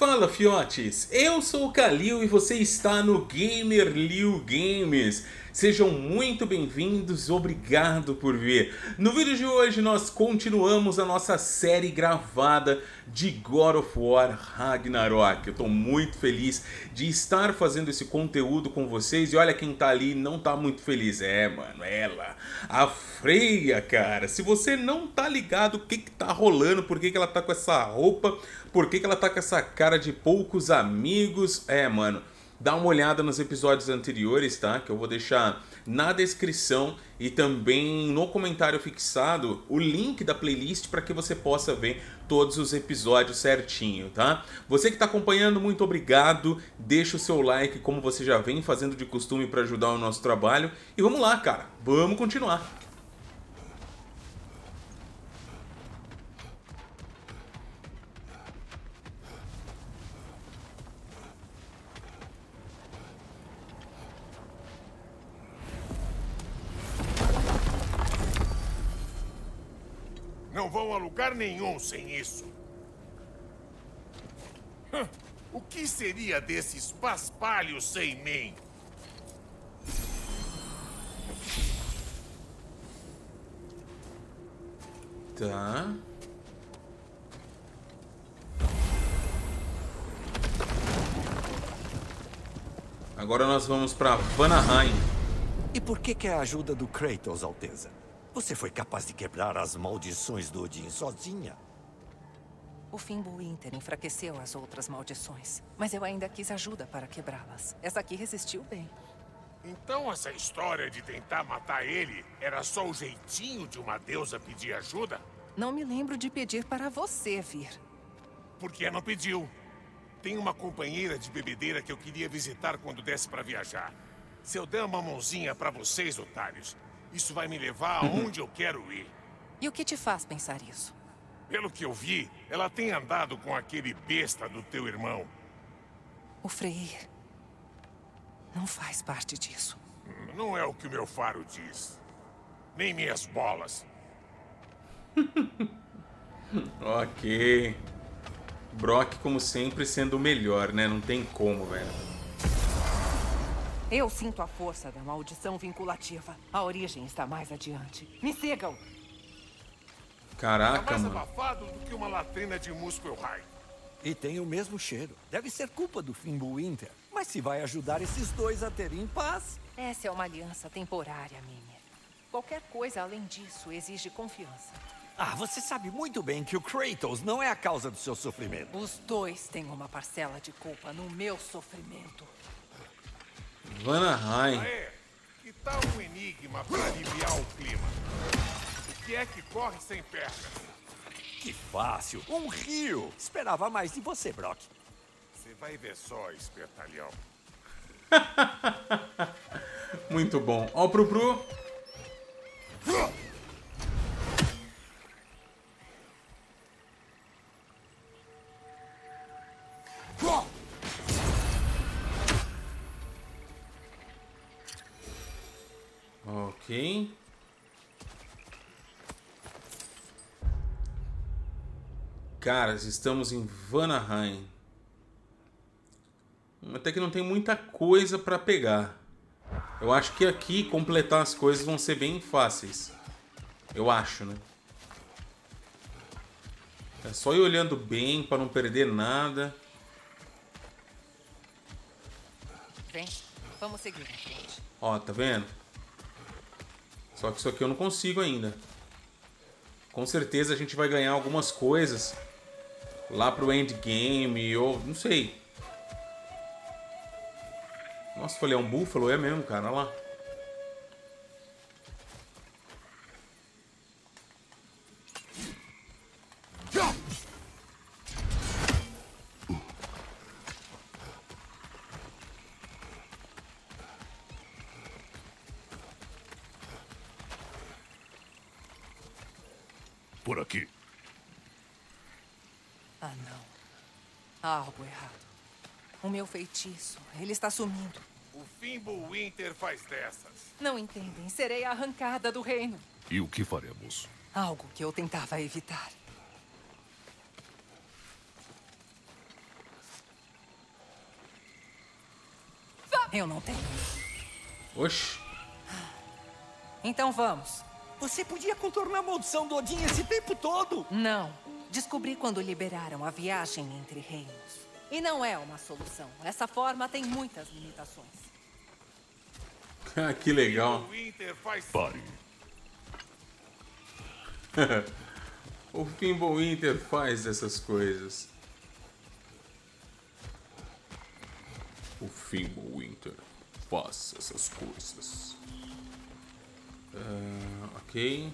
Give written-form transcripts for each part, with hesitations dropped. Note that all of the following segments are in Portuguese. Fala, fiotes! Eu sou o Kalil e você está no GamerLilGames. Sejam muito bem-vindos, obrigado por vir. No vídeo de hoje nós continuamos a nossa série gravada de God of War Ragnarok. Eu estou muito feliz de estar fazendo esse conteúdo com vocês. E olha quem tá ali não tá muito feliz. É, mano, ela, a Freya, cara. Se você não tá ligado o que que tá rolando, por que que ela tá com essa roupa, por que que ela tá com essa cara de poucos amigos, é, mano, dá uma olhada nos episódios anteriores, tá? Que eu vou deixar na descrição e também no comentário fixado o link da playlist para que você possa ver todos os episódios certinho, tá? Você que tá acompanhando, muito obrigado. Deixa o seu like, como você já vem fazendo de costume, para ajudar o nosso trabalho. E vamos lá, cara. Vamos continuar. Não vão a lugar nenhum sem isso. O que seria desses paspalhos sem mim? Tá. Agora nós vamos para Vanaheim. E por que a ajuda do Kratos, Alteza? Você foi capaz de quebrar as maldições do Odin sozinha? O Fimbulwinter enfraqueceu as outras maldições, mas eu ainda quis ajuda para quebrá-las. Essa aqui resistiu bem. Então essa história de tentar matar ele era só o jeitinho de uma deusa pedir ajuda? Não me lembro de pedir para você vir. Por que não pediu? Tem uma companheira de bebedeira que eu queria visitar quando desse para viajar. Se eu der uma mãozinha para vocês, otários, isso vai me levar aonde eu quero ir. E o que te faz pensar isso? Pelo que eu vi, ela tem andado com aquele besta do teu irmão. O Freyr não faz parte disso. Não é o que o meu faro diz. Nem minhas bolas. Ok. Brock, como sempre, sendo o melhor, né? Não tem como, velho. Eu sinto a força da maldição vinculativa. A origem está mais adiante. Me sigam! Caraca, mano. Tá mais abafado do que uma latrina de músculo raio. E tem o mesmo cheiro. Deve ser culpa do Fimbulwinter. Mas se vai ajudar esses dois a terem paz... Essa é uma aliança temporária, Mimir. Qualquer coisa além disso exige confiança. Ah, você sabe muito bem que o Kratos não é a causa do seu sofrimento. Os dois têm uma parcela de culpa no meu sofrimento. Vanaheim. Que tal um enigma para aliviar o clima? O que é que corre sem perna? Que fácil! Um rio! Esperava mais de você, Brock. Você vai ver só, espertalhão. Muito bom. Ó, Prupru. Ok. Caras, estamos em Vanaheim. Até que não tem muita coisa para pegar. Eu acho que aqui completar as coisas vão ser bem fáceis. Eu acho, né? É só ir olhando bem para não perder nada. Bem, vamos seguir. Ó, tá vendo? Só que isso aqui eu não consigo ainda. Com certeza a gente vai ganhar algumas coisas lá pro endgame ou... não sei. Nossa, falei, é um búfalo? É mesmo, cara. Olha lá. Por aqui. Ah, não. Há algo errado. O meu feitiço, ele está sumindo. O Fimbulwinter faz dessas. Não entendem, serei arrancada do reino. E o que faremos? Algo que eu tentava evitar. Eu não tenho. Oxe. Então vamos. Você podia contornar a maldição do Odin esse tempo todo? Não. Descobri quando liberaram a viagem entre reinos. E não é uma solução. Essa forma tem muitas limitações. Que legal. Pare. O Fimbulwinter faz essas coisas. O Fimbulwinter faz essas coisas. Ok.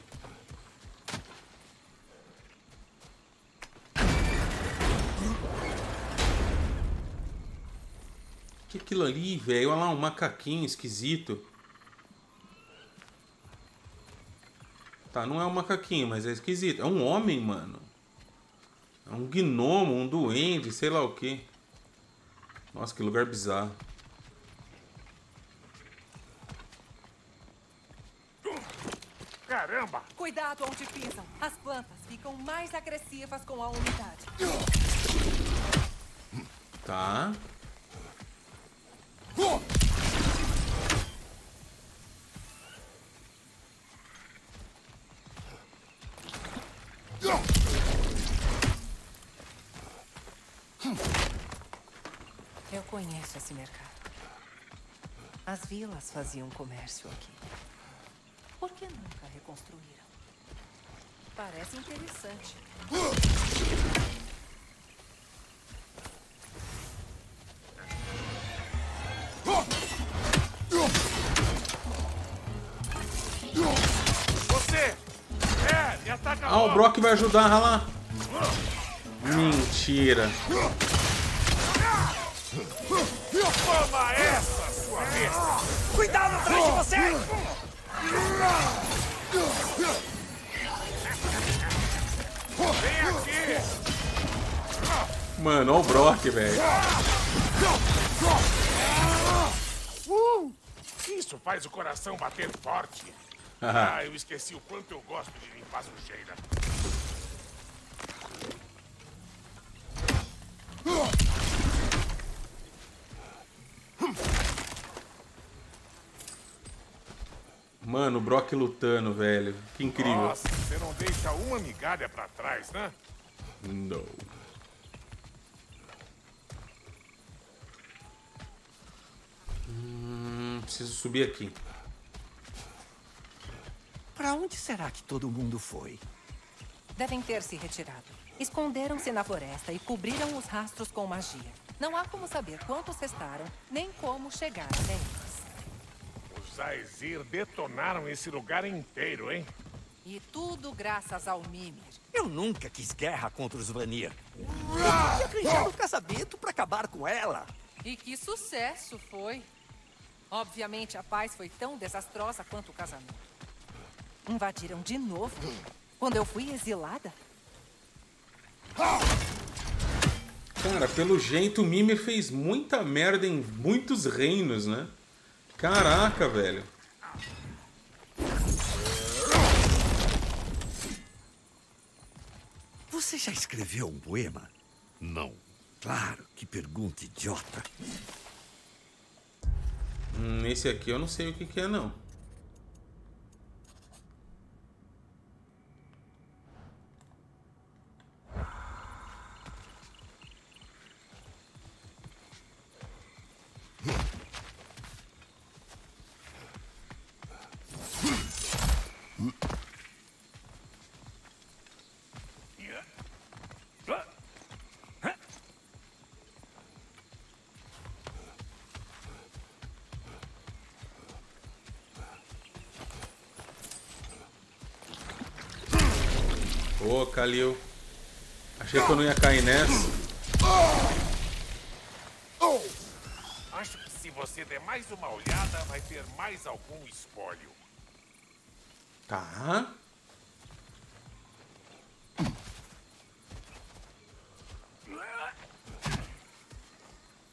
Que aquilo ali, velho? Olha lá, um macaquinho esquisito. Tá, não é um macaquinho, mas é esquisito. É um homem, mano. É um gnomo, um duende, sei lá o que. Nossa, que lugar bizarro. Caramba! Cuidado onde pisam. As plantas ficam mais agressivas com a umidade. Tá. Eu conheço esse mercado. As vilas faziam comércio aqui. Por que nunca reconstruíram? Parece interessante. Você! É, me ataca! Ah, o Brock vai ajudar, olha lá. Mentira. Toma essa, sua besta! Cuidado atrás de você! Vem aqui! Mano, olha o Brock, velho. Isso faz o coração bater forte. Ah, eu esqueci o quanto eu gosto de limpar sujeira. Mano, o Brock lutando, velho. Que incrível. Nossa, você não deixa uma migalha pra trás, né? Não. Preciso subir aqui. Pra onde será que todo mundo foi? Devem ter se retirado. Esconderam-se na floresta e cobriram os rastros com magia. Não há como saber quantos restaram, nem como chegar até eles. Os Aesir detonaram esse lugar inteiro, hein? E tudo graças ao Mimir. Eu nunca quis guerra contra os Vanir. Eu podia acreditar no casamento pra acabar com ela. E que sucesso foi. Obviamente a paz foi tão desastrosa quanto o casamento. Invadiram de novo quando eu fui exilada. Cara, pelo jeito o Mimir fez muita merda em muitos reinos, né? Caraca, velho. Você já escreveu um poema? Não. Claro, que pergunta idiota. Esse aqui eu não sei o que que é, não. Ô, Kalil. Achei que eu não ia cair nessa. Acho que se você der mais uma olhada, vai ter mais algum espólio. Tá.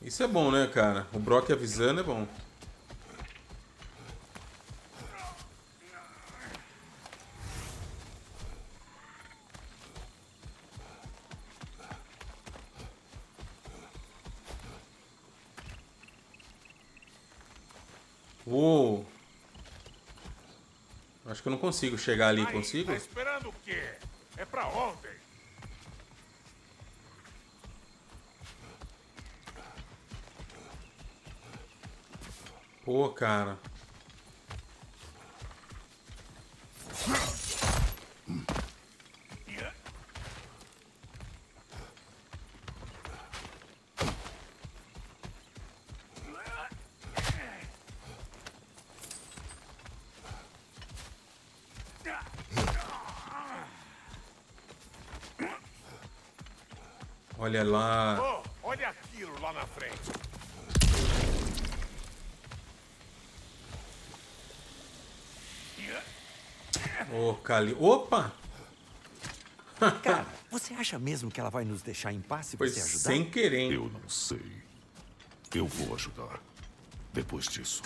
Isso é bom, né, cara? O Brock avisando é bom. Uou! Acho que eu não consigo chegar ali, consigo? Tá esperando o quê? É pra ontem. Pô, cara. Olha lá. Oh, olha aquilo lá na frente. Ô, Kalil. Opa! Cara, você acha mesmo que ela vai nos deixar em paz se você ajudar? Sem querer, hein? Eu não sei. Eu vou ajudar. Depois disso,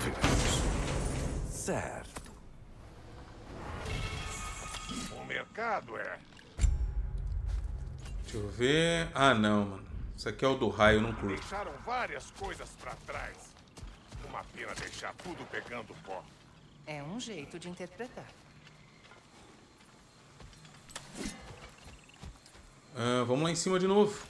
veremos. Certo. O mercado é... Deixa eu ver. Ah, não, mano. Isso aqui é o do raio, eu não curto. Deixaram várias coisas pra trás. Uma pena deixar tudo pegando pó. É um jeito de interpretar. Ah, vamos lá em cima de novo.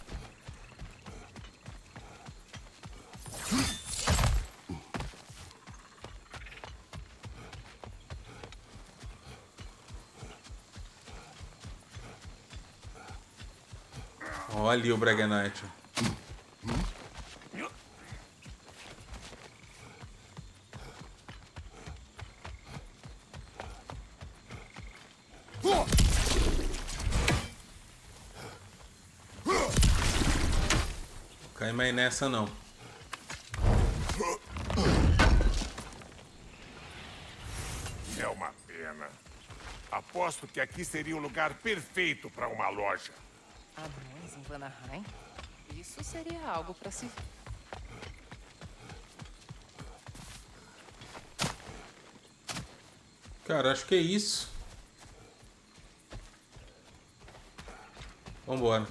Olha ali o Braganite. Cai mais nessa não. É uma pena. Aposto que aqui seria o lugar perfeito para uma loja. Anões em Vanaheim? Isso seria algo para se... Cara, acho que é isso. Vambora.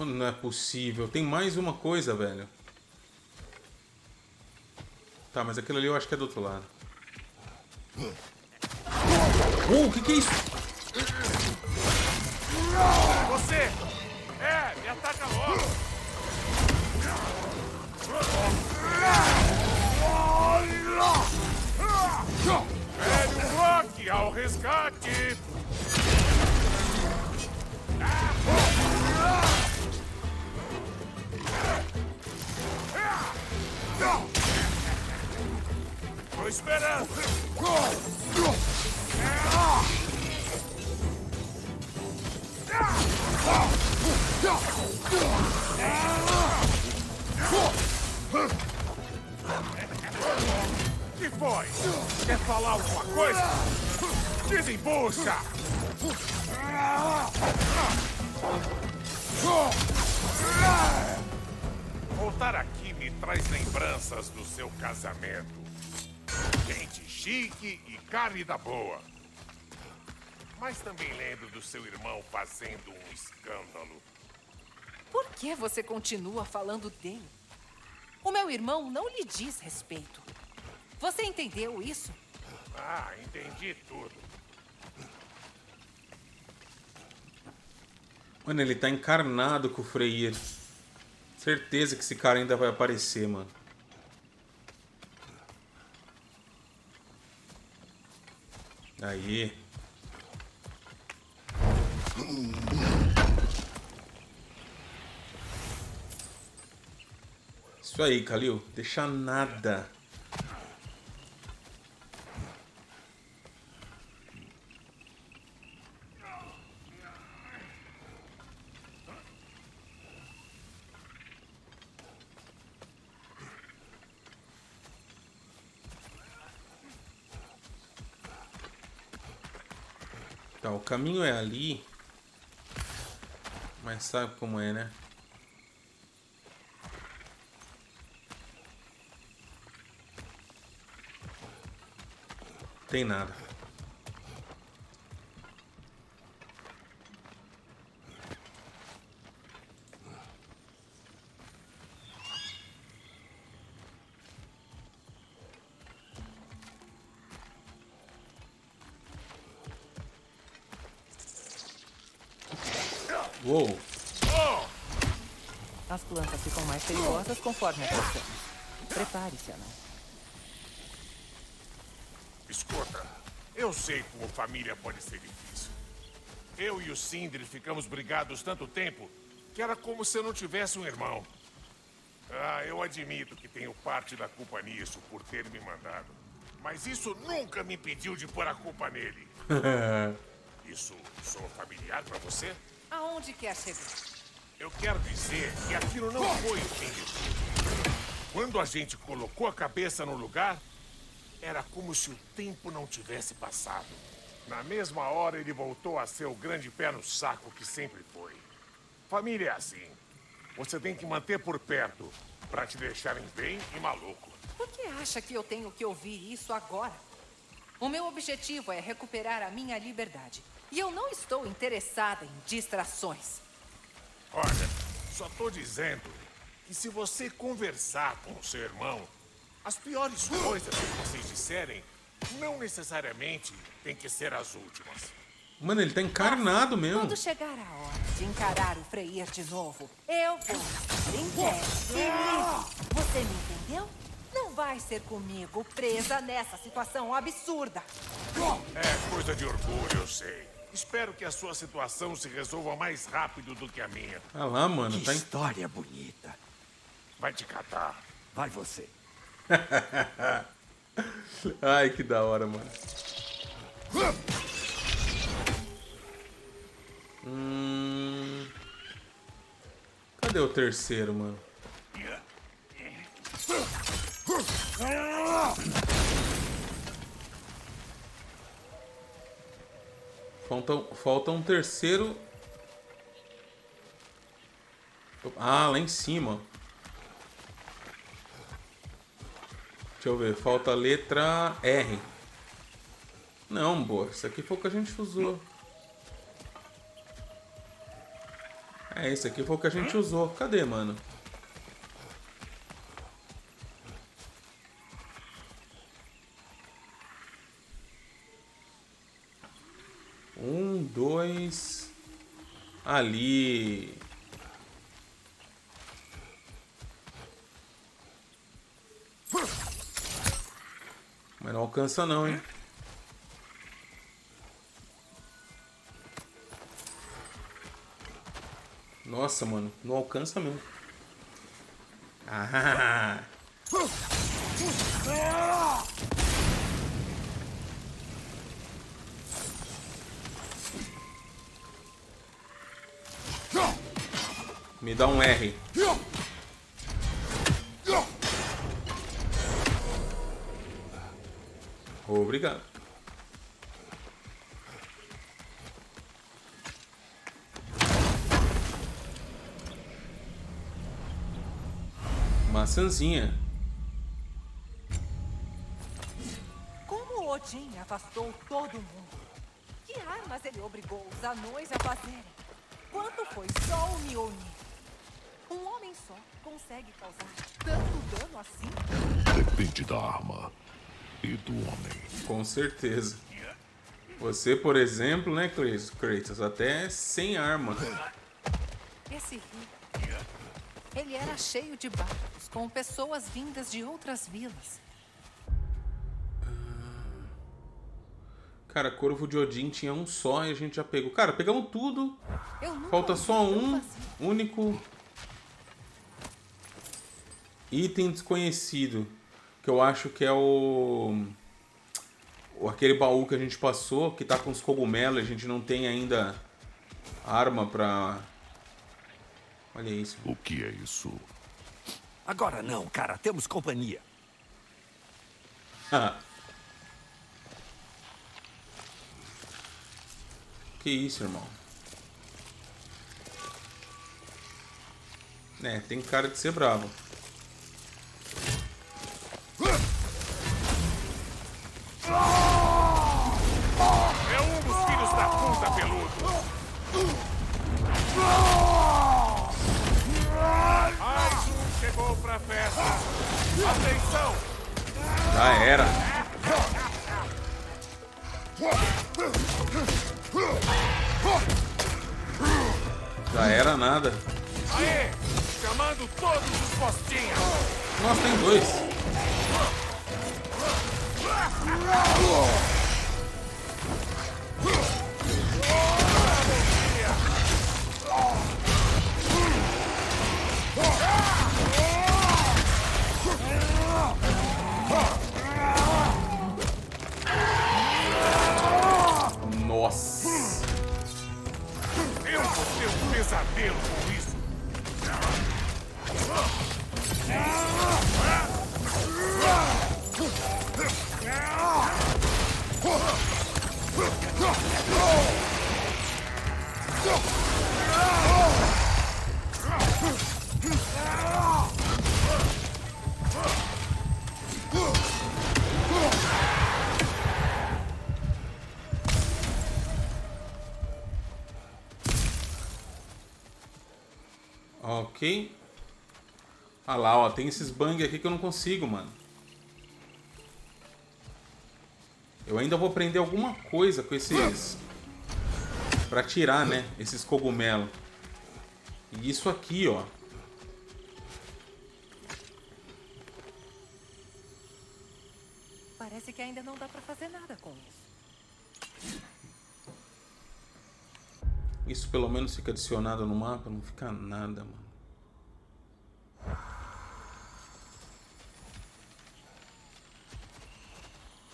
Não é possível. Tem mais uma coisa, velho. Tá, mas aquilo ali eu acho que é do outro lado. O que é isso? Você! É, me ataca logo! Velho Brock ao resgate! Tô esperando. Que foi? Quer falar alguma coisa? Desembucha! Voltar aqui me traz lembranças do seu casamento. Gente chique e cálida boa. Mas também lembro do seu irmão fazendo um escândalo. Por que você continua falando dele? O meu irmão não lhe diz respeito. Você entendeu isso? Ah, entendi tudo. Mano, ele tá encarnado com o Freyr. Certeza que esse cara ainda vai aparecer, mano. Aí. Isso aí, Kalil. Deixa nada. O caminho é ali, mas sabe como é, né? Tem nada. Uou. As plantas ficam mais perigosas conforme a pressão. Prepare-se, Anan. Escuta, eu sei como família pode ser difícil. Eu e o Sindri ficamos brigados tanto tempo que era como se eu não tivesse um irmão. Ah, eu admito que tenho parte da culpa nisso por ter me mandado. Mas isso nunca me impediu de pôr a culpa nele. Isso soa familiar pra você? Aonde quer chegar? Eu quero dizer que aquilo não foi o fim de tudo. Quando a gente colocou a cabeça no lugar, era como se o tempo não tivesse passado. Na mesma hora, ele voltou a ser o grande pé no saco que sempre foi. Família é assim. Você tem que manter por perto, pra te deixarem bem e maluco. Por que acha que eu tenho que ouvir isso agora? O meu objetivo é recuperar a minha liberdade. E eu não estou interessada em distrações. Olha, só tô dizendo que se você conversar com o seu irmão, as piores coisas que vocês disserem não necessariamente tem que ser as últimas. Mano, ele tá encarnado mesmo. Quando chegar a hora de encarar o Freyr de novo, eu vou livre. Você me entendeu? Não vai ser comigo presa nessa situação absurda. É coisa de orgulho, eu sei. Espero que a sua situação se resolva mais rápido do que a minha. Ah lá, mano, tá... história bonita. Vai te catar. Vai você. Ai, que da hora, mano. Cadê o terceiro, mano? Falta um terceiro. Ah, lá em cima. Deixa eu ver. Falta a letra R. Não, boa. Isso aqui foi o que a gente usou. É, isso aqui foi o que a gente usou. Cadê, mano? Um, dois... Ali... Mas não alcança não, hein? Nossa, mano. Não alcança mesmo. Ah! Me dá um R. Obrigado. Maçãzinha. Como Odin afastou todo mundo? Que armas ele obrigou os anões a fazerem? Quanto foi só o Mjölnir? Um homem só consegue causar tanto dano assim? Depende da arma e do homem. Com certeza. Você, por exemplo, né, Kratos? Até sem arma. Esse rio, ele era cheio de barcos com pessoas vindas de outras vilas. Cara, Corvo de Odin tinha um só e a gente já pegou. Cara, pegamos tudo. Falta só um único... item desconhecido, que eu acho que é aquele baú que a gente passou, que tá com os cogumelos, a gente não tem ainda arma pra... Olha isso. O que é isso? Agora não, cara, temos companhia. Que isso, irmão? É, tem cara de ser bravo. Ah! Já era nada. Aê! Chamando todos os postinhos! Nossa, tem dois. Nossa! Eu vou ter um pesadelo com isso! Ok. Ah lá, ó, tem esses bang aqui que eu não consigo, mano. Eu ainda vou prender alguma coisa com esses... pra tirar, né, esses cogumelos. E isso aqui, ó. Parece que ainda não dá pra fazer nada com isso. Isso pelo menos fica adicionado no mapa, não fica nada, mano.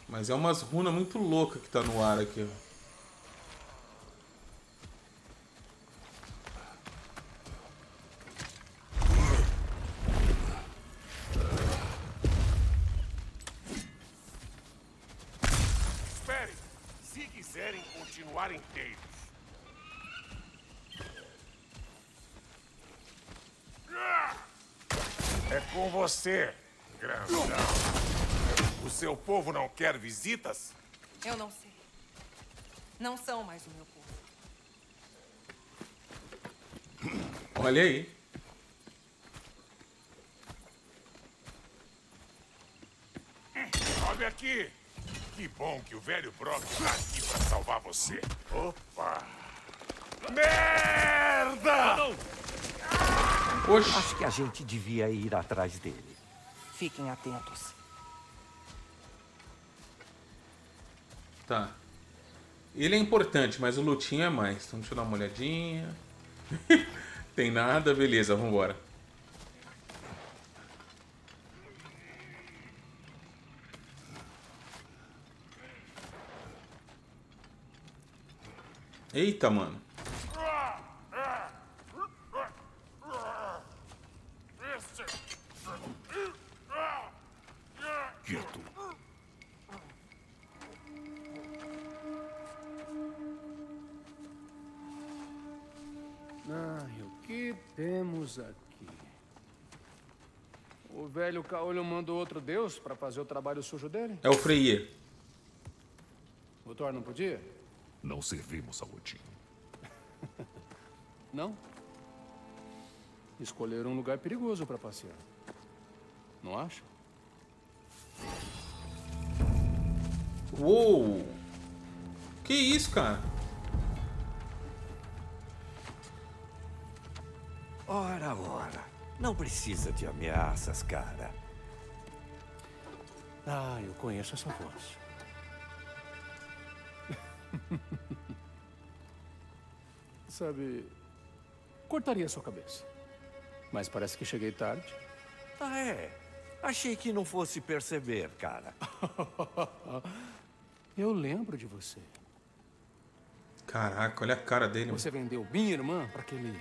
Mas é umas runas muito loucas que tá no ar aqui, ó. Espere, se quiserem continuar inteiros. É com você, grandão. O seu povo não quer visitas? Eu não sei. Não são mais o meu povo. Olha aí. Sobe aqui. Que bom que o velho Brock está aqui para salvar você. Opa! Merda! Não, não. Oxi. Acho que a gente devia ir atrás dele. Fiquem atentos. Tá. Ele é importante, mas o lutinho é mais. Então deixa eu dar uma olhadinha. Tem nada, beleza, vambora. Eita, mano. Quieto. O que temos aqui? O velho caolho mandou outro deus para fazer o trabalho sujo dele? É o Freyr. O Thor não podia? Não servimos a Odin. Não? Escolheram um lugar perigoso para passear. Não acha? Uou! Que isso, cara? Ora, ora. Não precisa de ameaças, cara. Ah, eu conheço essa voz. Sabe, cortaria sua cabeça. Mas parece que cheguei tarde. Ah, é? Achei que não fosse perceber, cara. Eu lembro de você. Caraca, olha a cara dele. Você vendeu minha irmã pra aquele...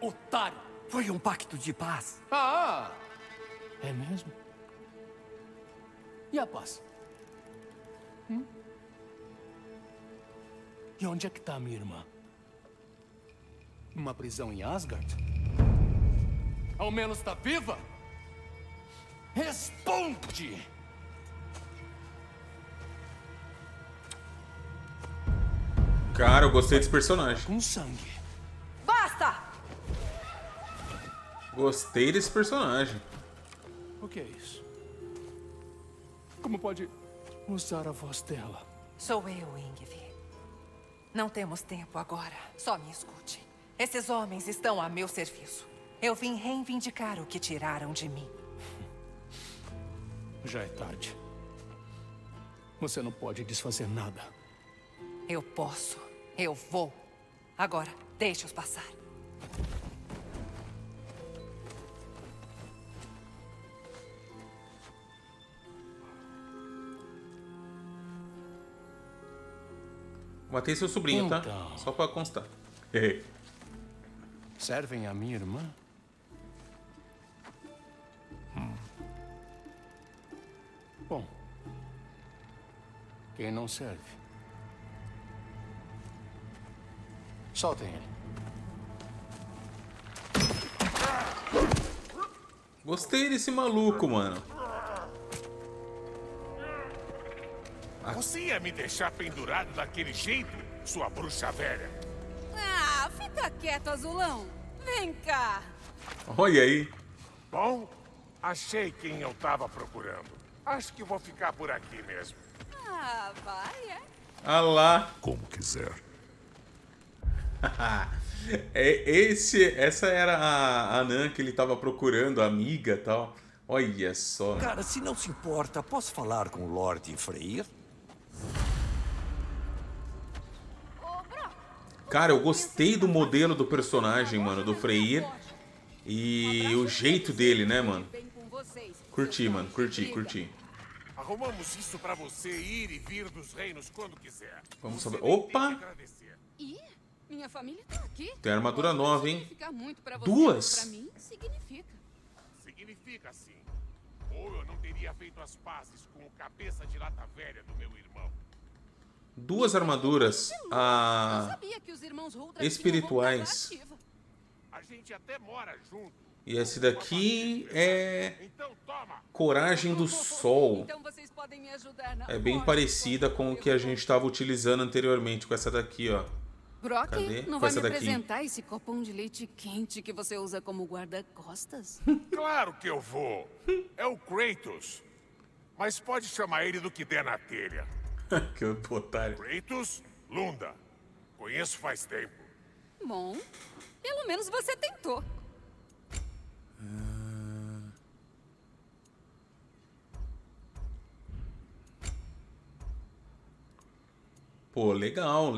otário! Foi um pacto de paz. Ah! É mesmo? E a paz? E onde é que tá minha irmã? Numa prisão em Asgard? Ao menos tá viva? Responde! Cara, eu gostei desse personagem. Com sangue. Gostei desse personagem. O que é isso? Como pode usar a voz dela? Sou eu, Ingvi. Não temos tempo agora. Só me escute. Esses homens estão a meu serviço. Eu vim reivindicar o que tiraram de mim. Já é tarde. Você não pode desfazer nada. Eu posso. Eu vou. Agora, deixe-os passar. Matei seu sobrinho, então, tá? Só pra constar. Servem a minha irmã? Bom. Quem não serve? Soltem ele. Gostei desse maluco, mano. Você ia me deixar pendurado daquele jeito, sua bruxa velha? Ah, fica quieto, azulão. Vem cá. Olha aí. Bom, achei quem eu tava procurando. Acho que vou ficar por aqui mesmo. Ah, vai, é? Ah lá. Como quiser. Essa era a Anan que ele tava procurando, a amiga e tal. Olha só. Cara, se não se importa, posso falar com o Lorde Freyr? Cara, eu gostei do modelo do personagem, mano, do Freyr. E o jeito dele, né, mano? Curti, mano, curti. Arrumamos isso pra você ir e vir dos reinos quando quiser. Vamos saber. Opa! Ih, minha família tá aqui. Tem armadura nova, hein? Duas? Pra mim, significa sim. Ou eu não teria feito as pazes com o cabeça de lata velha do meu irmão. Duas armaduras espirituais. A gente até mora junto. E esse daqui é Coragem do Sol. É bem parecida com o que a gente estava utilizando anteriormente, com essa daqui, ó. Brock, não vai me apresentar esse copão de leite quente que você usa como guarda-costas? Claro que eu vou. É o Kratos. Mas pode chamar ele do que der na telha. Que otário. Kratos, Lunda. Conheço faz tempo. Bom, pelo menos você tentou. Pô, legal.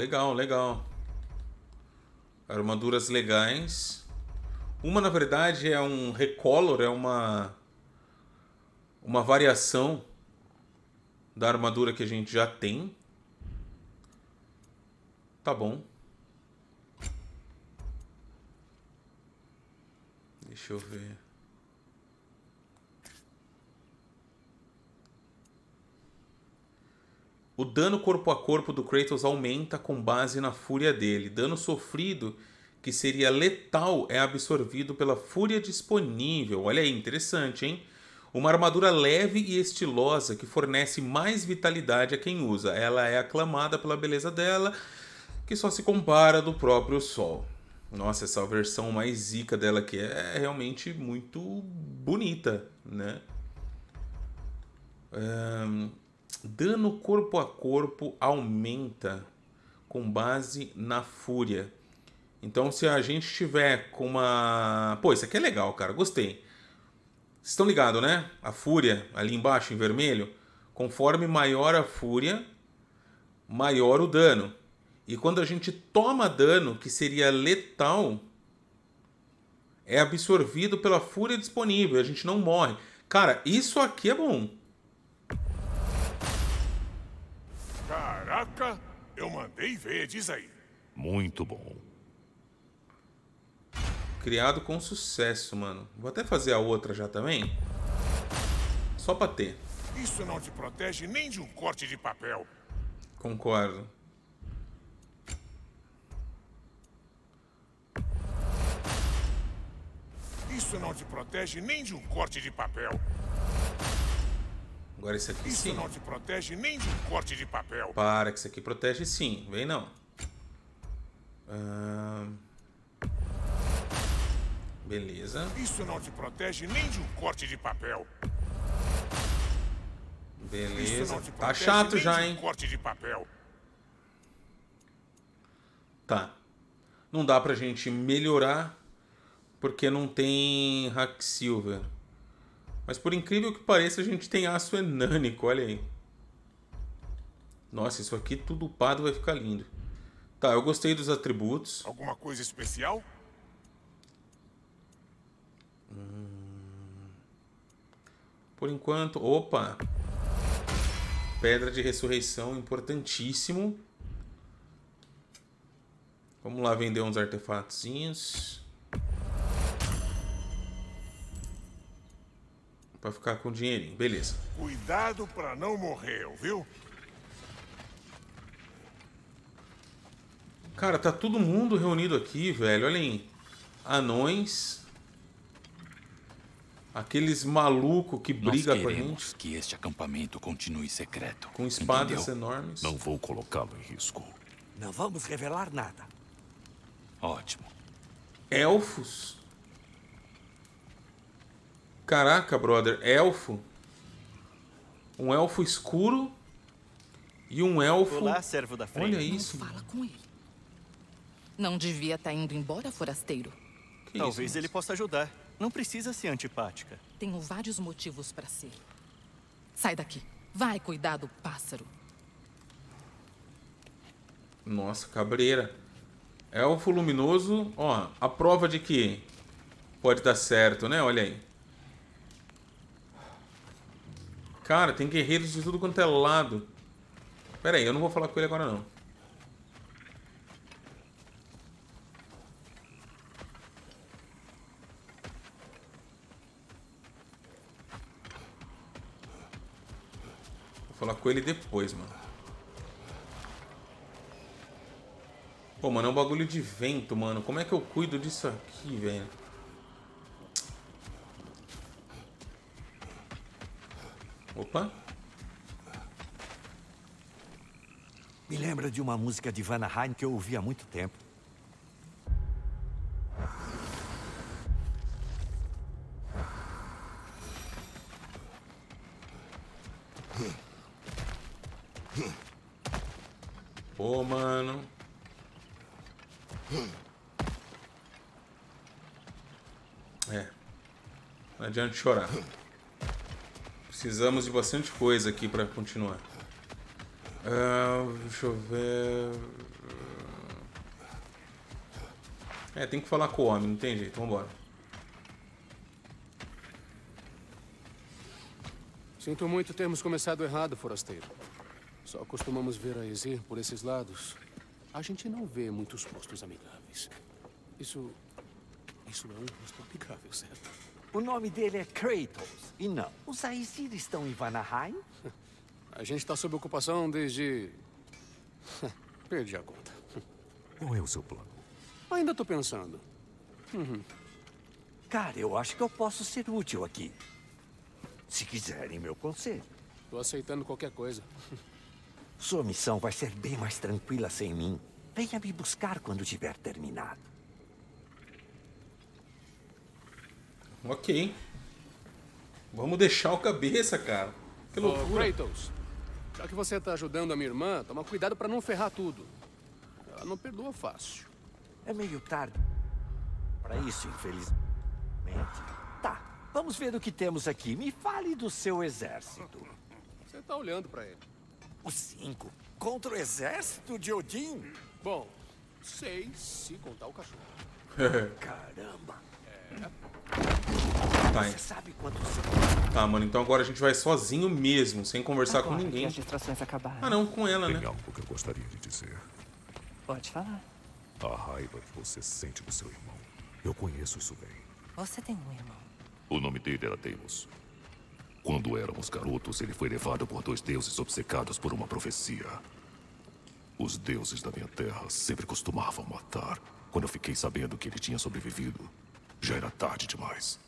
Armaduras legais. Uma, na verdade, é um recolor, é uma variação da armadura que a gente já tem. Tá bom. Deixa eu ver. O dano corpo a corpo do Kratos aumenta com base na fúria dele. Dano sofrido, que seria letal, é absorvido pela fúria disponível. Olha aí, interessante, hein? Uma armadura leve e estilosa que fornece mais vitalidade a quem usa. Ela é aclamada pela beleza dela, que só se compara do próprio sol. Nossa, essa versão mais zica dela aqui é realmente muito bonita, né? Dano corpo a corpo aumenta com base na fúria. Então, se a gente tiver com uma... Pô, isso aqui é legal, cara. Gostei. Vocês estão ligados, né? A fúria, ali embaixo, em vermelho. Conforme maior a fúria, maior o dano. E quando a gente toma dano, que seria letal, é absorvido pela fúria disponível. A gente não morre. Cara, isso aqui é bom. Caraca, eu mandei ver, diz aí. Muito bom. Criado com sucesso, mano. Vou até fazer a outra já também. Só pra ter. Isso não te protege nem de um corte de papel. Concordo. Isso não te protege nem de um corte de papel. Agora esse aqui sim. Isso não te protege nem de um corte de papel. Para, que isso aqui protege sim. Vem não. Beleza. Isso não te protege nem de um corte de papel. Beleza. Tá chato já, hein? Corte de papel. Tá. Não dá pra gente melhorar porque não tem Hacksilver. Mas por incrível que pareça, a gente tem aço enânico, olha aí. Nossa, isso aqui tudo upado vai ficar lindo. Tá, eu gostei dos atributos. Alguma coisa especial? Por enquanto... Opa! Pedra de ressurreição, importantíssimo. Vamos lá vender uns artefatozinhos. Pra ficar com dinheirinho, beleza. Cuidado pra não morrer, viu? Cara, tá todo mundo reunido aqui, velho. Olha aí. Anões. Aqueles malucos que brigam com a gente. Que este acampamento continue secreto. Com espadas enormes. Não vou colocá-lo em risco. Não vamos revelar nada. Ótimo. Elfos? Caraca, brother. Elfo. Um elfo escuro. E um elfo... Olá, servo da Freya. Olha isso. Não fala com ele. Não devia estar indo embora, forasteiro. Talvez ele possa ajudar. Não precisa ser antipática. Tenho vários motivos para ser. Sai daqui. Vai cuidar do pássaro. Nossa, cabreira. Elfo luminoso. Ó, a prova de que pode dar certo, né? Olha aí. Cara, tem guerreiros de tudo quanto é lado. Pera aí, eu não vou falar com ele agora, não. Vou falar com ele depois, mano. Pô, mano, é um bagulho de vento, mano. Como é que eu cuido disso aqui, velho? Opa. Me lembra de uma música de Vanaheim que eu ouvi há muito tempo. Pô, mano. É. Não adianta chorar. Precisamos de bastante coisa aqui pra continuar. Deixa eu ver... É, tem que falar com o homem, não tem jeito. Vambora. Sinto muito termos começado errado, forasteiro. Só costumamos ver a Aesir por esses lados. A gente não vê muitos rostos amigáveis. Isso é um rosto amigável, certo? O nome dele é Kratos. E não, os Aesir estão em Vanaheim? A gente está sob ocupação desde... Perdi a conta. Qual é o seu plano? Ainda tô pensando. Cara, eu acho que eu posso ser útil aqui. Se quiserem meu conselho. Tô aceitando qualquer coisa. Sua missão vai ser bem mais tranquila sem mim. Venha me buscar quando tiver terminado. Ok. Vamos deixar o cabeça, cara. Que loucura. Kratos, já que você tá ajudando a minha irmã, toma cuidado pra não ferrar tudo. Ela não perdoa fácil. É meio tarde pra isso, infelizmente. Tá, vamos ver o que temos aqui. Me fale do seu exército. Você tá olhando pra ele. Os 5 contra o exército de Odin? Bom, 6 se contar o cachorro. Caramba. É. Tá, você sabe quantos... Tá, mano, então agora a gente vai sozinho mesmo, sem conversar agora com ninguém. As distrações acabaram. Ah, não, com ela, tem, né? Tem algo que eu gostaria de dizer. Pode falar. A raiva que você sente do seu irmão. Eu conheço isso bem. Você tem um irmão. O nome dele era Deimos. Quando éramos garotos, ele foi levado por 2 deuses obcecados por uma profecia. Os deuses da minha terra sempre costumavam matar. Quando eu fiquei sabendo que ele tinha sobrevivido, já era tarde demais.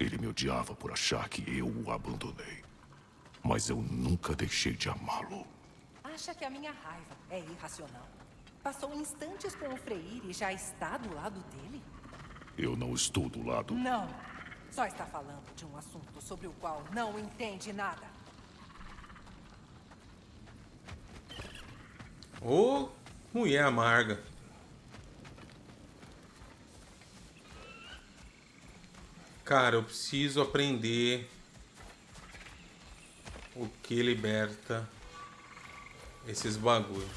Ele me odiava por achar que eu o abandonei. Mas eu nunca deixei de amá-lo. Acha que a minha raiva é irracional? Passou instantes com o Freyr e já está do lado dele? Eu não estou do lado... Não! Só está falando de um assunto sobre o qual não entende nada. Ô, mulher amarga. Cara, eu preciso aprender o que liberta esses bagulho.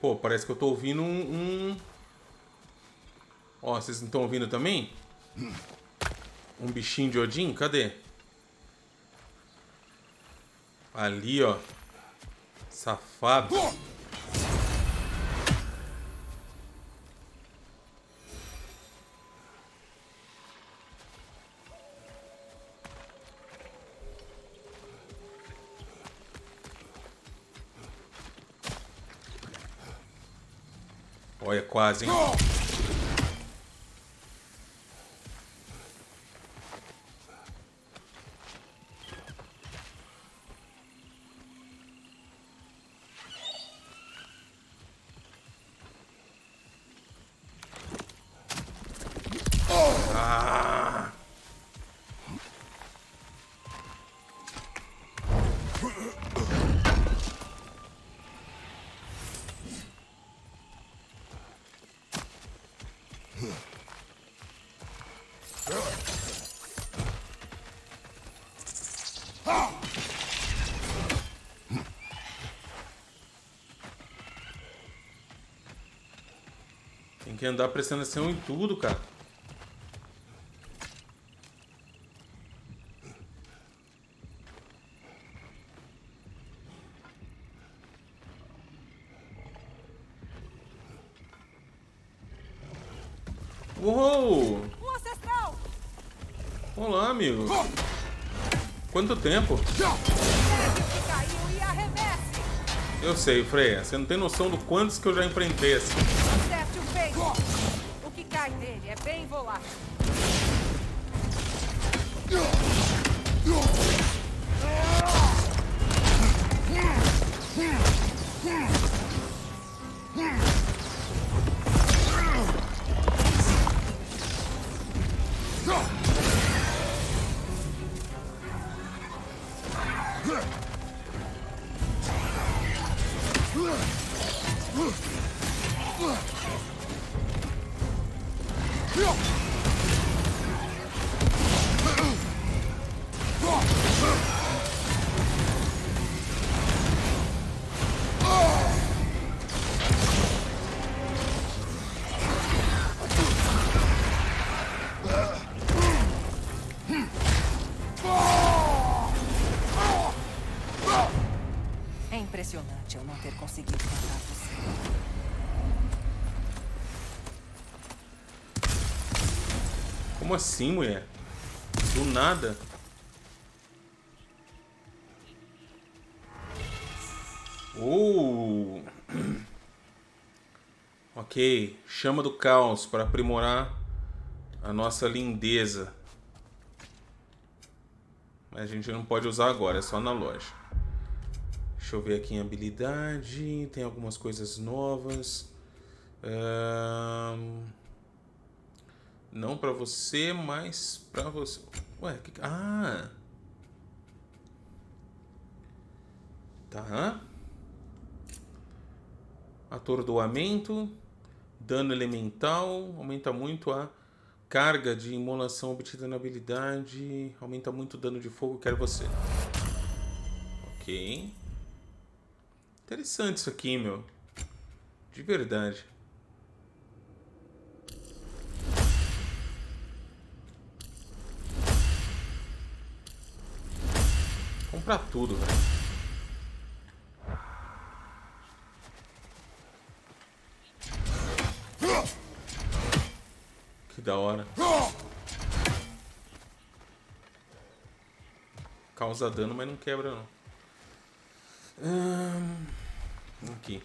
Pô, parece que eu tô ouvindo um... Ó, vocês não estão ouvindo também? Um bichinho de Odin? Cadê? Ali, ó. Safado. Olha, quase, hein? Ah! Tem que andar prestando atenção em tudo, cara. Uou! Olá, amigo! Quanto tempo? Eu sei, Freya. Você não tem noção do quantos que eu já enfrentei assim. O que cai nele é bem volátil. Impressionante eu não ter conseguido matar você. Como assim, mulher? Do nada. Oh. Ok. Chama do caos para aprimorar a nossa lindeza. Mas a gente não pode usar agora, é só na loja. Deixa eu ver aqui em habilidade, tem algumas coisas novas. Não pra você, mas pra você. Ué, que... Ah! Tá. Atordoamento, dano elemental, aumenta muito a carga de imolação obtida na habilidade, aumenta muito o dano de fogo, quero você. Ok. Interessante isso aqui, meu. De verdade. Comprar tudo, velho. Que da hora. Causa dano, mas não quebra, não. Ok. aqui.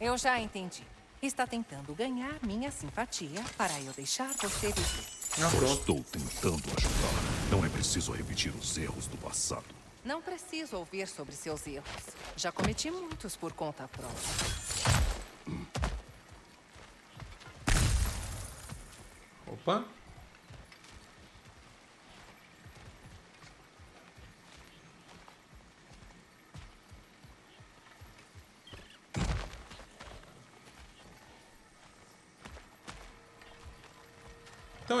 Eu já entendi. Está tentando ganhar minha simpatia para eu deixar você viver. Eu estou tentando ajudar. Não é preciso repetir os erros do passado. Não preciso ouvir sobre seus erros. Já cometi muitos por conta própria. Opa. Então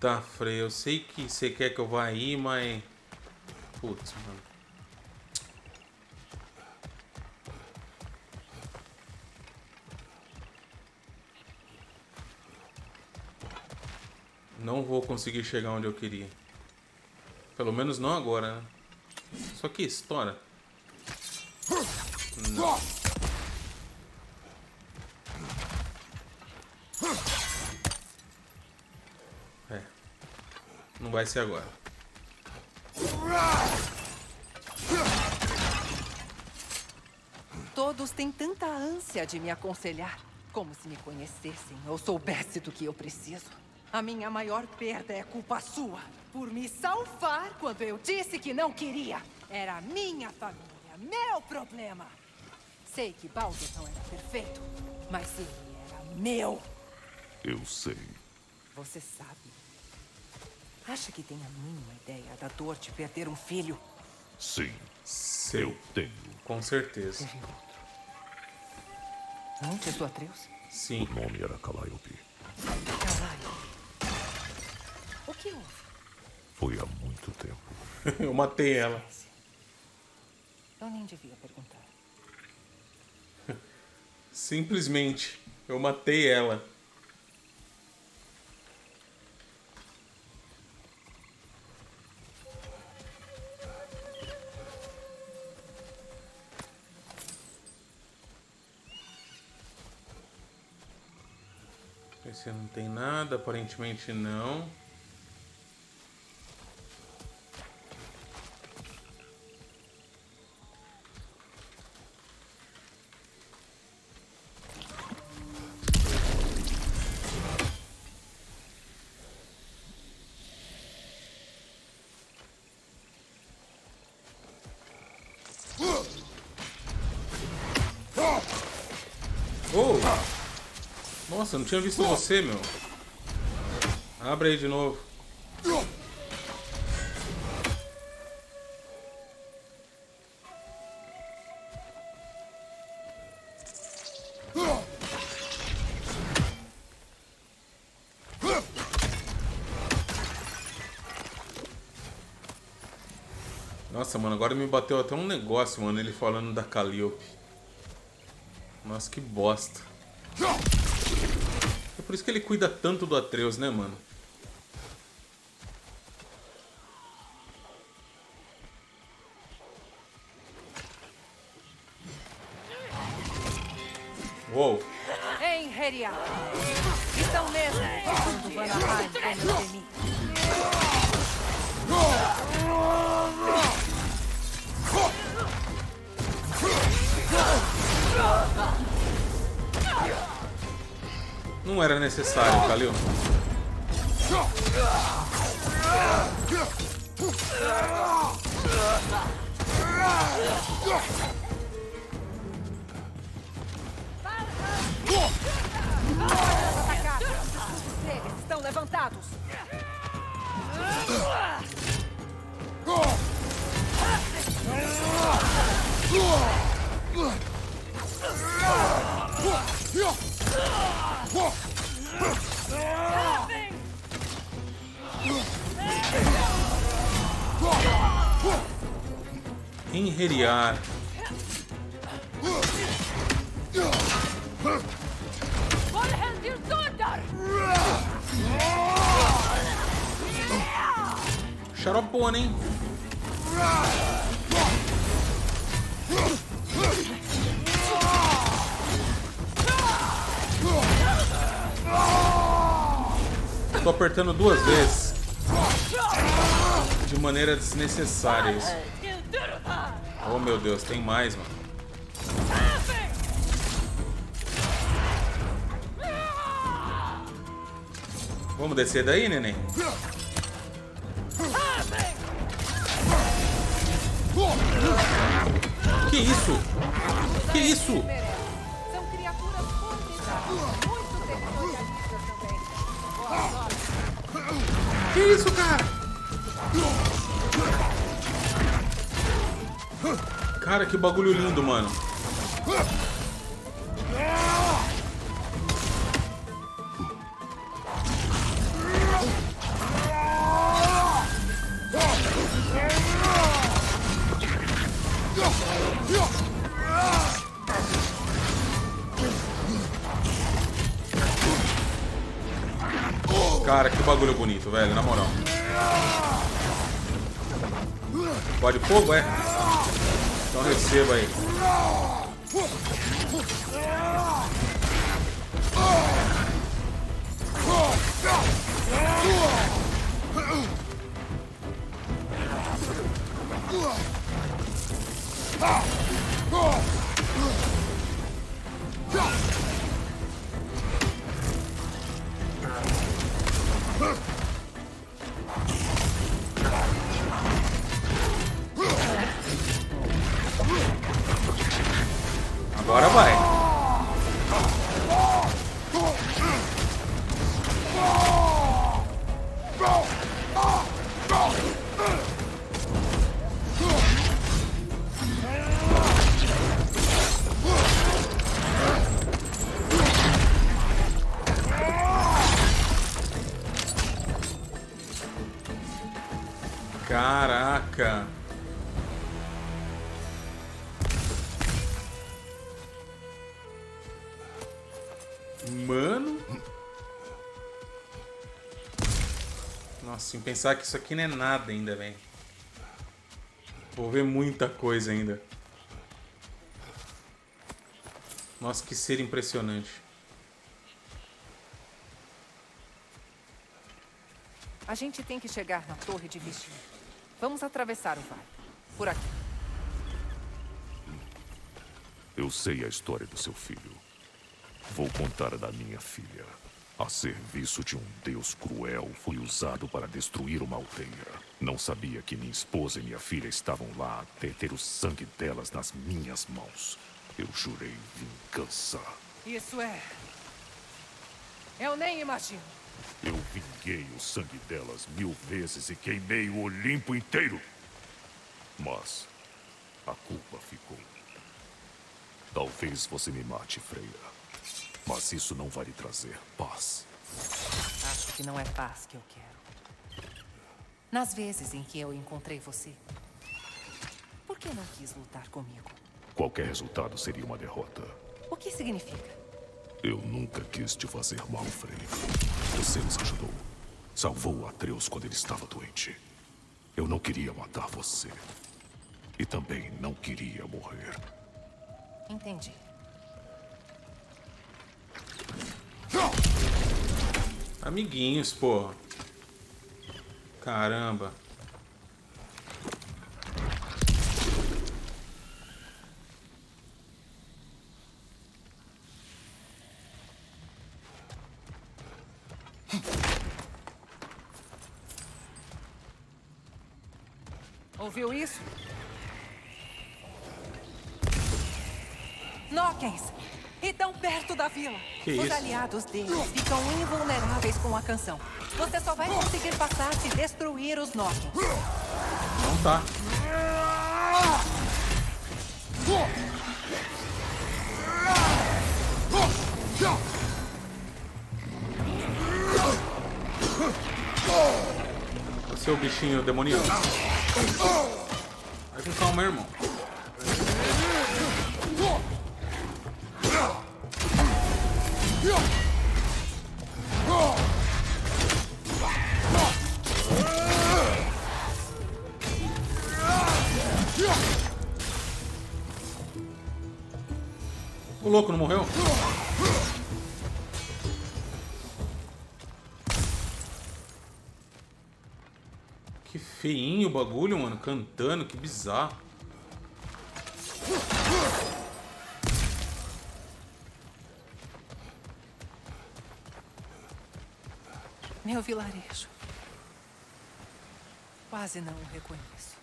Tá, Frey, eu sei que você quer que eu vá aí, mas... Putz, mano. Não vou conseguir chegar onde eu queria. Pelo menos não agora, né? Só que estoura. Não. Não vai ser agora. Todos têm tanta ânsia de me aconselhar, como se me conhecessem ou soubesse do que eu preciso. A minha maior perda é culpa sua, por me salvar quando eu disse que não queria. Era a minha família, meu problema. Sei que Baldur não era perfeito, mas ele era meu. Eu sei. Você sabe. Acha que tem a mínima ideia da dor de perder um filho? Sim, eu tenho. Com certeza. Teve outro. Antes do Atreus? Sim. O nome era Calíope. Calíope. O que houve? Foi há muito tempo. Eu matei ela. Eu nem devia perguntar. Simplesmente, eu matei ela. Você não tem nada, aparentemente não. Nossa, não tinha visto você, meu. Abre aí de novo. Nossa, mano, agora me bateu até um negócio, mano, ele falando da Calíope. Nossa, que bosta. Por isso que ele cuida tanto do Atreus, né, mano? Uou! Enreriado! Estão mesmo! Quando Vanaheim é inimigo! Não era necessário, Kalil. Eles estão levantados. Enreriar. Xaropona, hein? Tô apertando duas vezes de maneira desnecessária isso. Oh meu Deus, tem mais, mano. Vamos descer daí, neném? Que isso? Que isso? São criaturas muito tecnologiadas também. Que isso, cara? Cara, que bagulho lindo, mano. Cara, que bagulho bonito, velho, na moral. Pode fogo, é? Então receba aí. Agora vai. Caraca. Mano. Nossa, sem pensar que isso aqui não é nada ainda, velho. Vou ver muita coisa ainda. Nossa, que ser impressionante. A gente tem que chegar na torre de Vishnu. Vamos atravessar o vale. Por aqui. Eu sei a história do seu filho. Vou contar a da minha filha. A serviço de um deus cruel, fui usado para destruir uma aldeia. Não sabia que minha esposa e minha filha estavam lá até ter o sangue delas nas minhas mãos. Eu jurei vingança. Isso é... eu nem imagino. Eu vinguei o sangue delas 1000 vezes e queimei o Olimpo inteiro. Mas a culpa ficou. Talvez você me mate, Freya. Mas isso não vai lhe trazer paz. Acho que não é paz que eu quero. Nas vezes em que eu encontrei você, por que não quis lutar comigo? Qualquer resultado seria uma derrota. O que significa? Eu nunca quis te fazer mal, Freyr. Você nos ajudou. Salvou Atreus quando ele estava doente. Eu não queria matar você. E também não queria morrer. Entendi. Amiguinhos, pô. Caramba. Ouviu isso? Nockens! E tão perto da vila. Que os isso? Aliados dele ficam invulneráveis com a canção. Você só vai conseguir passar se destruir os Nockens. Não tá. Seu bichinho demoníaco. Vai com calma, irmão. O louco não morreu? Que feinho o bagulho, mano, cantando, que bizarro. Meu vilarejo. Quase não o reconheço.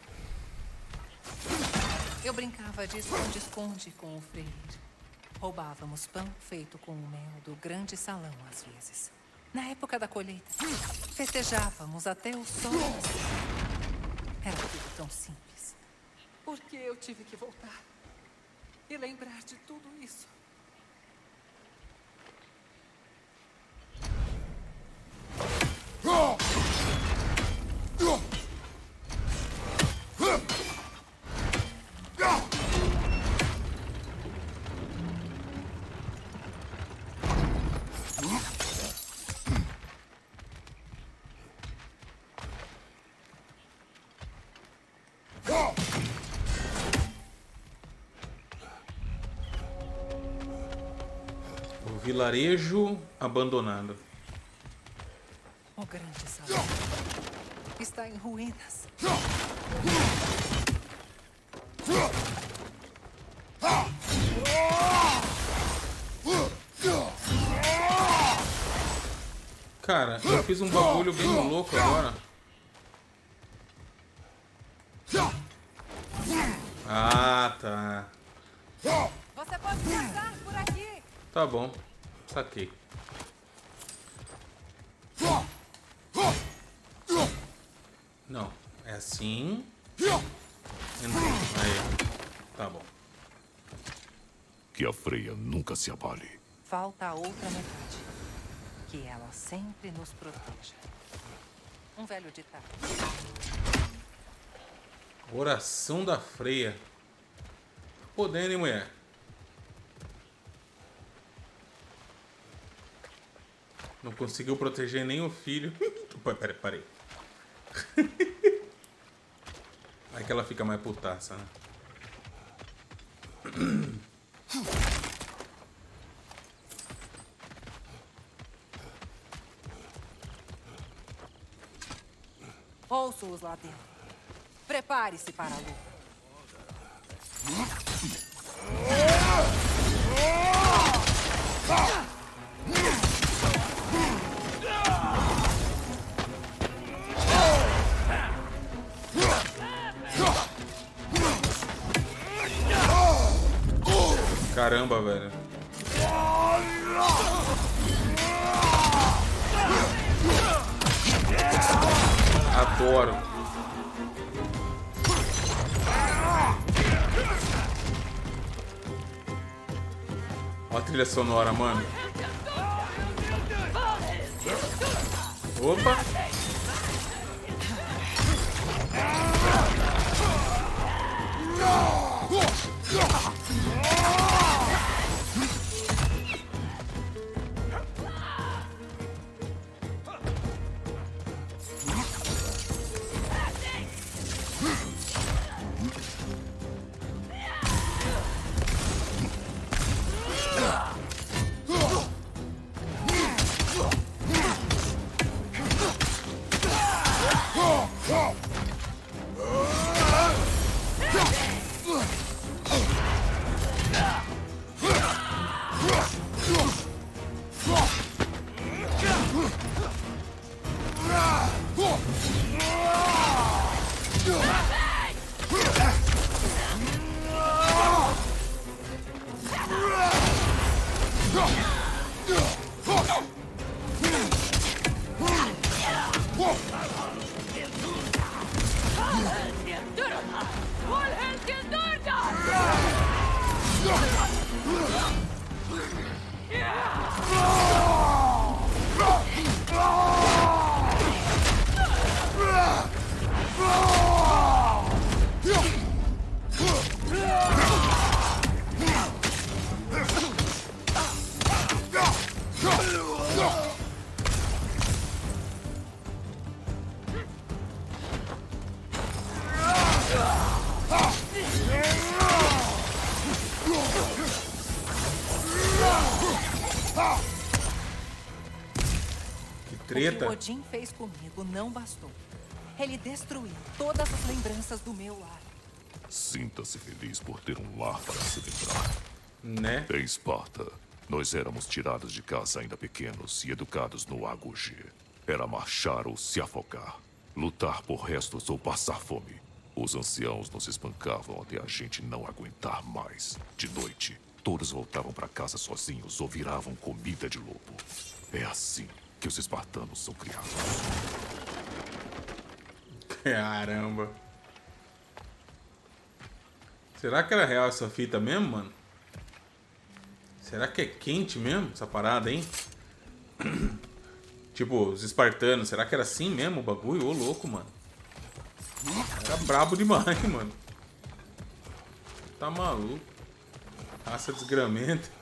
Eu brincava de esconde-esconde com o Freyr. Roubávamos pão feito com o mel do grande salão, às vezes. Na época da colheita, festejávamos até o sol. Era tudo tão simples. Por que eu tive que voltar e lembrar de tudo isso? O vilarejo abandonado. O grande salão está em ruínas. Cara, eu fiz um bagulho bem louco agora. Ah, tá. Você pode passar por aqui. Tá bom, saquei. Não, é assim. Entrei. Aí, tá bom. Que a Freya nunca se abale. Falta a outra metade. Que ela sempre nos proteja. Um velho ditado. Oração da Freya. Podendo, hein, mulher? Não conseguiu proteger nem o filho. Peraí. Aí que ela fica mais putaça, né? Ouço-os lá dentro. Prepare-se para a luta. Caramba, velho. Adoro. Olha a trilha sonora, mano. Opa. O que Odin fez comigo não bastou. Ele destruiu todas as lembranças do meu lar. Sinta-se feliz por ter um lar para celebrar. Né? Em Esparta, nós éramos tirados de casa ainda pequenos e educados no auge. Era marchar ou se afogar, lutar por restos ou passar fome. Os anciãos nos espancavam até a gente não aguentar mais. De noite, todos voltavam para casa sozinhos ou viravam comida de lobo. É assim que os espartanos são criados. Caramba. Será que era real essa fita mesmo, mano? Será que é quente mesmo essa parada, hein? Tipo, os espartanos, será que era assim mesmo o bagulho? Ô, louco, mano. Tá brabo demais, mano. Tá maluco. Raça desgramenta.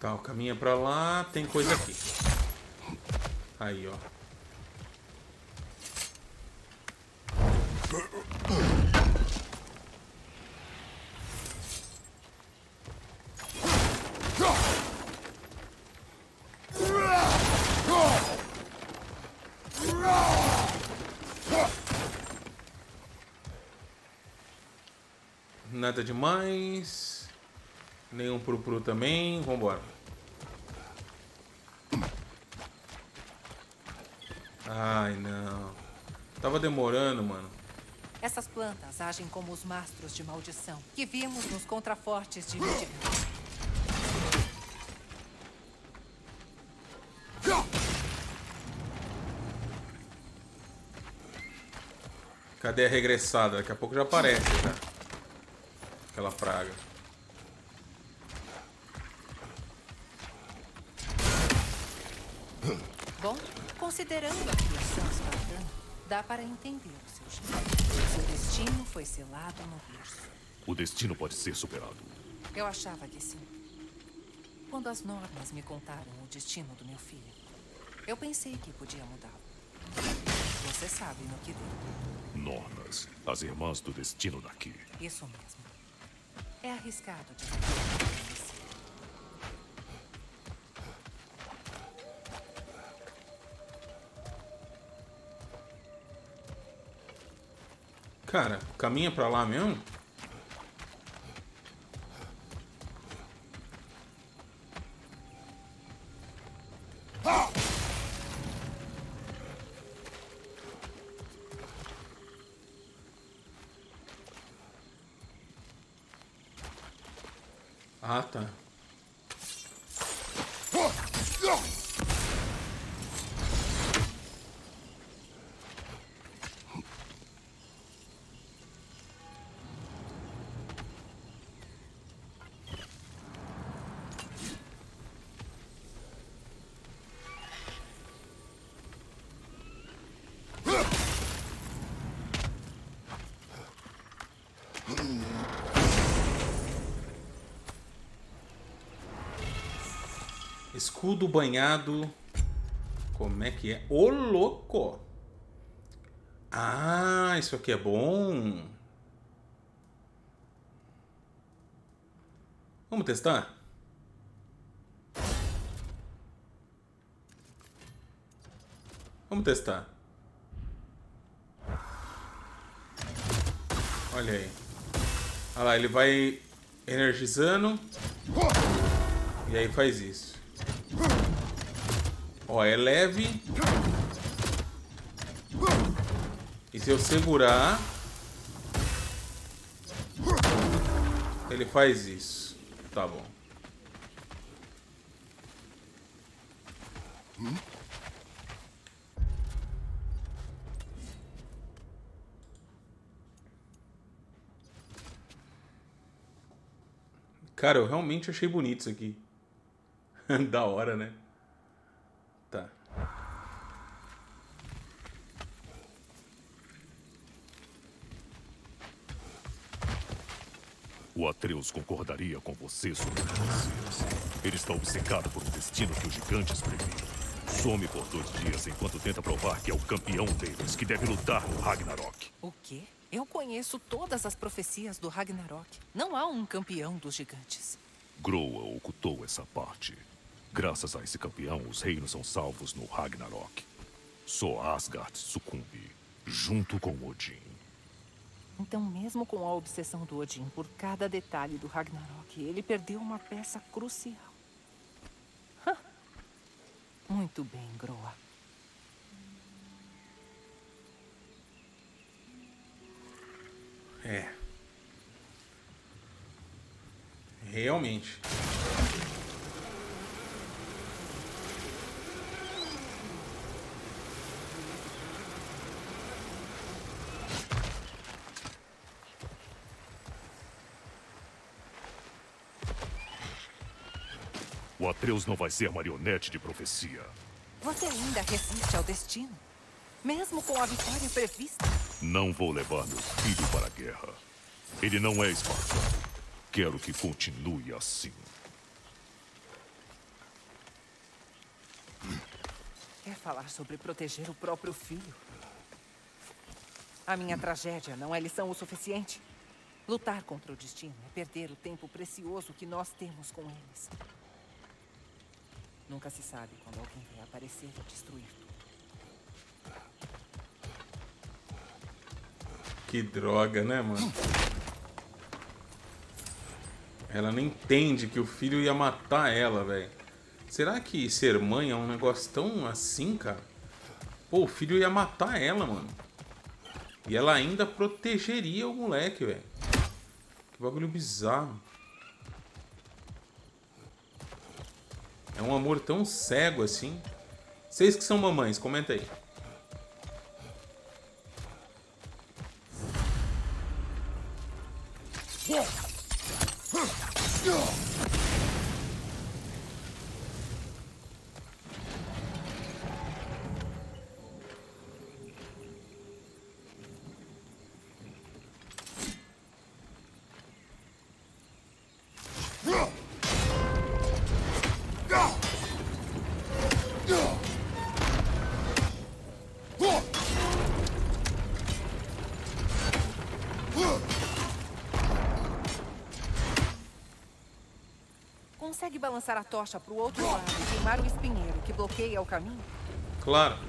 Tá, o caminho é pra lá, tem coisa aqui. Aí, ó. Nada demais. Nenhum pru-pru também. Vambora. Ai, não. Tava demorando, mano. Essas plantas agem como os mastros de maldição que vimos nos contrafortes de Midgard. Cadê a regressada? Daqui a pouco já aparece, né? Aquela praga. Bom, considerando a criação espartana, dá para entender o seu jeito. Seu destino foi selado no berço. O destino pode ser superado. Eu achava que sim. Quando as Nornas me contaram o destino do meu filho, eu pensei que podia mudá-lo. Você sabe no que deu. Nornas, as irmãs do destino daqui. Isso mesmo. É arriscado de acontecer. Cara, caminha pra lá mesmo? Ah, tá. Escudo banhado. Como é que é? Ô, louco! Ah, isso aqui é bom. Vamos testar? Vamos testar. Olha aí. Olha lá, ele vai energizando. E aí faz isso. Ó, é leve. E se eu segurar, ele faz isso. Tá bom. Cara, eu realmente achei bonito isso aqui. Da hora, né? Tá. O Atreus concordaria com você sobre vocês. Ele está obcecado por um destino que os gigantes previram. Some por 2 dias enquanto tenta provar que é o campeão deles, que deve lutar no Ragnarok. O quê? Eu conheço todas as profecias do Ragnarok. Não há um campeão dos gigantes. Groa ocultou essa parte. Graças a esse campeão, os reinos são salvos no Ragnarok. Só Asgard sucumbe, junto com Odin. Então, mesmo com a obsessão do Odin por cada detalhe do Ragnarok, ele perdeu uma peça crucial. Muito bem, Groa. É. Realmente. O Atreus não vai ser marionete de profecia. Você ainda resiste ao destino? Mesmo com a vitória prevista? Não vou levar meu filho para a guerra. Ele não é espartano. Quero que continue assim. Quer falar sobre proteger o próprio filho? A minha tragédia não é lição o suficiente. Lutar contra o destino é perder o tempo precioso que nós temos com eles. Nunca se sabe quando alguém vai aparecer e destruir tudo. Que droga, né, mano? Ela não entende que o filho ia matar ela, velho. Será que ser mãe é um negócio tão assim, cara? Pô, o filho ia matar ela, mano. E ela ainda protegeria o moleque, velho. Que bagulho bizarro. É um amor tão cego assim. Vocês que são mamães, comenta aí. Consegue balançar a tocha para o outro lado e queimar o espinheiro que bloqueia o caminho? Claro.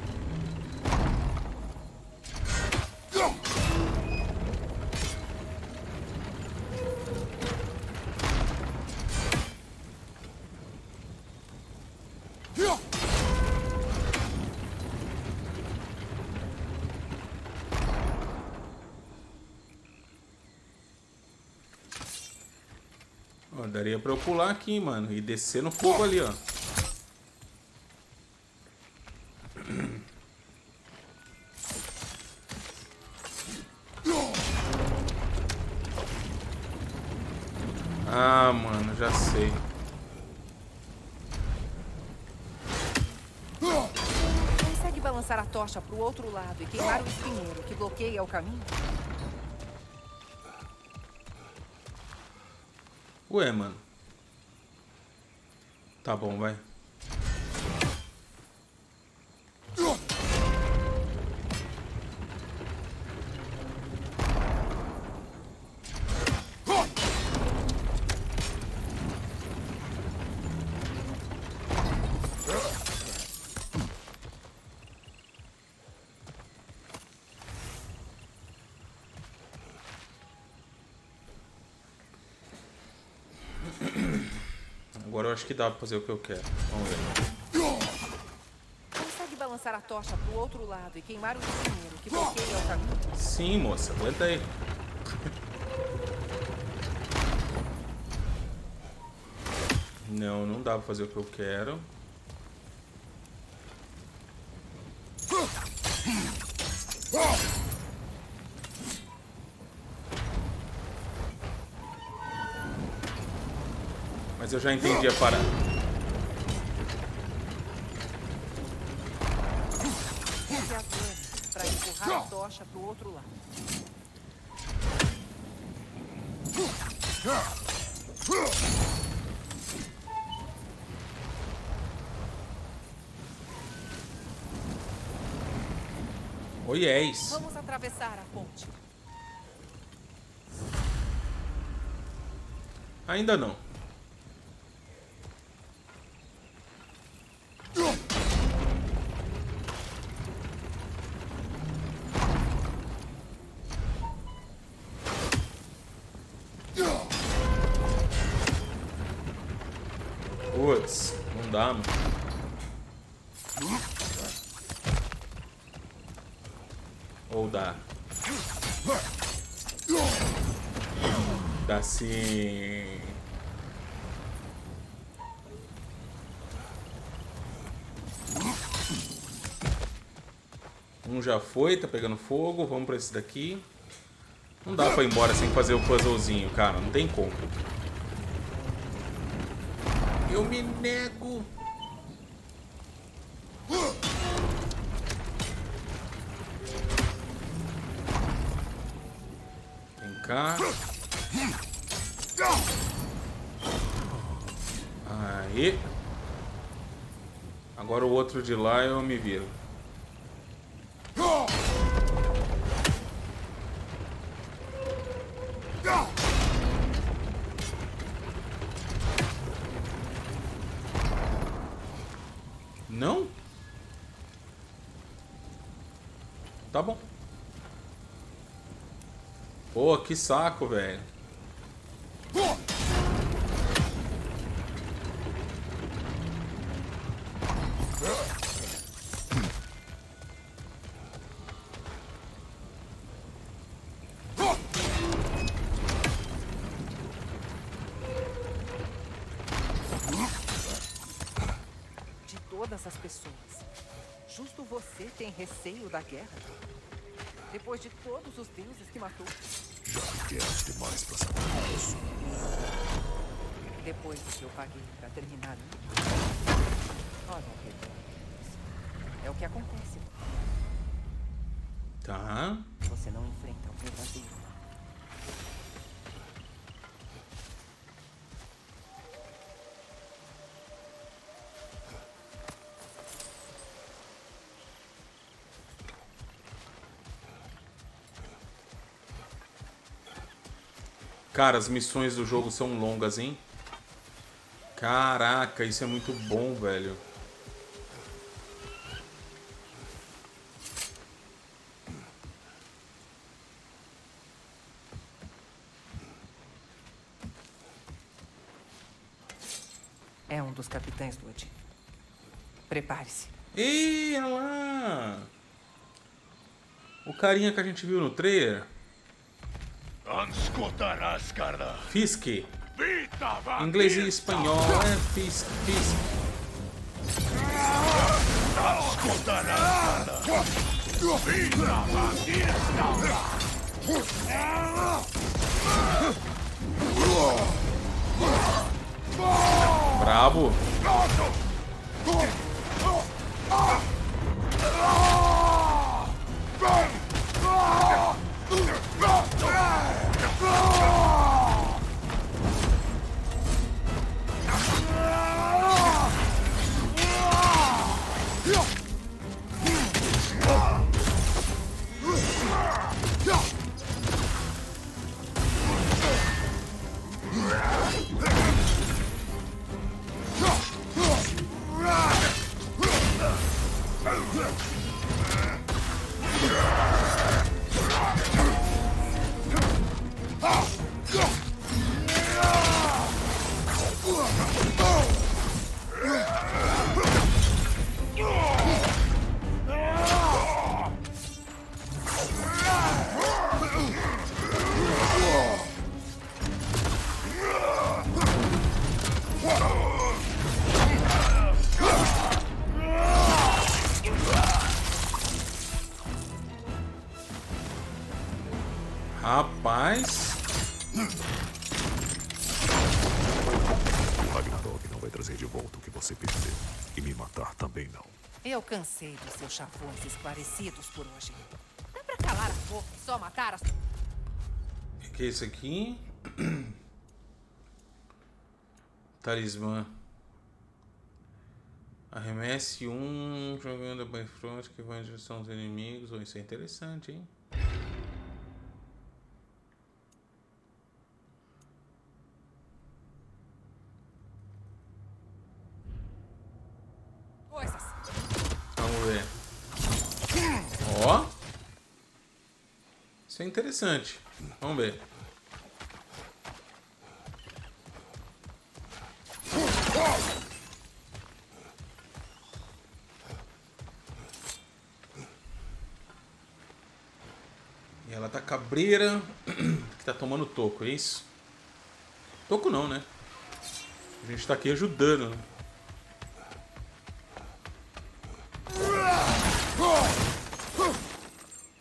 Daria pra eu pular aqui, mano, e descer no fogo ali, ó. Ah, mano, já sei. Consegue balançar a tocha pro outro lado e queimar o espinheiro que bloqueia o caminho? Ué, mano. Tá bom, vai. Agora eu acho que dá pra fazer o que eu quero. Vamos ver. Consegue balançar a tocha pro outro lado e queimar o dinheiro que bloqueia o caminho? Sim, moça. Aguenta aí. Não, não dá pra fazer o que eu quero. Mas eu já entendi a parada. Para empurrar a tocha pro outro lado. Oh, yes. Vamos atravessar a ponte. Ainda não. Ou dá. Dá sim. Um já foi, tá pegando fogo. Vamos pra esse daqui. Não dá pra ir embora sem fazer o puzzlezinho, cara. Não tem como. Eu me nego. Vem cá. Aí. Agora o outro de lá eu me viro. Não? Tá bom. Pô, que saco, velho. Receio da guerra? Depois de todos os deuses que matou? Já queres demais pra saber isso. Depois que eu paguei pra terminar. Olha, é o que acontece. Tá. Você não enfrenta o verdadeiro. Cara, as missões do jogo são longas, hein? Caraca, isso é muito bom, velho. É um dos capitães do Odin. Prepare-se. Ih, olha lá! O carinha que a gente viu no trailer... Fisk. Inglês e espanhol é Fisk, Fisk. Bravo. trazer de volta o que você perdeu. E me matar também não. Eu cansei dos seus chafões esclarecidos por hoje. Dá pra calar a boca e só matar as... O que é isso aqui? Talismã. Arremesse um jogando by front que vai em direção aos inimigos. Isso é interessante, hein? É interessante. Vamos ver. E ela tá cabreira que tá tomando toco, é isso? Toco não, né? A gente tá aqui ajudando, né?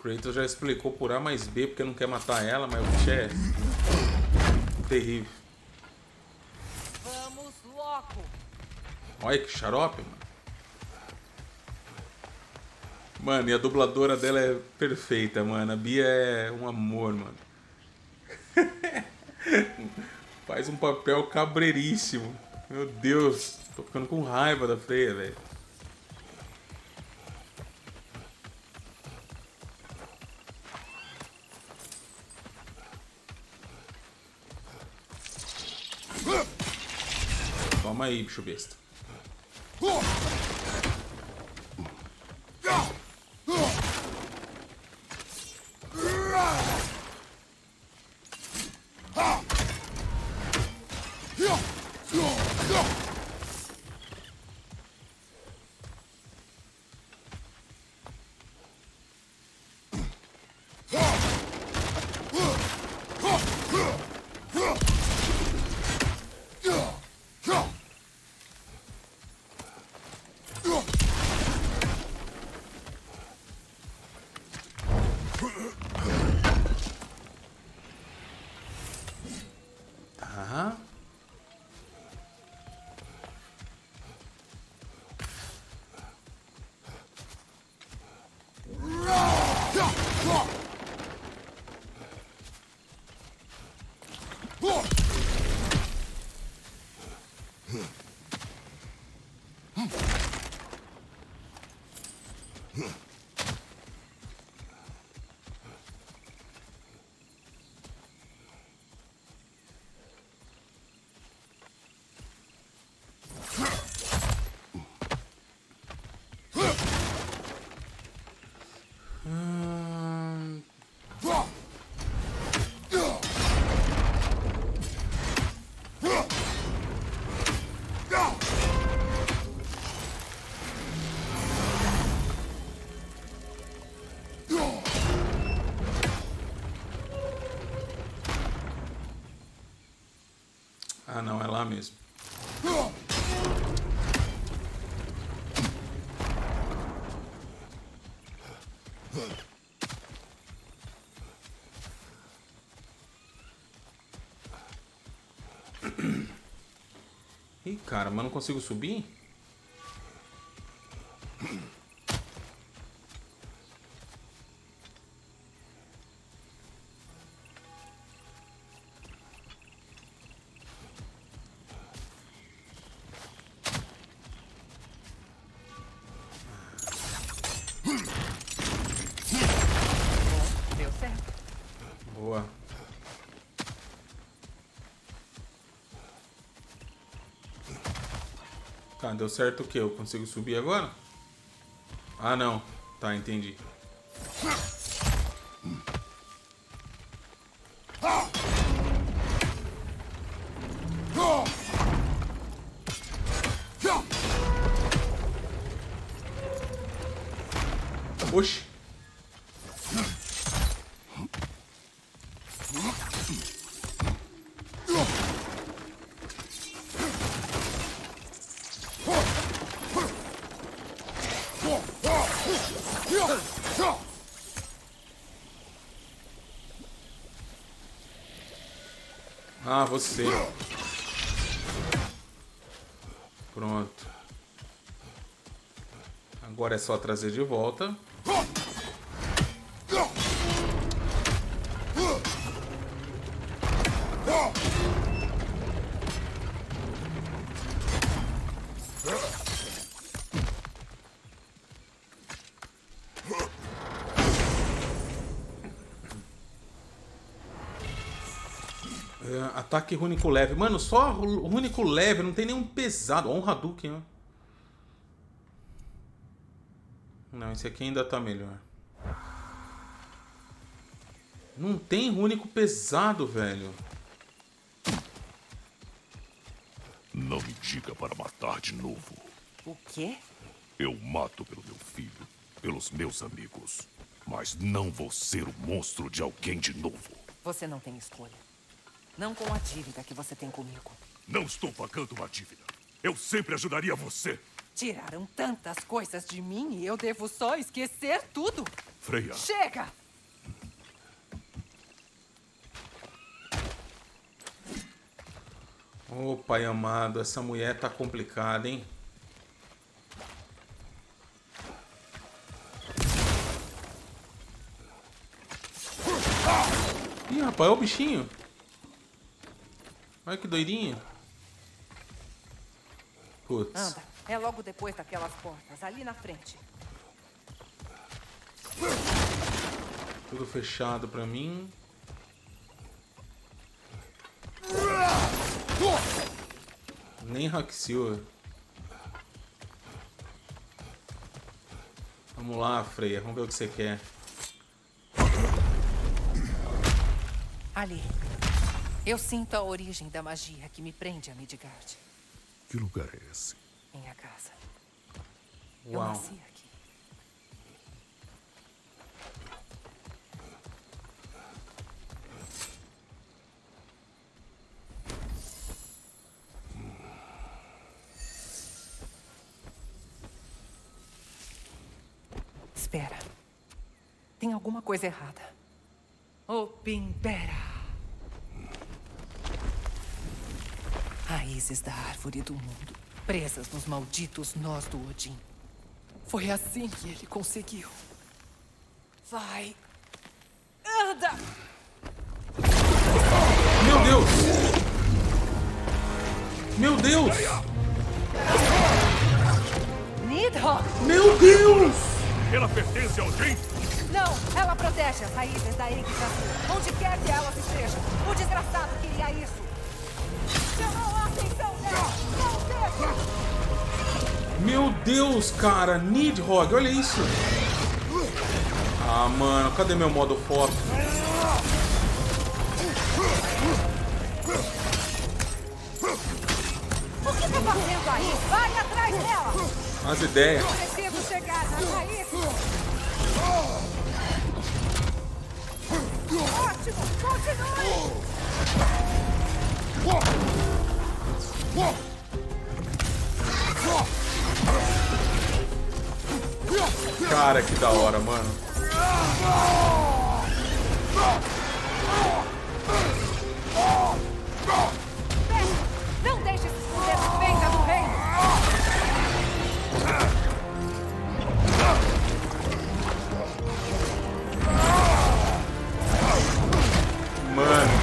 Kratos já explicou por A mais B porque não quer matar ela, mas o bicho é terrível. Vamos logo. Olha que xarope, mano. Mano, e a dubladora dela é perfeita, mano. A Bia é um amor, mano. Faz um papel cabreiríssimo. Meu Deus, tô ficando com raiva da Freya, velho. Calma aí, bicho besta. Ah, não, é lá mesmo. Ih, cara, mas não consigo subir? Deu certo o que? Eu consigo subir agora? Ah, não. Tá, entendi. Oxi. Ah, você. Pronto. Agora é só trazer de volta. Ataque rúnico leve. Mano, só rúnico leve, não tem nenhum pesado. Ó, um Hadouken, ó. Não, esse aqui ainda tá melhor. Não tem rúnico pesado, velho. Não me diga para matar de novo. O quê? Eu mato pelo meu filho, pelos meus amigos. Mas não vou ser o monstro de alguém de novo. Você não tem escolha. Não com a dívida que você tem comigo. Não estou pagando uma dívida. Eu sempre ajudaria você. Tiraram tantas coisas de mim e eu devo só esquecer tudo. Freya. Chega! Ô, pai amado, essa mulher tá complicada, hein? Ih, rapaz, é o bichinho. Olha que doidinho. Putz. Anda, é logo depois daquelas portas, ali na frente. Tudo fechado pra mim. Nem Haxil. Vamos lá, Freya, vamos ver o que você quer. Ali. Eu sinto a origem da magia que me prende a Midgard. Que lugar é esse? Minha casa. Uau. Eu nasci aqui. Espera. Tem alguma coisa errada. Oh, Pimpera. Raízes da árvore do mundo, presas nos malditos nós do Odin. Foi assim que ele conseguiu. Vai. Anda! Meu Deus! Meu Deus! Nidhogg! Meu Deus! Ela pertence a Odin? Não, ela protege as raízes da Yggdrasil. Onde quer que elas estejam, o desgraçado queria isso. Meu Deus, cara, Nidhogg, olha isso. Ah, mano, cadê meu modo foto? O que tá fazendo aí? Vai atrás dela. As ideias. Preciso chegar na raiz. Ótimo, continue. Cara, que da hora, mano. Não deixe esses poderes feitas do reino. Mano.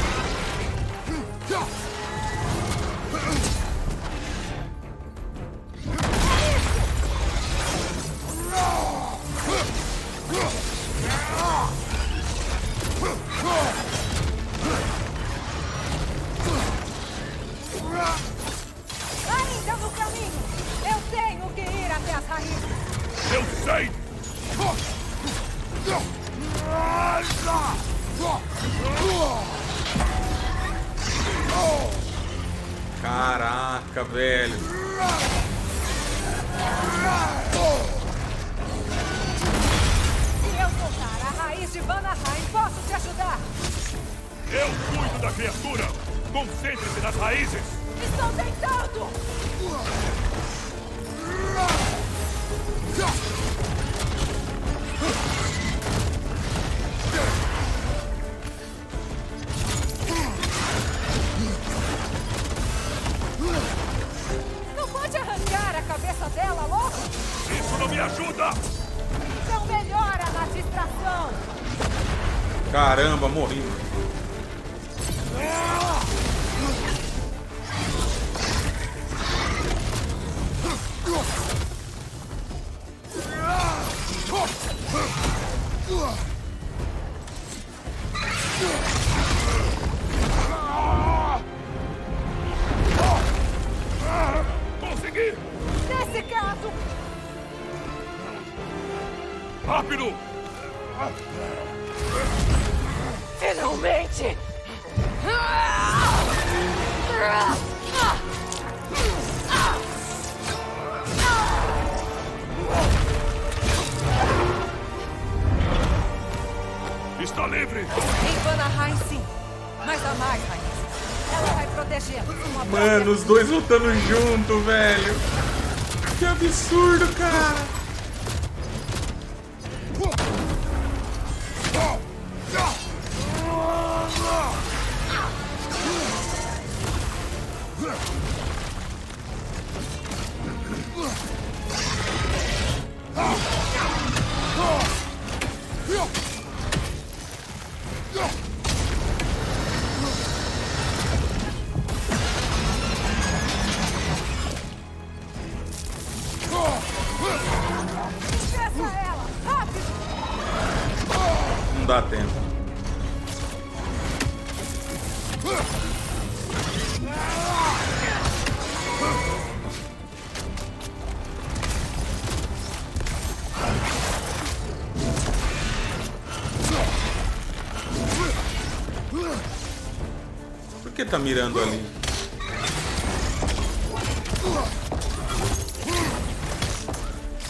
Caraca, velho. Se eu soltar a raiz de Vanaheim, posso te ajudar. Eu cuido da criatura. Concentre-se nas raízes. Estou tentando. Não pode arrancar. cabeça dela, louco? Isso não me ajuda! Então melhora na distração! Caramba, morri! Consegui! Nesse caso! Rápido! Finalmente! Está livre! Em Vanaheim, sim. Mas a mais, Rainha. Ela vai proteger. Mano, os dois lutando junto, velho. Que absurdo, cara. Tá mirando ali.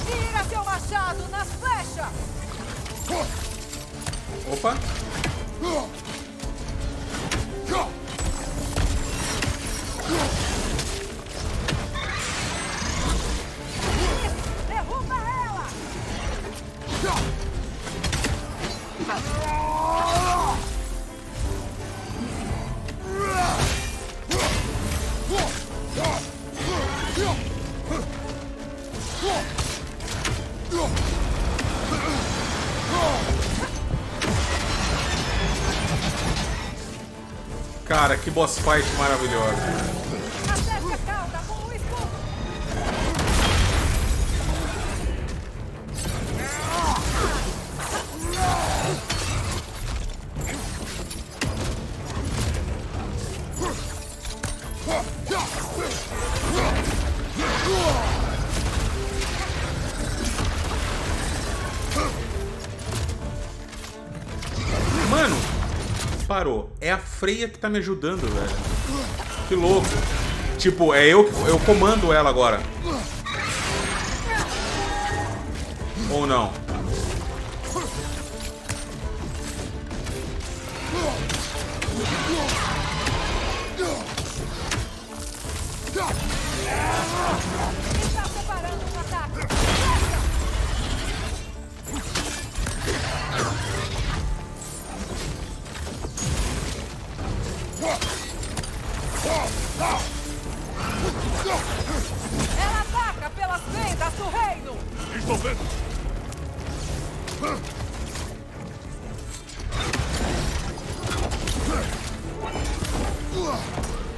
Tira seu machado nas flechas. Opa. Derruba ela. Cara, que boss fight maravilhosa. Acerta a cauda com o escudo. Mano, parou. É a Freya que tá me ajudando, velho. Que louco. Tipo, é eu comando ela agora. Ou não? Ela ataca pelas vendas do reino! Estou vendo!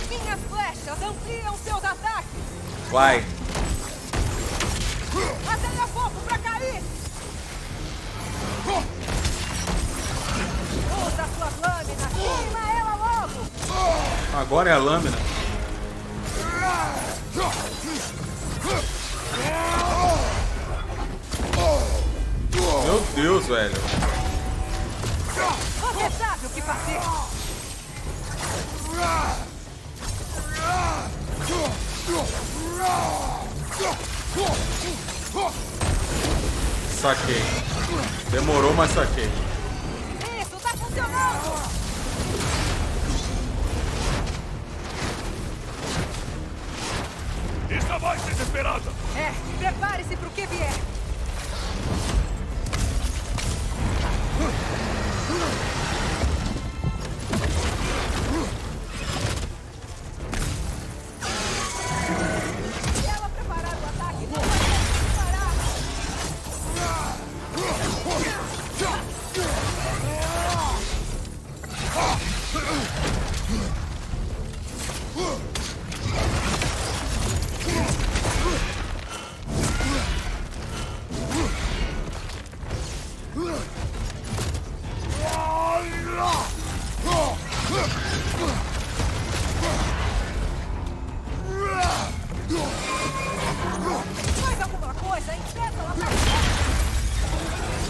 Minhas flechas ampliam seus ataques! Vai! Até é pouco pra cair! Usa suas lâminas! Queima ela logo! Agora é a lâmina! Meu Deus, velho. Você sabe o que fazer. Saquei. Demorou, mas saquei. Isso tá funcionando. Está mais desesperada. É, prepare-se pro que vier. E ela preparando o ataque.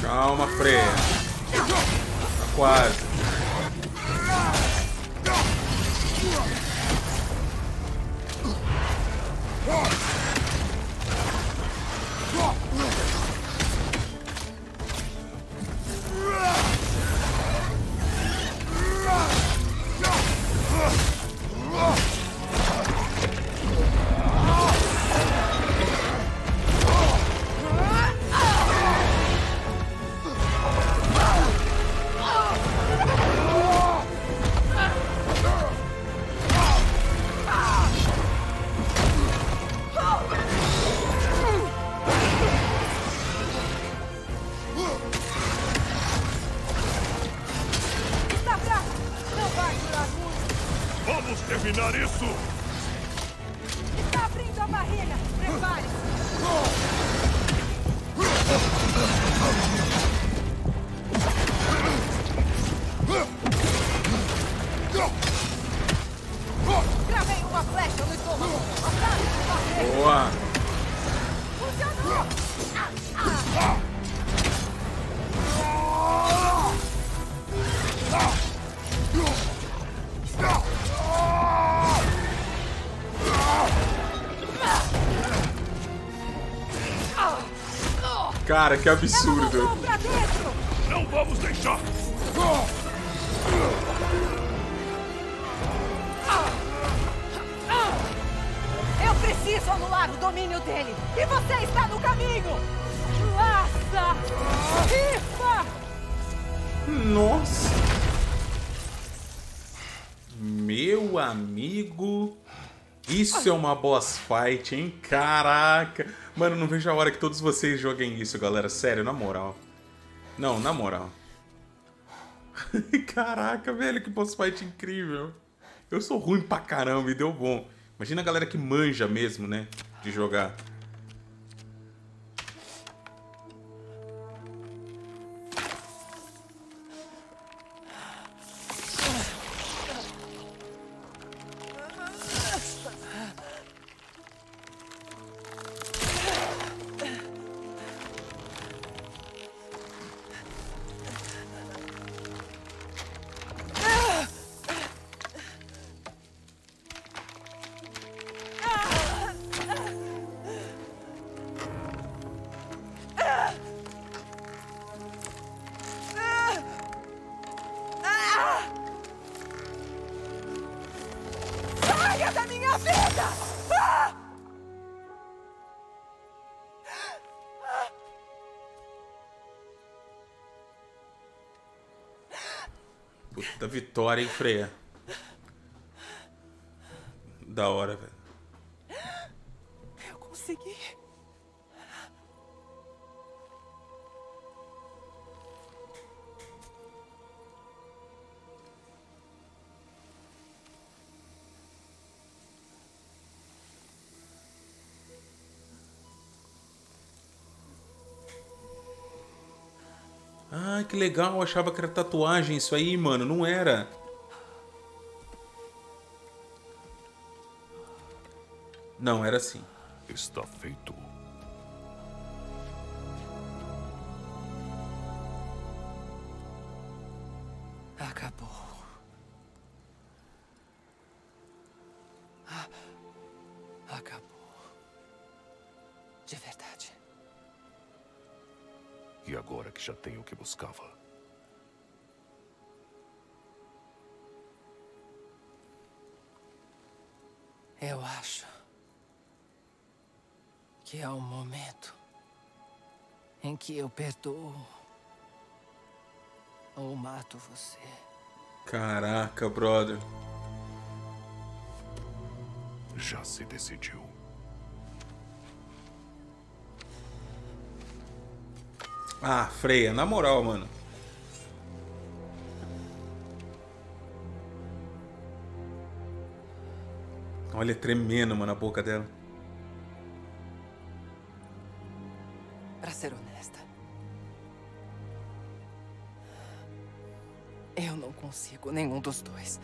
Calma, Freya. Tá quase. Cara, que absurdo. Não vamos deixar. Eu preciso anular o domínio dele. E você está no caminho. Laça! Rifa! Nossa. Meu amigo. Isso é uma boss fight, hein? Caraca! Mano, não vejo a hora que todos vocês joguem isso, galera. Sério, na moral. Não, na moral. Caraca, velho, que boss fight incrível. Eu sou ruim pra caramba e deu bom. Imagina a galera que manja mesmo, né? De jogar. Da vitória, hein, Freya? Da hora, velho. Eu consegui. Ah, que legal, eu achava que era tatuagem isso aí, mano, não era. Não, era assim. Está feito. Acabou. Acabou. De verdade. E agora que já tenho o que buscava. Eu acho que há um momento em que eu perdoo ou mato você. Caraca, brother. Já se decidiu. Ah, Freya, na moral, mano. Olha, tremendo, mano, a boca dela. Pra ser honesta, eu não consigo nenhum dos dois.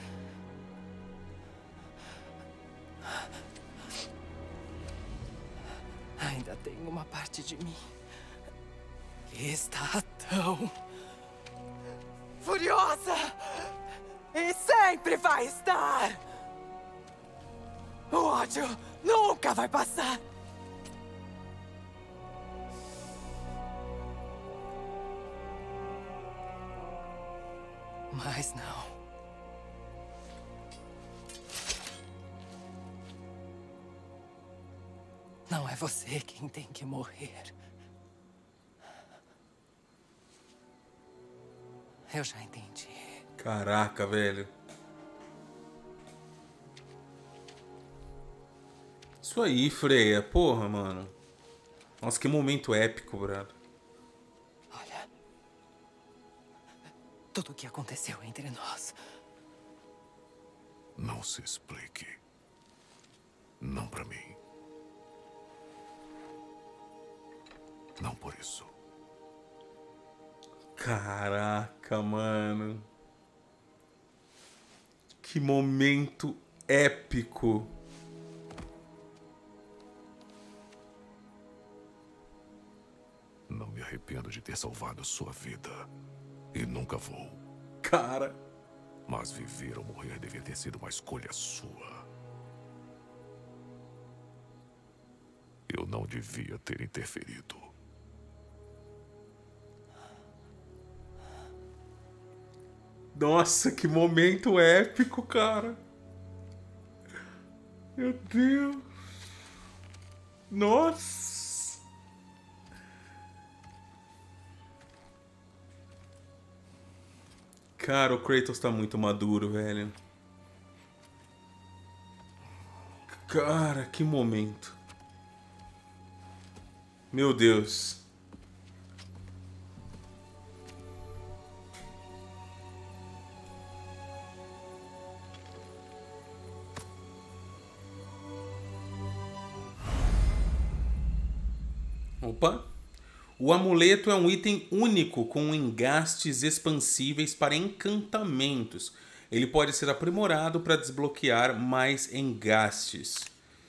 ainda tem uma parte de mim que está tão furiosa e sempre vai estar. O ódio nunca vai passar. Mas não. Não é você quem tem que morrer. Eu já entendi. Caraca, velho. Isso aí, Freya. Porra, mano. Nossa, que momento épico, brado. Olha. Tudo o que aconteceu entre nós. Não se explique. Não pra mim. Não por isso. Caraca, mano. Que momento épico. Não me arrependo de ter salvado sua vida. E nunca vou. Cara. Mas viver ou morrer devia ter sido uma escolha sua. Eu não devia ter interferido. Nossa, que momento épico, cara. Meu Deus. Nossa. Cara, o Kratos tá muito maduro, velho. Cara, que momento. Meu Deus. Opa! O amuleto é um item único com engastes expansíveis para encantamentos. Ele pode ser aprimorado para desbloquear mais engastes.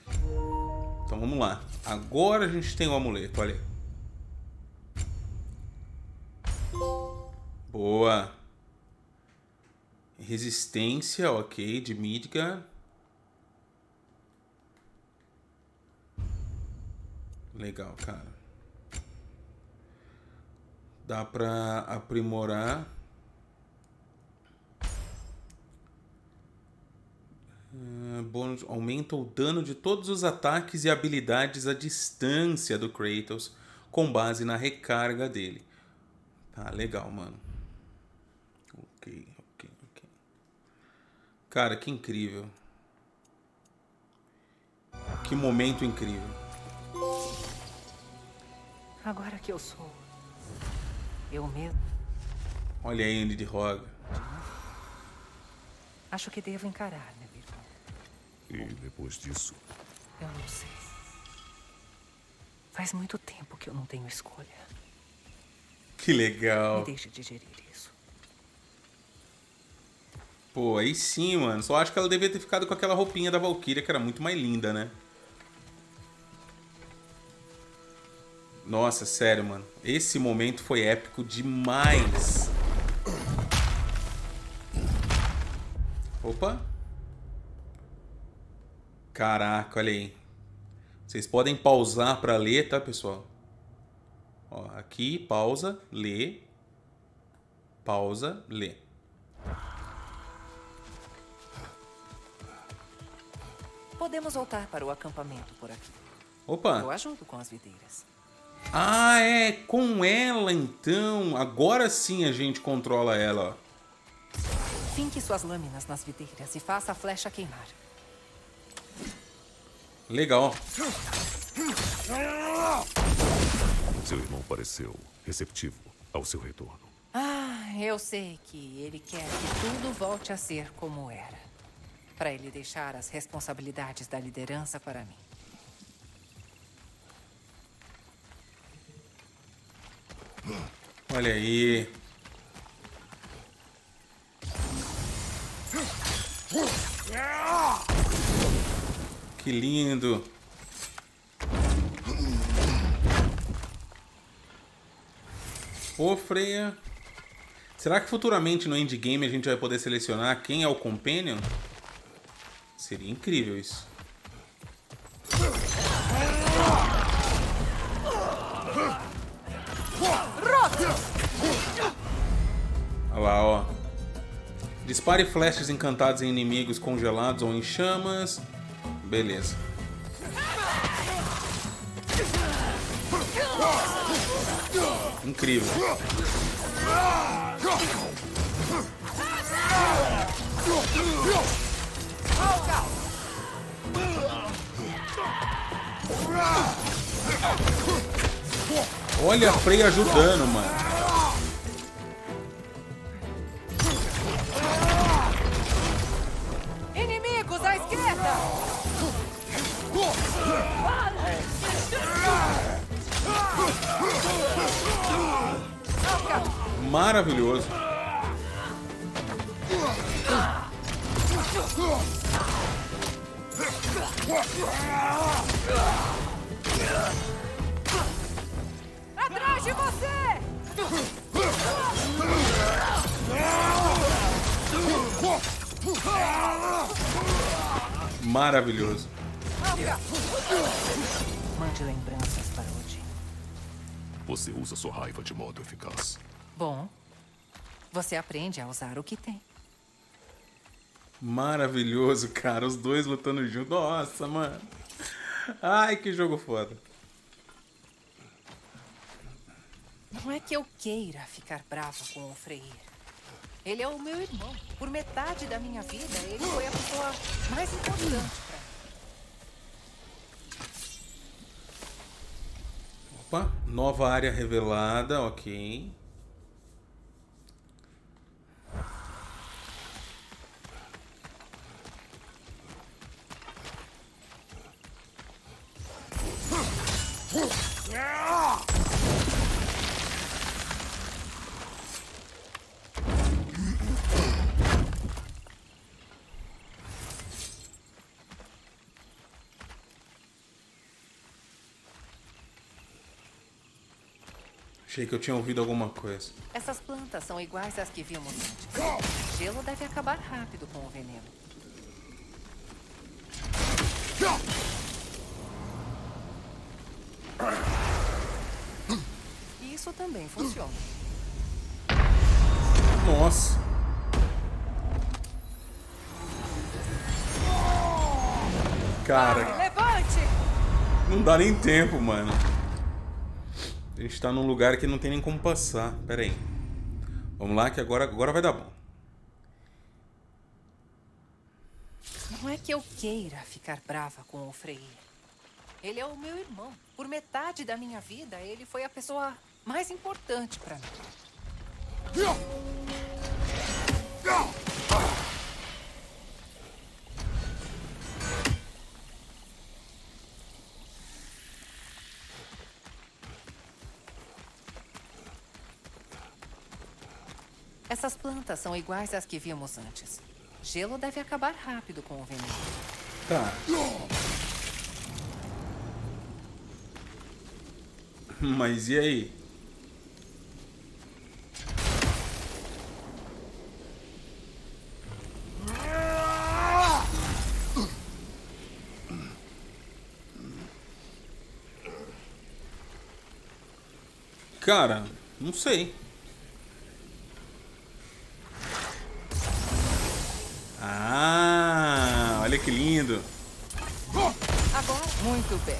Então vamos lá. Agora a gente tem o amuleto, olha aí. Boa! Resistência, ok, de Midgard. Legal, cara. Dá pra aprimorar. Bônus aumenta o dano de todos os ataques e habilidades à distância do Kratos, com base na recarga dele. Tá, legal, mano. Ok, ok, ok. Cara, que incrível. Que momento incrível. Agora que eu sou... eu mesmo. Olha aí, Nidhogg. Acho que devo encarar, né, Virgão? E depois disso? Eu não sei. Faz muito tempo que eu não tenho escolha. Que legal. Me deixe digerir isso. Pô, aí sim, mano. Só acho que ela devia ter ficado com aquela roupinha da Valkyria, que era muito mais linda, né? Nossa, sério, mano. Esse momento foi épico demais. Opa. Caraca, olha aí. Vocês podem pausar pra ler, tá, pessoal? Ó, aqui, pausa, lê. Pausa, lê. Podemos voltar para o acampamento por aqui. Opa. Eu ajudo com as videiras. Ah, é com ela, então. Agora sim a gente controla ela. Finque suas lâminas nas videiras e faça a flecha queimar. Legal. Seu irmão pareceu receptivo ao seu retorno. Ah, eu sei que ele quer que tudo volte a ser como era. Para ele deixar as responsabilidades da liderança para mim. Olha aí. Que lindo. Ô, Freya. Será que futuramente no endgame a gente vai poder selecionar quem é o companion? Seria incrível isso. Olha lá, ó. Dispare flechas encantadas em inimigos congelados ou em chamas. Beleza. Incrível. Olha a Freya ajudando, mano. Inimigos à esquerda. Maravilhoso. Atrás de você! Maravilhoso. Mande lembranças para Odin. Você usa sua raiva de modo eficaz. Bom, você aprende a usar o que tem. Maravilhoso, cara. Os dois lutando junto. Nossa, mano. Ai, que jogo foda. Não é que eu queira ficar brava com o Freyr. Ele é o meu irmão. Por metade da minha vida, ele foi a pessoa mais importante pra mim. Opa, nova área revelada, ok. Achei que eu tinha ouvido alguma coisa. Essas plantas são iguais às que vimos antes. O gelo deve acabar rápido com o veneno. Isso também funciona. Nossa. Cara. Levante! Não dá nem tempo, mano. A gente tá num lugar que não tem nem como passar. Pera aí. Vamos lá que agora vai dar bom. Não é que eu queira ficar brava com o Freyr. Ele é o meu irmão. Por metade da minha vida, ele foi a pessoa mais importante pra mim. Essas plantas são iguais às que vimos antes. Gelo deve acabar rápido com o veneno. Tá. Mas e aí? Cara, não sei. Ah, olha que lindo. Agora, muito bem.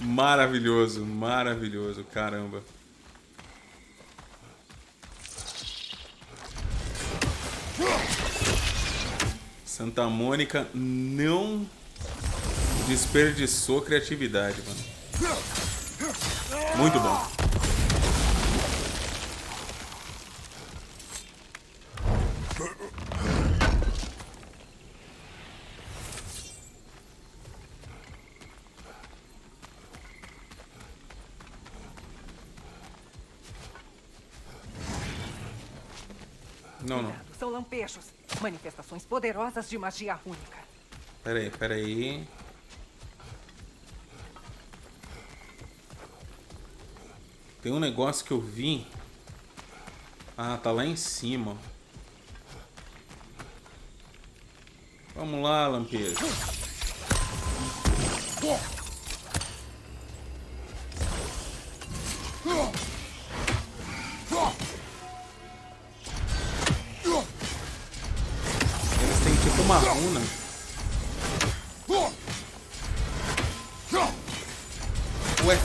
Maravilhoso, maravilhoso, caramba. Santa Mônica não desperdiçou criatividade, mano. Muito bom. São lampejos, manifestações poderosas de magia rúnica. Peraí. Tem um negócio que eu vi. Ah, tá lá em cima. Vamos lá, lampejo. Eles têm tipo uma runa. Ué.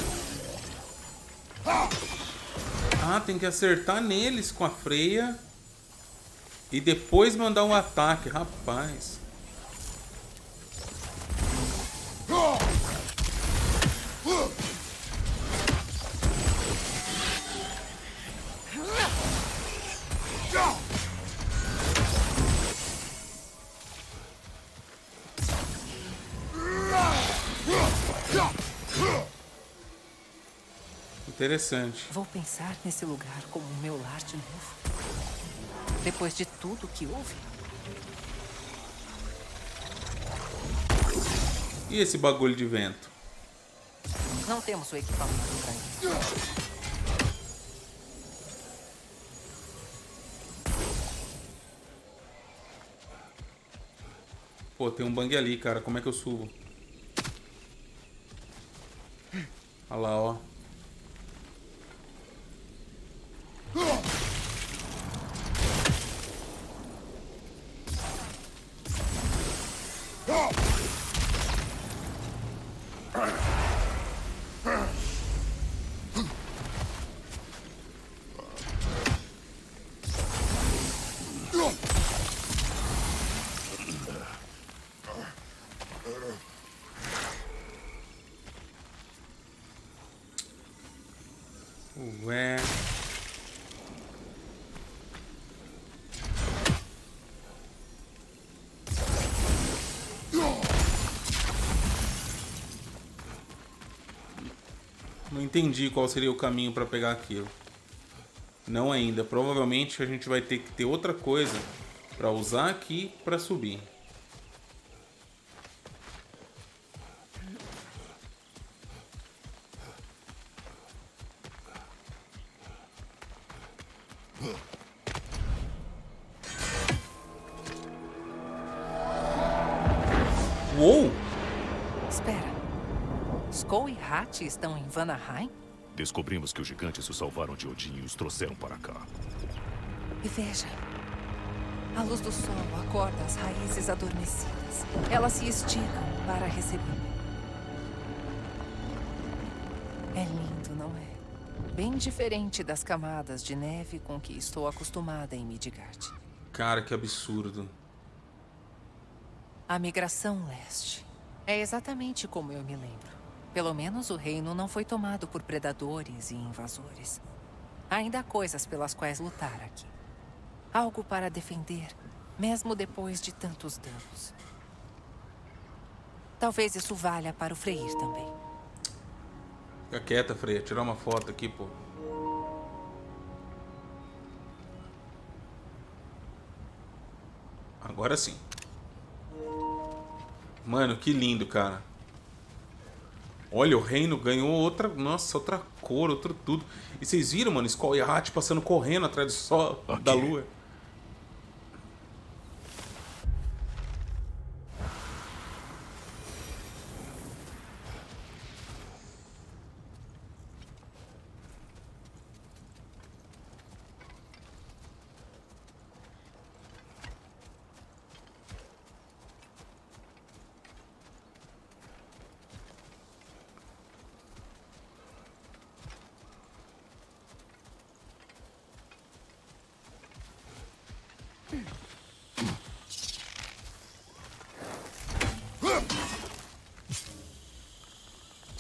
Ah, tem que acertar neles com a Freya e depois mandar um ataque, rapaz. Interessante. Vou pensar nesse lugar como o meu lar de novo. Depois de tudo que houve. E esse bagulho de vento? Não temos o equipamento para isso. Pô, tem um bang ali, cara. Como é que eu subo? Olha lá, ó. Ué. Não entendi qual seria o caminho para pegar aquilo. Não ainda. Provavelmente a gente vai ter que ter outra coisa para usar aqui para subir. Estão em Vanaheim? Descobrimos que os gigantes os salvaram de Odin e os trouxeram para cá. E veja, a luz do sol acorda as raízes adormecidas. Elas se esticam para receber. É lindo, não é? Bem diferente das camadas de neve com que estou acostumada em Midgard. Cara, que absurdo. A migração leste é exatamente como eu me lembro. Pelo menos o reino não foi tomado por predadores e invasores. Ainda há coisas pelas quais lutar aqui. Algo para defender, mesmo depois de tantos danos. Talvez isso valha para o Freyr também. Fica quieta, Freyr. Tirar uma foto aqui, pô. Agora sim. Mano, que lindo, cara. Olha, o reino ganhou outra... Nossa, outra cor, outro tudo. E vocês viram, mano? Skoll e Hatch passando correndo atrás do sol, okay. Da lua.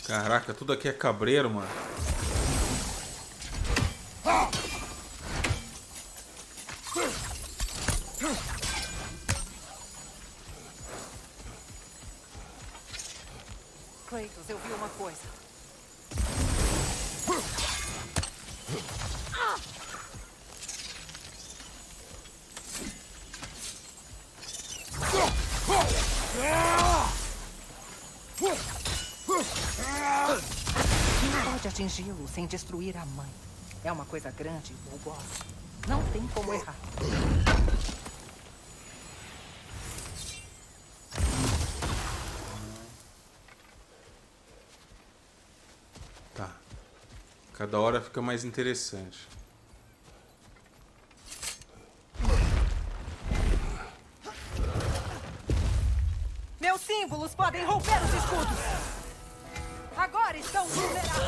Caraca, tudo aqui é cabreiro, mano. Kratos, eu vi uma coisa. pode atingi-lo sem destruir a mãe. É uma coisa grande e perigosa. Não tem como errar. Tá. Cada hora fica mais interessante. Meus símbolos podem romper os escudos. Agora estão vulneráveis.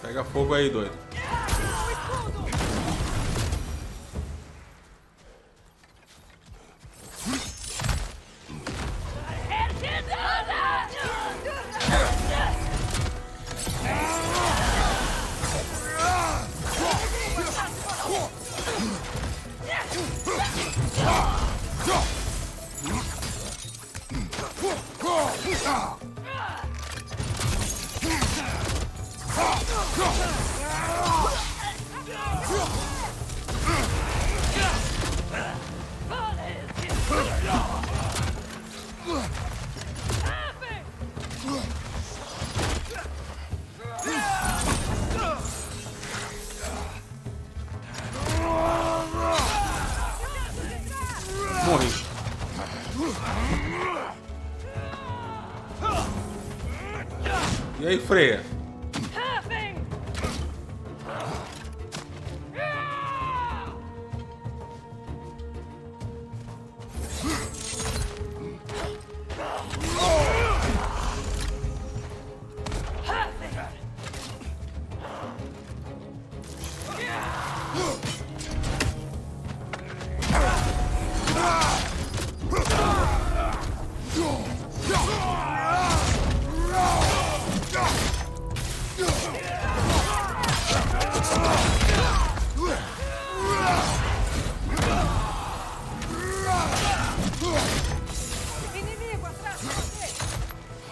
Pega fogo aí, doido. E aí, Freya?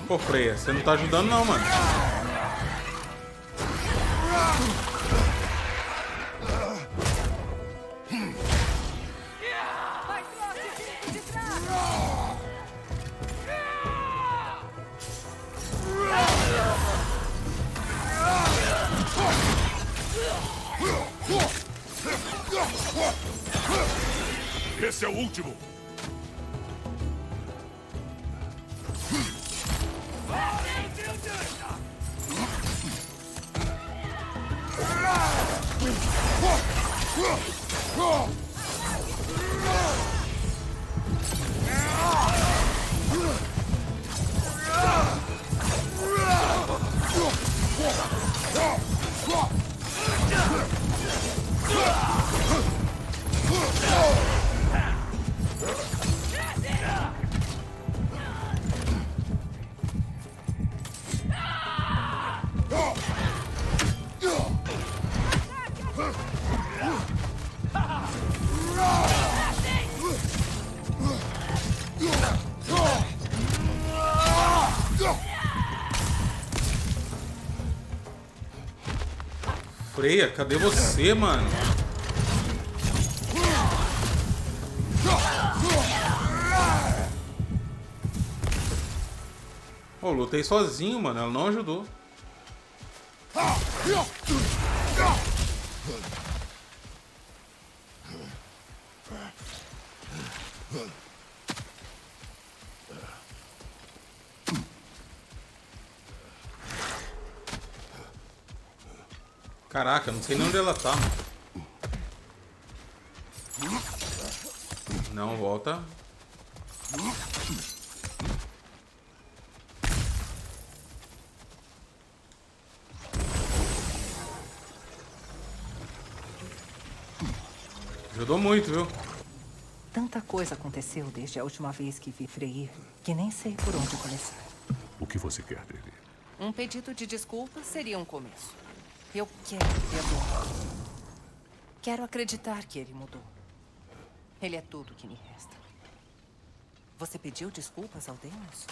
Pô, Freya, você não tá ajudando não, mano. Esse é o último. Freya, cadê você, mano? Oh, lutei sozinho, mano. Ela não ajudou. Caraca, não sei nem onde ela tá. Não, volta. Ajudou muito, viu? Tanta coisa aconteceu desde a última vez que vi Freyr, que nem sei por onde começar. O que você quer dele? Um pedido de desculpa seria um começo. Eu quero perdoar. Quero acreditar que ele mudou. Ele é tudo que me resta. Você pediu desculpas ao Deus?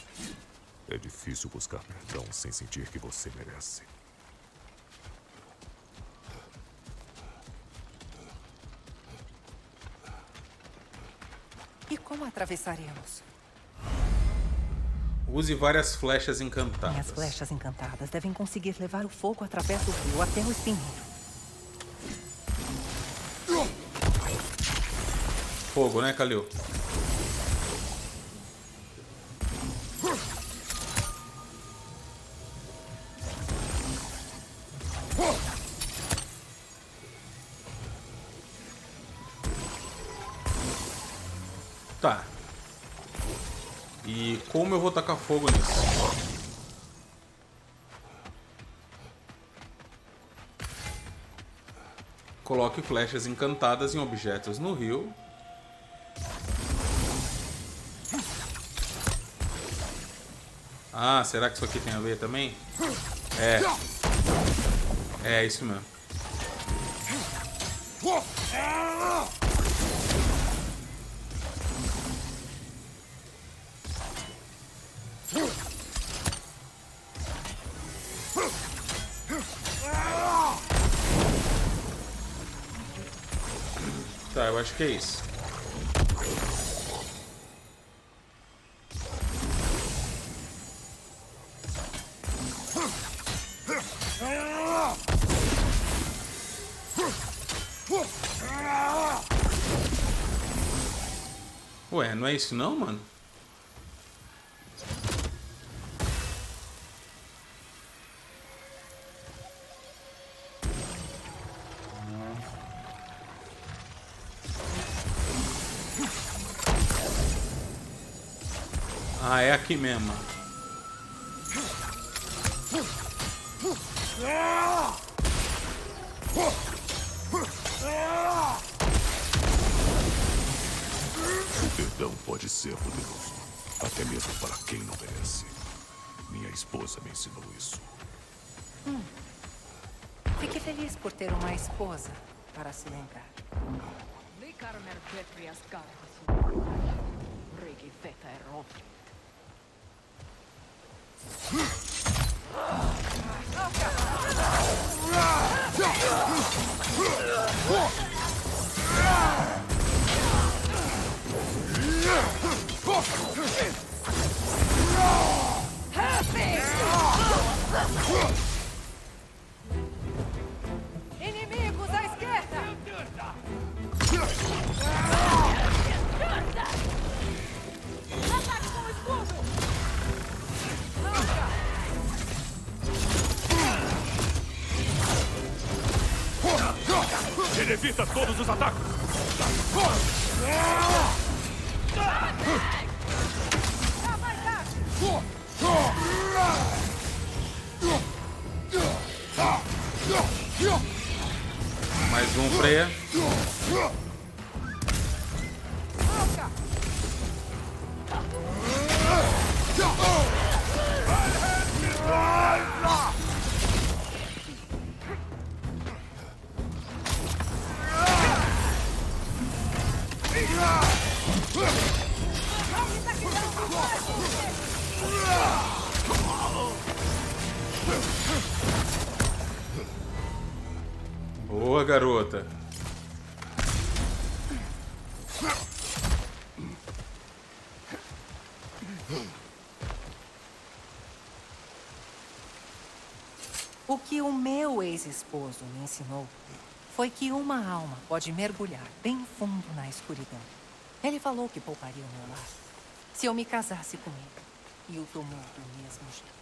É difícil buscar perdão sem sentir que você merece. E como atravessaremos? Use várias flechas encantadas. Minhas flechas encantadas devem conseguir levar o fogo através do rio até o espinheiro. Fogo, né, Kalil? Tá. E como eu vou tacar fogo nisso? Coloque flechas encantadas em objetos no rio. Ah, será que isso aqui tem a ver também? É. É isso mesmo. Tá, eu acho que é isso. Ué, não é isso não, mano? Ah, é aqui mesmo. Perdão pode ser poderoso, até mesmo para quem não merece. Minha esposa me ensinou isso. Fique feliz por ter uma esposa para se lembrar. Inimigos à esquerda! Ataque com o escudo! Ele evita todos os ataques! Mais um, Freya. Boa, garota. O que o meu ex-esposo me ensinou foi que uma alma pode mergulhar bem fundo na escuridão. Ele falou que pouparia o meu lar se eu me casasse com ele, e o tomou do mesmo jeito.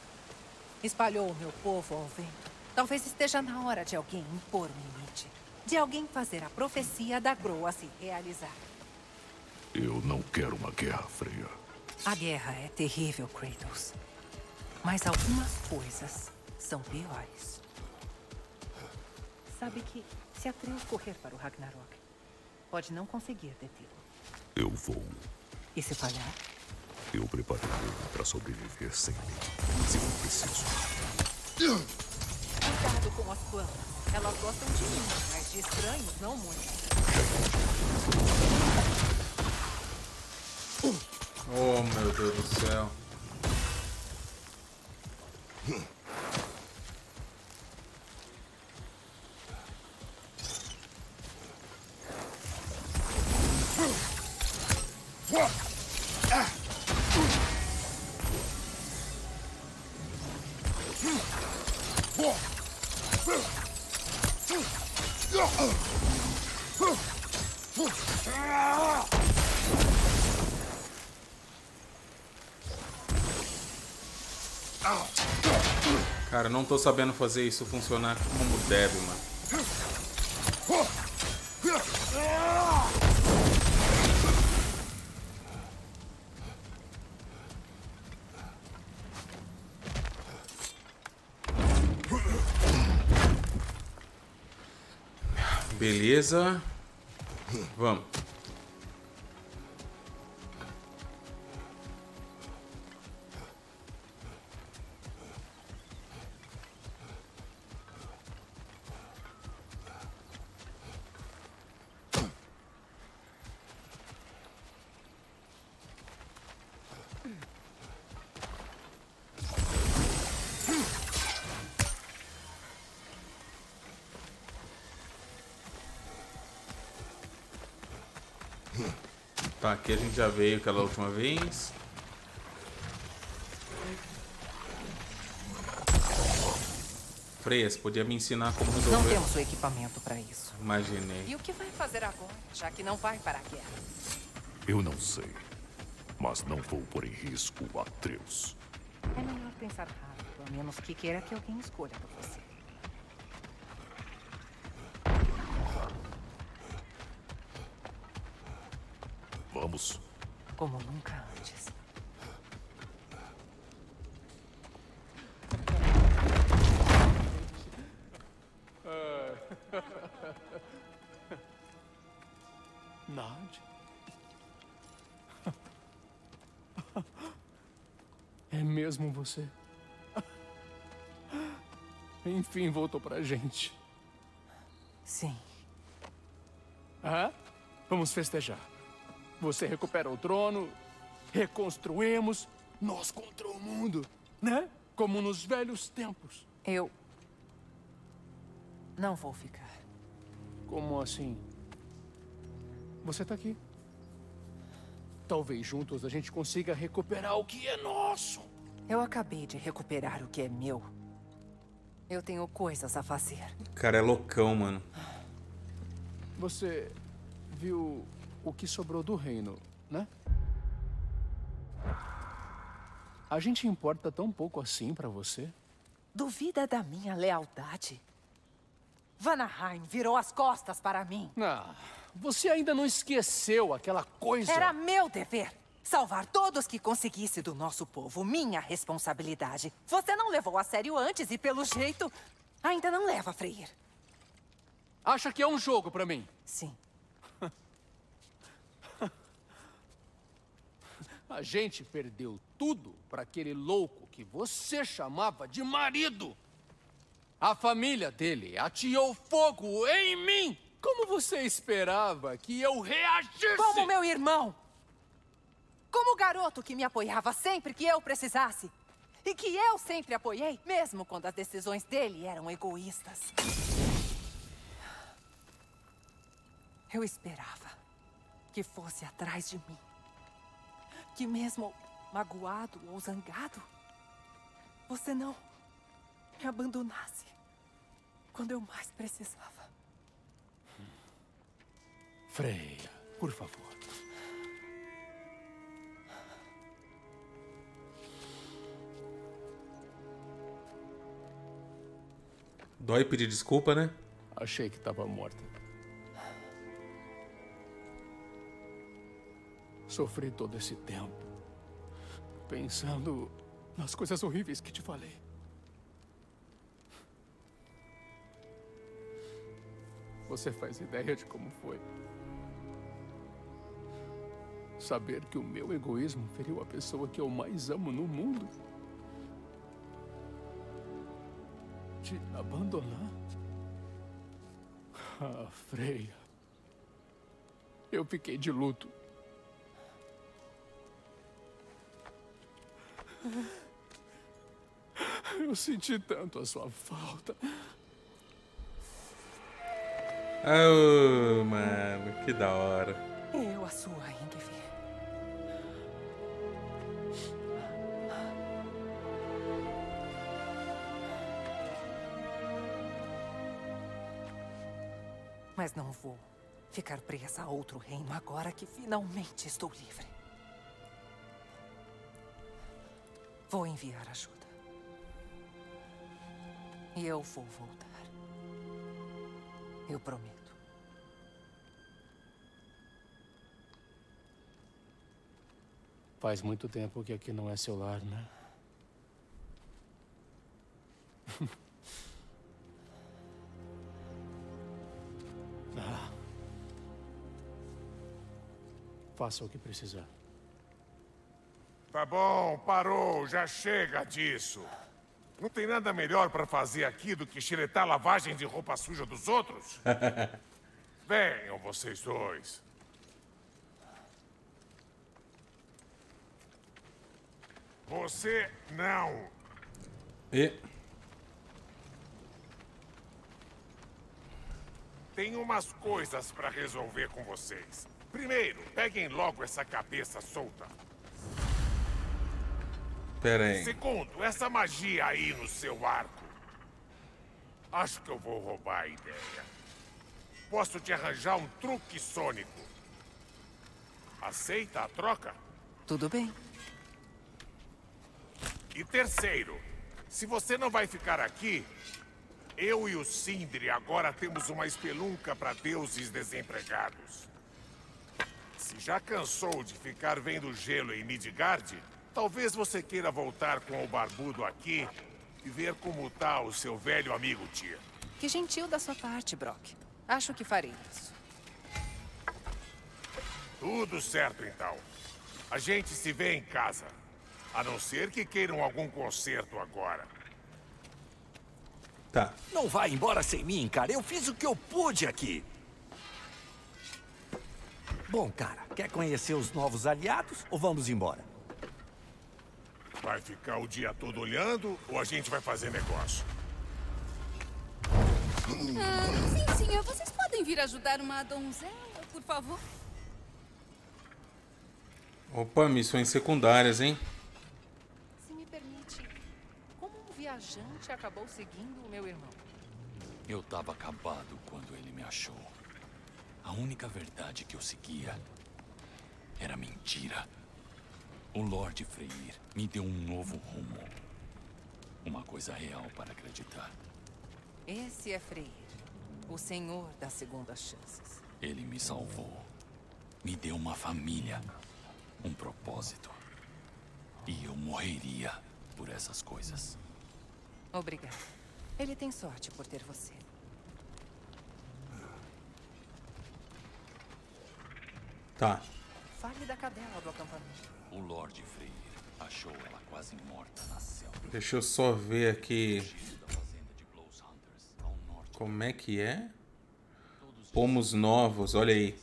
Espalhou o meu povo ao vento. Talvez esteja na hora de alguém impor um limite. De alguém fazer a profecia da Groa se realizar. Eu não quero uma guerra, Freya. A guerra é terrível, Kratos. Mas algumas coisas são piores. Sabe que se Atreus correr para o Ragnarok, pode não conseguir detê-lo. Eu vou. E se falhar? Eu prepararei para sobreviver sem mim, se for preciso. Cuidado com as plantas. Elas gostam de mim, mas de estranhos não muito. Oh, meu Deus do céu. Cara, não tô sabendo fazer isso funcionar como deve, mano. Beleza. Vamos. Tá, aqui a gente já veio aquela última vez. Freya, você podia me ensinar como resolver? Não temos o equipamento para isso. Imaginei. E o que vai fazer agora, já que não vai para a guerra? Eu não sei, mas não vou pôr em risco o Atreus. É melhor pensar rápido, a menos que queira que alguém escolha por você. Vamos. Como nunca antes. Nod. É mesmo você? Enfim, voltou pra gente. Sim. Ah? Vamos festejar. Você recupera o trono, reconstruímos, nós contra o mundo, né? Como nos velhos tempos. Eu não vou ficar. Como assim? Você tá aqui. Talvez juntos a gente consiga recuperar o que é nosso. Eu acabei de recuperar o que é meu. Eu tenho coisas a fazer. O cara é loucão, mano. Você viu o que sobrou do reino, né? A gente importa tão pouco assim pra você? Duvida da minha lealdade? Vanaheim virou as costas para mim. Ah, você ainda não esqueceu aquela coisa? Era meu dever salvar todos que conseguisse do nosso povo. Minha responsabilidade. Você não levou a sério antes e, pelo jeito, ainda não leva, Freyr. Acha que é um jogo pra mim? Sim. A gente perdeu tudo para aquele louco que você chamava de marido. A família dele ateou fogo em mim. Como você esperava que eu reagisse? Como meu irmão. Como o garoto que me apoiava sempre que eu precisasse. E que eu sempre apoiei, mesmo quando as decisões dele eram egoístas. Eu esperava que fosse atrás de mim. Que mesmo magoado ou zangado, você não me abandonasse quando eu mais precisava. Freya, por favor. Dói pedir desculpa, né? Achei que estava morta. Sofri todo esse tempo, pensando nas coisas horríveis que te falei. Você faz ideia de como foi? Saber que o meu egoísmo feriu a pessoa que eu mais amo no mundo. Te abandonar? Ah, Freya. Eu fiquei de luto. Eu senti tanto a sua falta. Oh, mano, que da hora. Eu a sua, Ingvi. Mas não vou ficar presa a outro reino agora que finalmente estou livre. Vou enviar ajuda. E eu vou voltar. Eu prometo. Faz muito tempo que aqui não é seu lar, né? Ah. Faça o que precisar. Tá bom, parou, já chega disso. Não tem nada melhor pra fazer aqui do que xeretar lavagem de roupa suja dos outros? Venham vocês dois. Você não. E? Tem umas coisas pra resolver com vocês. Primeiro, peguem logo essa cabeça solta. Pera aí. Segundo, essa magia aí no seu arco. Acho que eu vou roubar a ideia. Posso te arranjar um truque sônico. Aceita a troca? Tudo bem. E terceiro, se você não vai ficar aqui, eu e o Sindri agora temos uma espelunca para deuses desempregados. Se já cansou de ficar vendo gelo em Midgard, talvez você queira voltar com o barbudo aqui e ver como tá o seu velho amigo Tyr. Que gentil da sua parte, Brock. Acho que farei isso. Tudo certo, então. A gente se vê em casa. A não ser que queiram algum concerto agora. Tá. Não vai embora sem mim, cara. Eu fiz o que eu pude aqui. Bom, cara, quer conhecer os novos aliados ou vamos embora? Vai ficar o dia todo olhando ou a gente vai fazer negócio? Sim, senhor. Vocês podem vir ajudar uma donzela, por favor? Opa, missões secundárias, hein? A gente acabou seguindo o meu irmão. Eu estava acabado quando ele me achou. A única verdade que eu seguia era mentira. O Lorde Freyr me deu um novo rumo. Uma coisa real para acreditar. Esse é Freyr, o senhor das segundas chances. Ele me salvou. Me deu uma família. Um propósito. E eu morreria por essas coisas. Obrigada. Ele tem sorte por ter você. Tá. Fale da cadela do acampamento. O Lorde Freyr achou ela quase morta na selva. Deixa eu só ver aqui. Como é que é? Pomos novos, olha aí.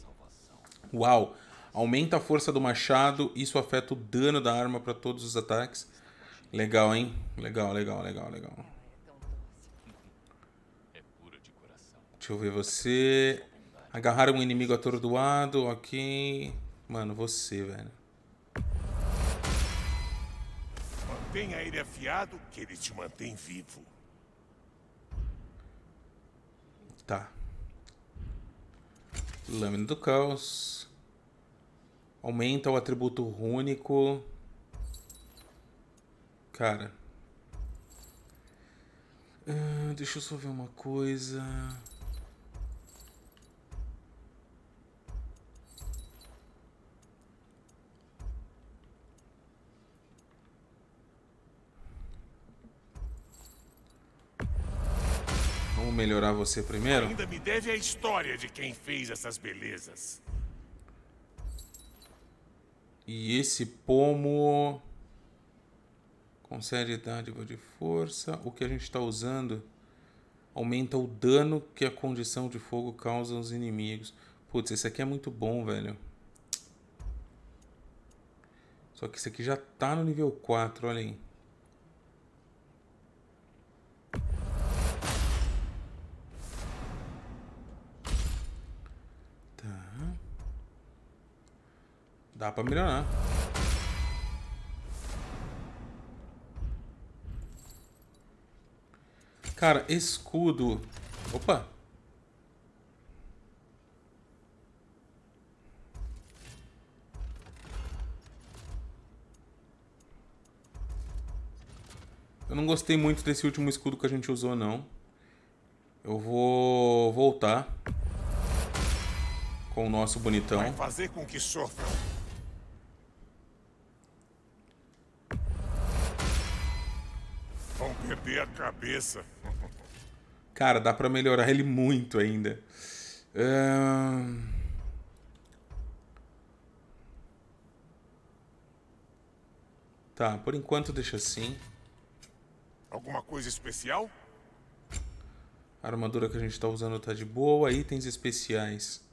Uau. Aumenta a força do machado. Isso afeta o dano da arma para todos os ataques. Legal, hein? Legal, legal, legal, legal. Deixa eu ver você. Agarrar um inimigo atordoado, ok. Mano, você, velho. Mantenha ele afiado que ele te mantém vivo. Tá. Lâmina do caos. Aumenta o atributo rúnico. Cara, deixa eu só ver uma coisa. Vamos melhorar você primeiro? Ainda me deve a história de quem fez essas belezas. E esse pomo... Concede dádiva de força. O que a gente está usando aumenta o dano que a condição de fogo causa aos inimigos. Putz, esse aqui é muito bom, velho. Só que esse aqui já tá no nível 4, olha aí. Tá. Dá pra melhorar. Cara, escudo. Opa! Eu não gostei muito desse último escudo que a gente usou, não. Eu vou voltar com o nosso bonitão. Vai fazer com que sofra. Vão perder a cabeça. Cara, dá pra melhorar ele muito ainda. Tá, por enquanto deixa assim. Alguma coisa especial? A armadura que a gente tá usando tá de boa. Itens especiais.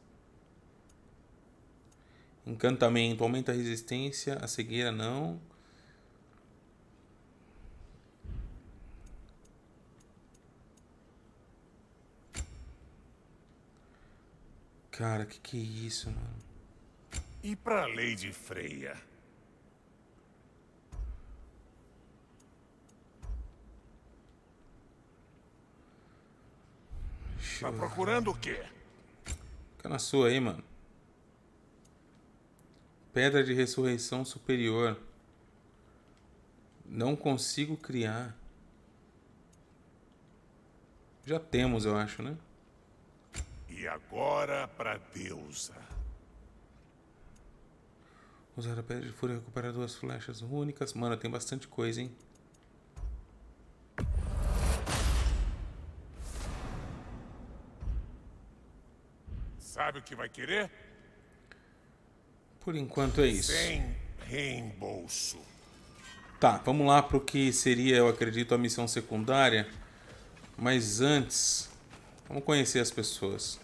Encantamento. Aumenta a resistência. A cegueira não. Cara, que é isso, mano? E pra Lady Freya? Tá procurando o quê? Fica na sua aí, mano. Pedra de ressurreição superior. Não consigo criar. Já temos, eu acho, né? E agora pra deusa. Usar a pedra de fúria, recuperar 2 flechas únicas. Mano, tem bastante coisa, hein? Sabe o que vai querer? Por enquanto é isso. Sem reembolso. Tá, vamos lá pro que seria, eu acredito, a missão secundária. Mas antes, vamos conhecer as pessoas.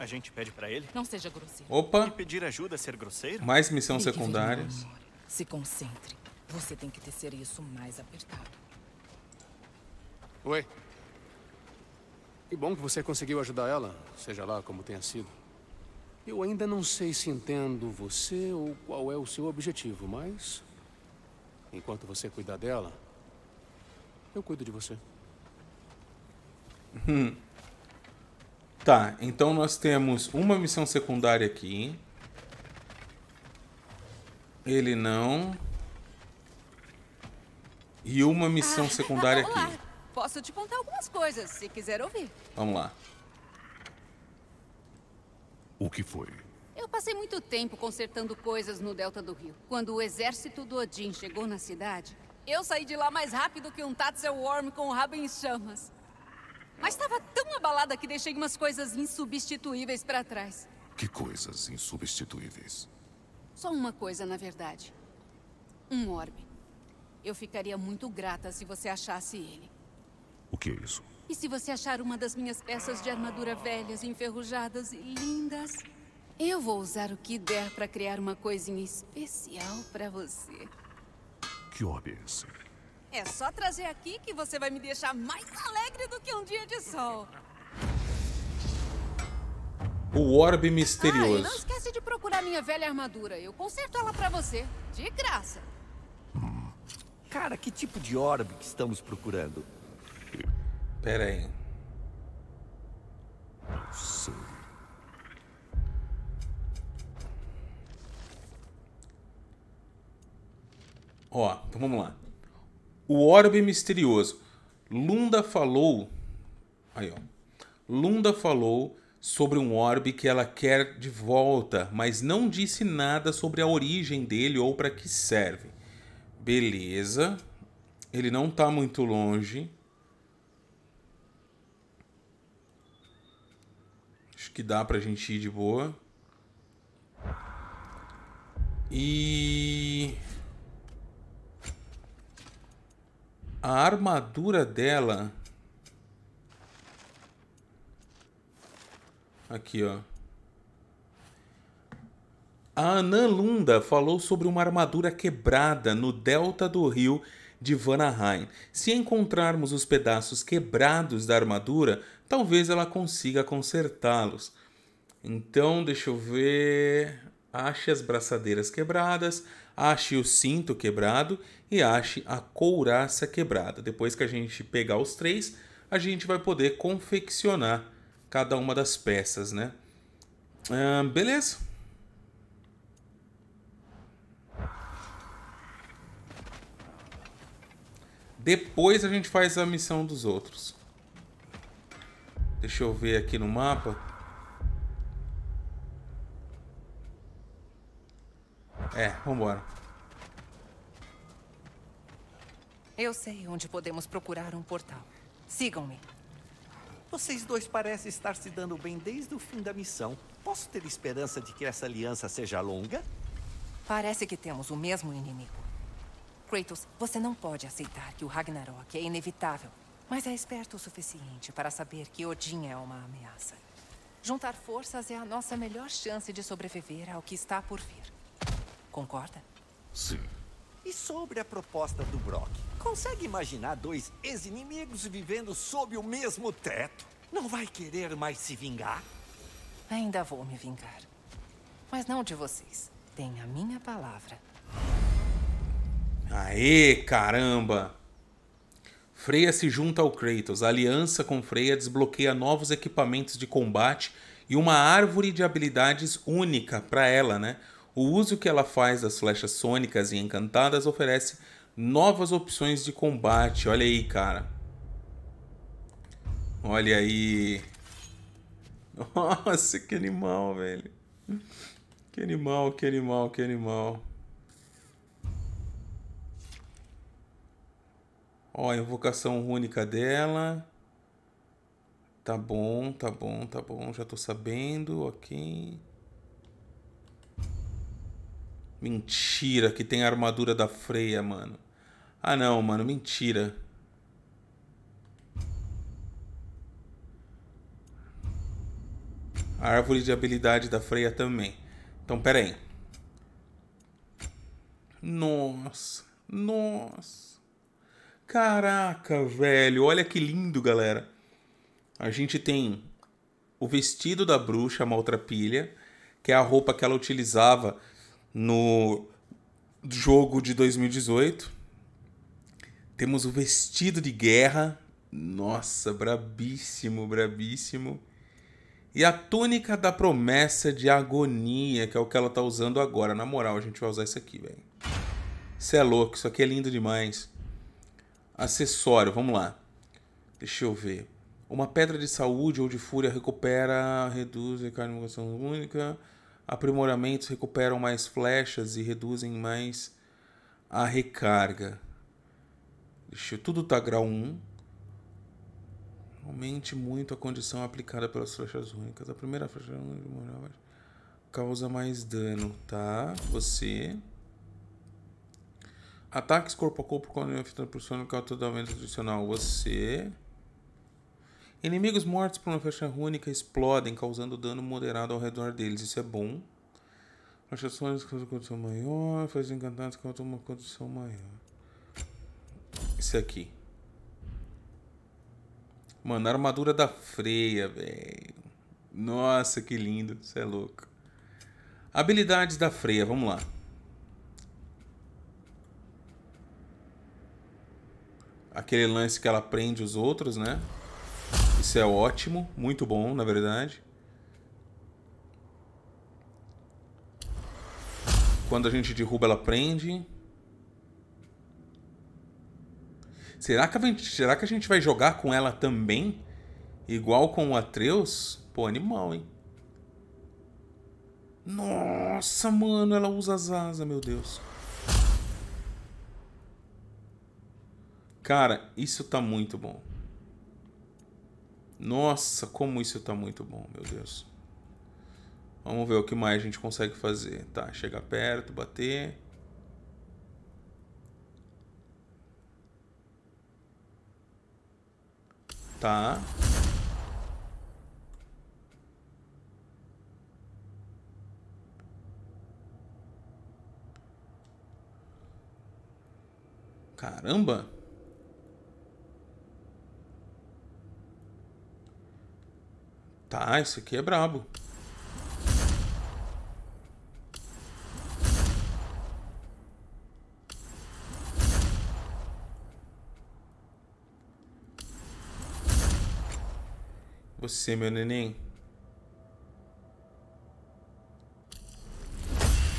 A gente pede pra ele? Não seja grosseiro. Opa! E pedir ajuda a ser grosseiro? Mais missão secundária. Se concentre. Você tem que tecer isso mais apertado. Oi. Que bom que você conseguiu ajudar ela, seja lá como tenha sido. Eu ainda não sei se entendo você ou qual é o seu objetivo, mas... enquanto você cuidar dela, eu cuido de você. Tá, então nós temos uma missão secundária aqui. Ele não. E uma missão secundária aqui. Posso te contar algumas coisas, se quiser ouvir. Vamos lá. O que foi? Eu passei muito tempo consertando coisas no delta do rio. Quando o exército do Odin chegou na cidade, eu saí de lá mais rápido que um Tatzelworm com o rabo em chamas. Mas estava tão abalada que deixei umas coisas insubstituíveis para trás. Que coisas insubstituíveis? Só uma coisa, na verdade. Um orbe. Eu ficaria muito grata se você achasse ele. O que é isso? E se você achar uma das minhas peças de armadura velhas, enferrujadas e lindas, eu vou usar o que der para criar uma coisinha especial para você. Que orbe é esse? É só trazer aqui que você vai me deixar mais alegre do que um dia de sol. O orbe misterioso. Ah, e não esquece de procurar minha velha armadura. Eu conserto ela para você, de graça. Cara, que tipo de orbe que estamos procurando? Pera aí. Não sei. Ó, então vamos lá. O orbe misterioso. Lunda falou... aí, ó. Lunda falou sobre um orbe que ela quer de volta, mas não disse nada sobre a origem dele ou para que serve. Beleza. Ele não tá muito longe. Que dá pra gente ir de boa. E... a armadura dela... aqui, ó. A Anan Lunda falou sobre uma armadura quebrada no delta do rio de Vanaheim. Se encontrarmos os pedaços quebrados da armadura... talvez ela consiga consertá-los. Então, deixa eu ver... ache as braçadeiras quebradas, ache o cinto quebrado e ache a couraça quebrada. Depois que a gente pegar os 3, a gente vai poder confeccionar cada uma das peças, né? Beleza. Depois a gente faz a missão dos outros. Deixa eu ver aqui no mapa. É, vambora. Eu sei onde podemos procurar um portal. Sigam-me. Vocês dois parecem estar se dando bem desde o fim da missão. Posso ter esperança de que essa aliança seja longa? Parece que temos o mesmo inimigo. Kratos, você não pode aceitar que o Ragnarok é inevitável, mas é esperto o suficiente para saber que Odin é uma ameaça. Juntar forças é a nossa melhor chance de sobreviver ao que está por vir. Concorda? Sim. E sobre a proposta do Brock? Consegue imaginar dois ex-inimigos vivendo sob o mesmo teto? Não vai querer mais se vingar? Ainda vou me vingar. Mas não de vocês. Tem a minha palavra. Aê, caramba! Freya se junta ao Kratos. A aliança com Freya desbloqueia novos equipamentos de combate e uma árvore de habilidades única para ela, né? O uso que ela faz das flechas sônicas e encantadas oferece novas opções de combate. Olha aí, cara. Olha aí. Nossa, que animal, velho. Que animal, que animal, que animal. Ó, a invocação única dela. Tá bom, tá bom, tá bom. Já tô sabendo, ok. Mentira, que tem a armadura da Freya, mano. Ah, não, mano, mentira. A árvore de habilidade da Freya também. Então, pera aí. Nossa, nossa. Caraca, velho. Olha que lindo, galera. A gente tem o vestido da bruxa, a maltrapilha, que é a roupa que ela utilizava no jogo de 2018. Temos o vestido de guerra. Nossa, brabíssimo, brabíssimo. E a túnica da promessa de agonia, que é o que ela tá usando agora. Na moral, a gente vai usar isso aqui, velho. Isso é louco, isso aqui é lindo demais. Acessório, vamos lá. Deixa eu ver. Uma pedra de saúde ou de fúria recupera, reduz a invocação única. Aprimoramentos recuperam mais flechas e reduzem mais a recarga. Deixa eu... Tudo tá grau 1. Aumente muito a condição aplicada pelas flechas únicas. A primeira flecha única causa mais dano, tá? Você. Ataques corpo a corpo com a fita proporcional causa todo aumento adicional. Você. Inimigos mortos por uma flecha única explodem, causando dano moderado ao redor deles. Isso é bom. Flechas únicas causam condição maior. Flechas encantadas causam uma condição maior. Isso aqui. Mano, a armadura da Freya, velho. Nossa, que lindo. Isso é louco. Habilidades da Freya, vamos lá. Aquele lance que ela prende os outros, né? Isso é ótimo. Muito bom, na verdade. Quando a gente derruba, ela prende. Será que a gente vai jogar com ela também? Igual com o Atreus? Pô, animal, hein? Nossa, mano, ela usa as asas, meu Deus. Cara, isso tá muito bom. Nossa, como isso tá muito bom, meu Deus. Vamos ver o que mais a gente consegue fazer. Tá, chegar perto, bater... Tá. Caramba. Tá, isso aqui é brabo. Você, meu neném.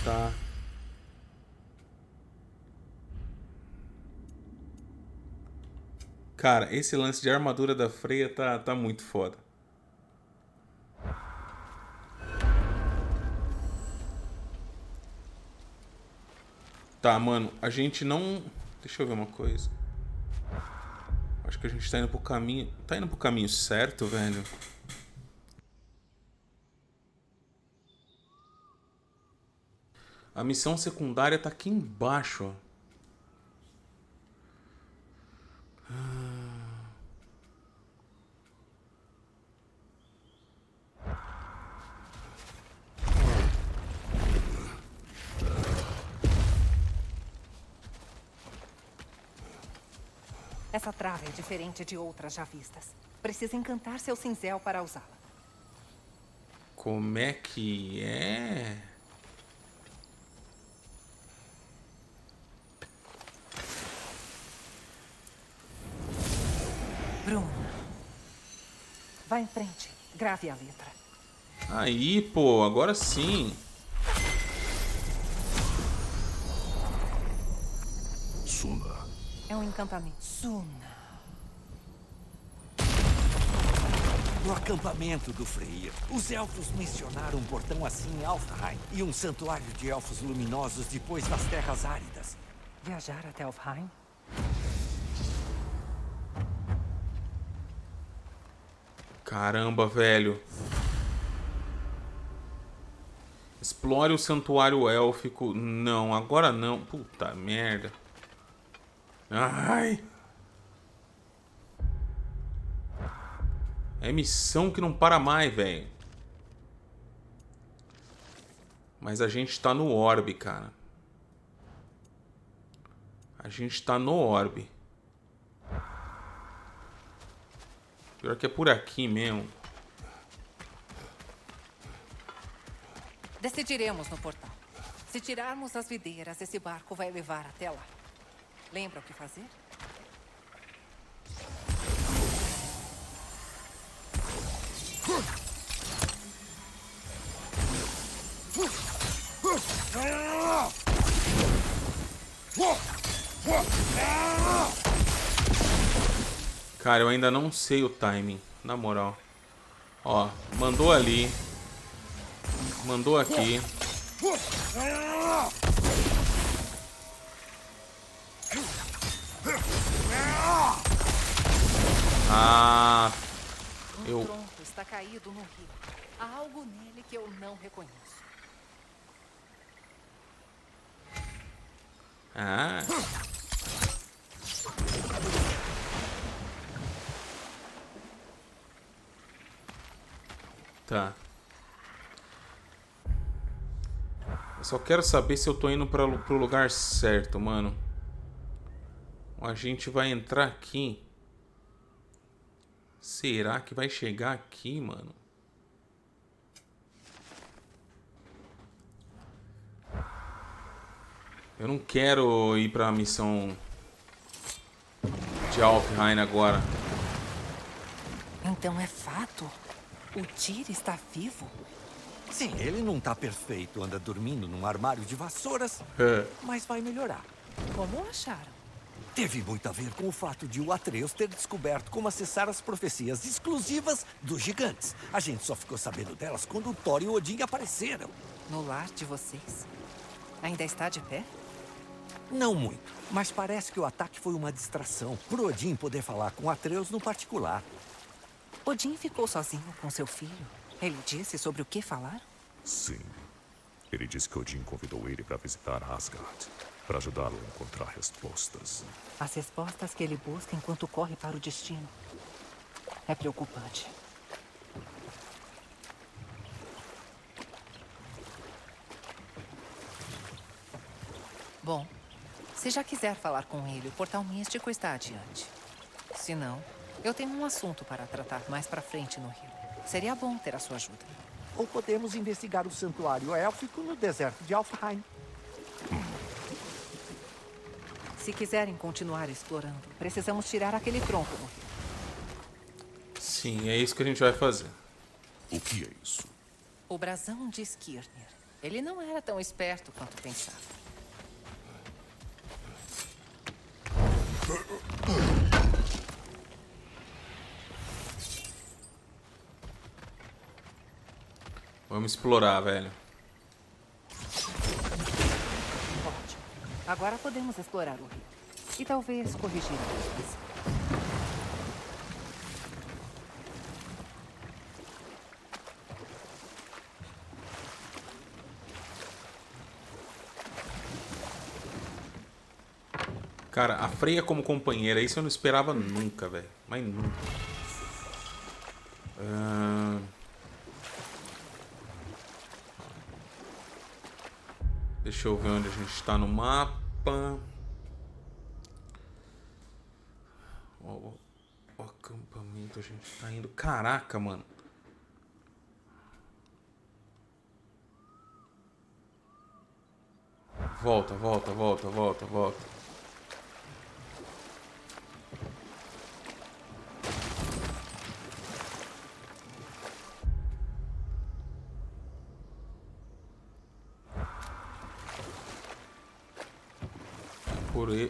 Tá. Cara, esse lance de armadura da Freya tá muito foda. Tá, mano, a gente não... Deixa eu ver uma coisa. Acho que a gente tá indo pro caminho... Tá indo pro caminho certo, velho? A missão secundária tá aqui embaixo, ó. Essa trava é diferente de outras já vistas. Precisa encantar seu cinzel para usá-la. Como é que é? Bruno, vá em frente. Grave a letra. Aí, pô, agora sim. Suna. É um encampamento. Suna. No acampamento do Freyr, os elfos mencionaram um portão assim em Alfheim e um santuário de elfos luminosos depois das terras áridas. Viajar até Alfheim? Caramba, velho. Explore o santuário élfico. Não, agora não. Puta merda. Ai. É missão que não para mais, velho. Mas a gente tá no orbe, cara. A gente tá no orbe. Pior que é por aqui mesmo. Decidiremos no portal. Se tirarmos as videiras, esse barco vai levar até lá. Lembra o que fazer? Cara, eu ainda não sei o timing, na moral. Ó, mandou ali. Mandou aqui. Ah, eu... tronco está caído no rio. Há algo nele que eu não reconheço. Ah. Tá. Eu só quero saber se eu tô indo pro lugar certo, mano. A gente vai entrar aqui. Será que vai chegar aqui, mano? Eu não quero ir pra missão de Alfheim agora. Então é fato? O Tyr está vivo? Sim, ele não tá perfeito. Anda dormindo num armário de vassouras. Mas vai melhorar. Como acharam? Teve muito a ver com o fato de o Atreus ter descoberto como acessar as profecias exclusivas dos gigantes. A gente só ficou sabendo delas quando Thor e Odin apareceram. No lar de vocês? Ainda está de pé? Não muito, mas parece que o ataque foi uma distração pro Odin poder falar com Atreus no particular. Odin ficou sozinho com seu filho? Ele disse sobre o que falaram? Sim. Ele disse que Odin convidou ele para visitar Asgard, para ajudá-lo a encontrar respostas. As respostas que ele busca enquanto corre para o destino. É preocupante. Bom, se já quiser falar com ele, o portal místico está adiante. Se não, eu tenho um assunto para tratar mais pra frente no rio. Seria bom ter a sua ajuda. Ou podemos investigar o santuário élfico no deserto de Alfheim. Se quiserem continuar explorando, precisamos tirar aquele tronco. Sim, é isso que a gente vai fazer. O que é isso? O brasão de Skirnir. Ele não era tão esperto quanto pensava. Vamos explorar, velho. Ótimo. Agora podemos explorar o rio. E talvez corrigir a distância. Cara, a Freya como companheira, isso eu não esperava nunca, velho. Mas nunca. Deixa eu ver onde a gente tá no mapa. O acampamento a gente tá indo. Caraca, mano. Volta, volta, volta, volta, volta.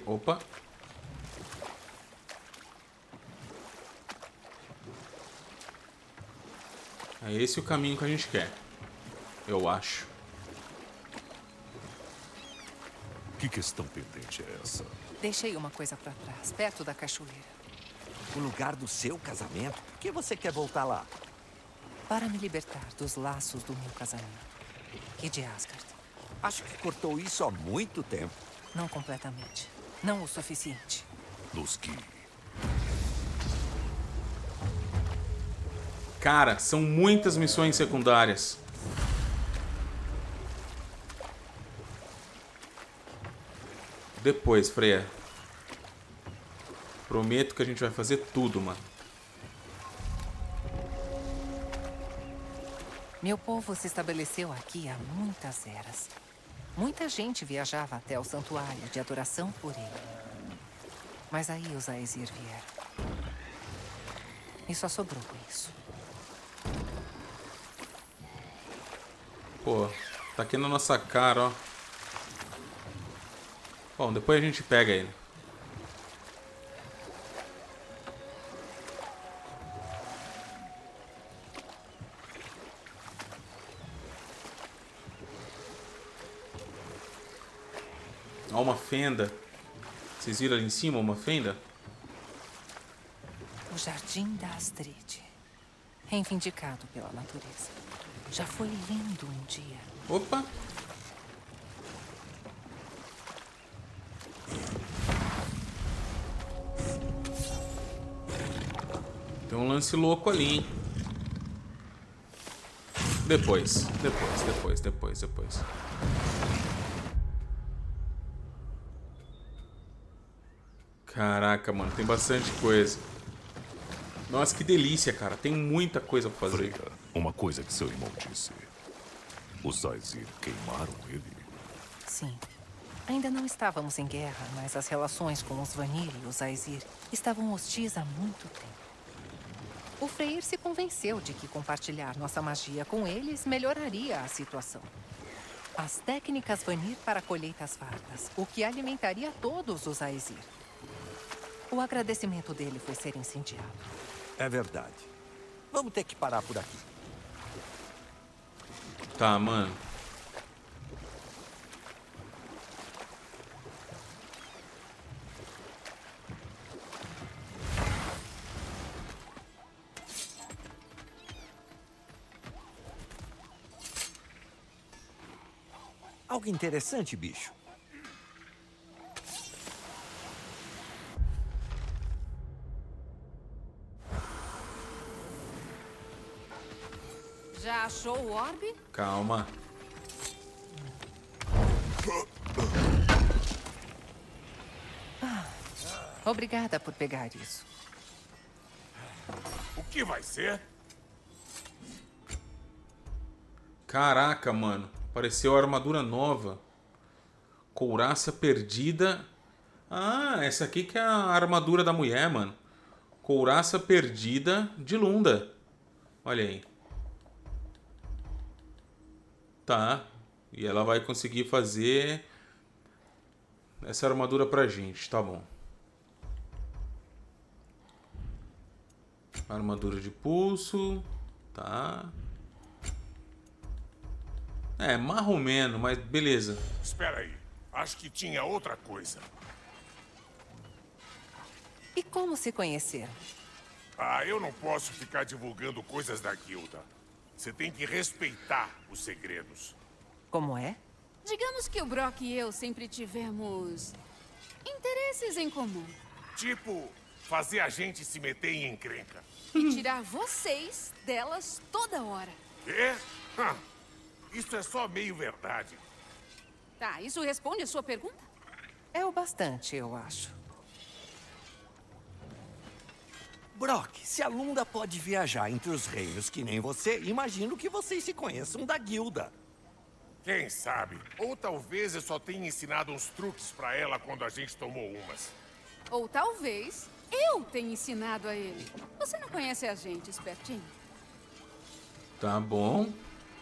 Opa. É esse o caminho que a gente quer. Eu acho. Que questão pendente é essa? Deixei uma coisa pra trás, perto da cachoeira. O lugar do seu casamento? Por que você quer voltar lá? Para me libertar dos laços do meu casamento. E de Asgard. Acho que cortou isso há muito tempo. Não completamente. Não o suficiente. Luski. Cara, são muitas missões secundárias. Depois, Freya. Prometo que a gente vai fazer tudo, mano. Meu povo se estabeleceu aqui há muitas eras. Muita gente viajava até o santuário de adoração por ele. Mas aí os Aesir vieram. E só sobrou isso. Pô, tá aqui na nossa cara, ó. Bom, depois a gente pega ele. Uma fenda. Vocês viram ali em cima uma fenda? O jardim da Astrid. Reivindicado pela natureza. Já foi lindo um dia. Opa! Tem um lance louco ali, hein? Depois. Caraca, mano, tem bastante coisa. Nossa, que delícia, cara. Tem muita coisa pra fazer. Freya, uma coisa que seu irmão disse. Os Aesir queimaram ele? Sim. Ainda não estávamos em guerra, mas as relações com os Vanir e os Aesir estavam hostis há muito tempo. O Freyr se convenceu de que compartilhar nossa magia com eles melhoraria a situação. As técnicas Vanir para colheitas fartas, o que alimentaria todos os Aesir. O agradecimento dele foi ser incendiado. É verdade. Vamos ter que parar por aqui. Tá, mano. Algo interessante, bicho. Já achou o orbe? Calma. Obrigada por pegar isso. O que vai ser? Caraca, mano. Apareceu a armadura nova. Couraça perdida. Ah, essa aqui que é a armadura da mulher, mano. Couraça perdida de Lunda. Olha aí. Tá, e ela vai conseguir fazer essa armadura pra gente, tá bom. Armadura de pulso, tá. É, marromeno, mas beleza. Espera aí, acho que tinha outra coisa. E como se conhecer? Ah, eu não posso ficar divulgando coisas da guilda. Você tem que respeitar os segredos. Como é? Digamos que o Brock e eu sempre tivemos interesses em comum. Tipo, fazer a gente se meter em encrenca. E tirar vocês delas toda hora. É? Isso é só meio verdade. Tá, isso responde a sua pergunta? É o bastante, eu acho. Brock, se a Lunda pode viajar entre os reinos que nem você, imagino que vocês se conheçam da guilda. Quem sabe? Ou talvez eu só tenha ensinado uns truques pra ela quando a gente tomou umas. Ou talvez eu tenha ensinado a ele. Você não conhece a gente, espertinho? Tá bom.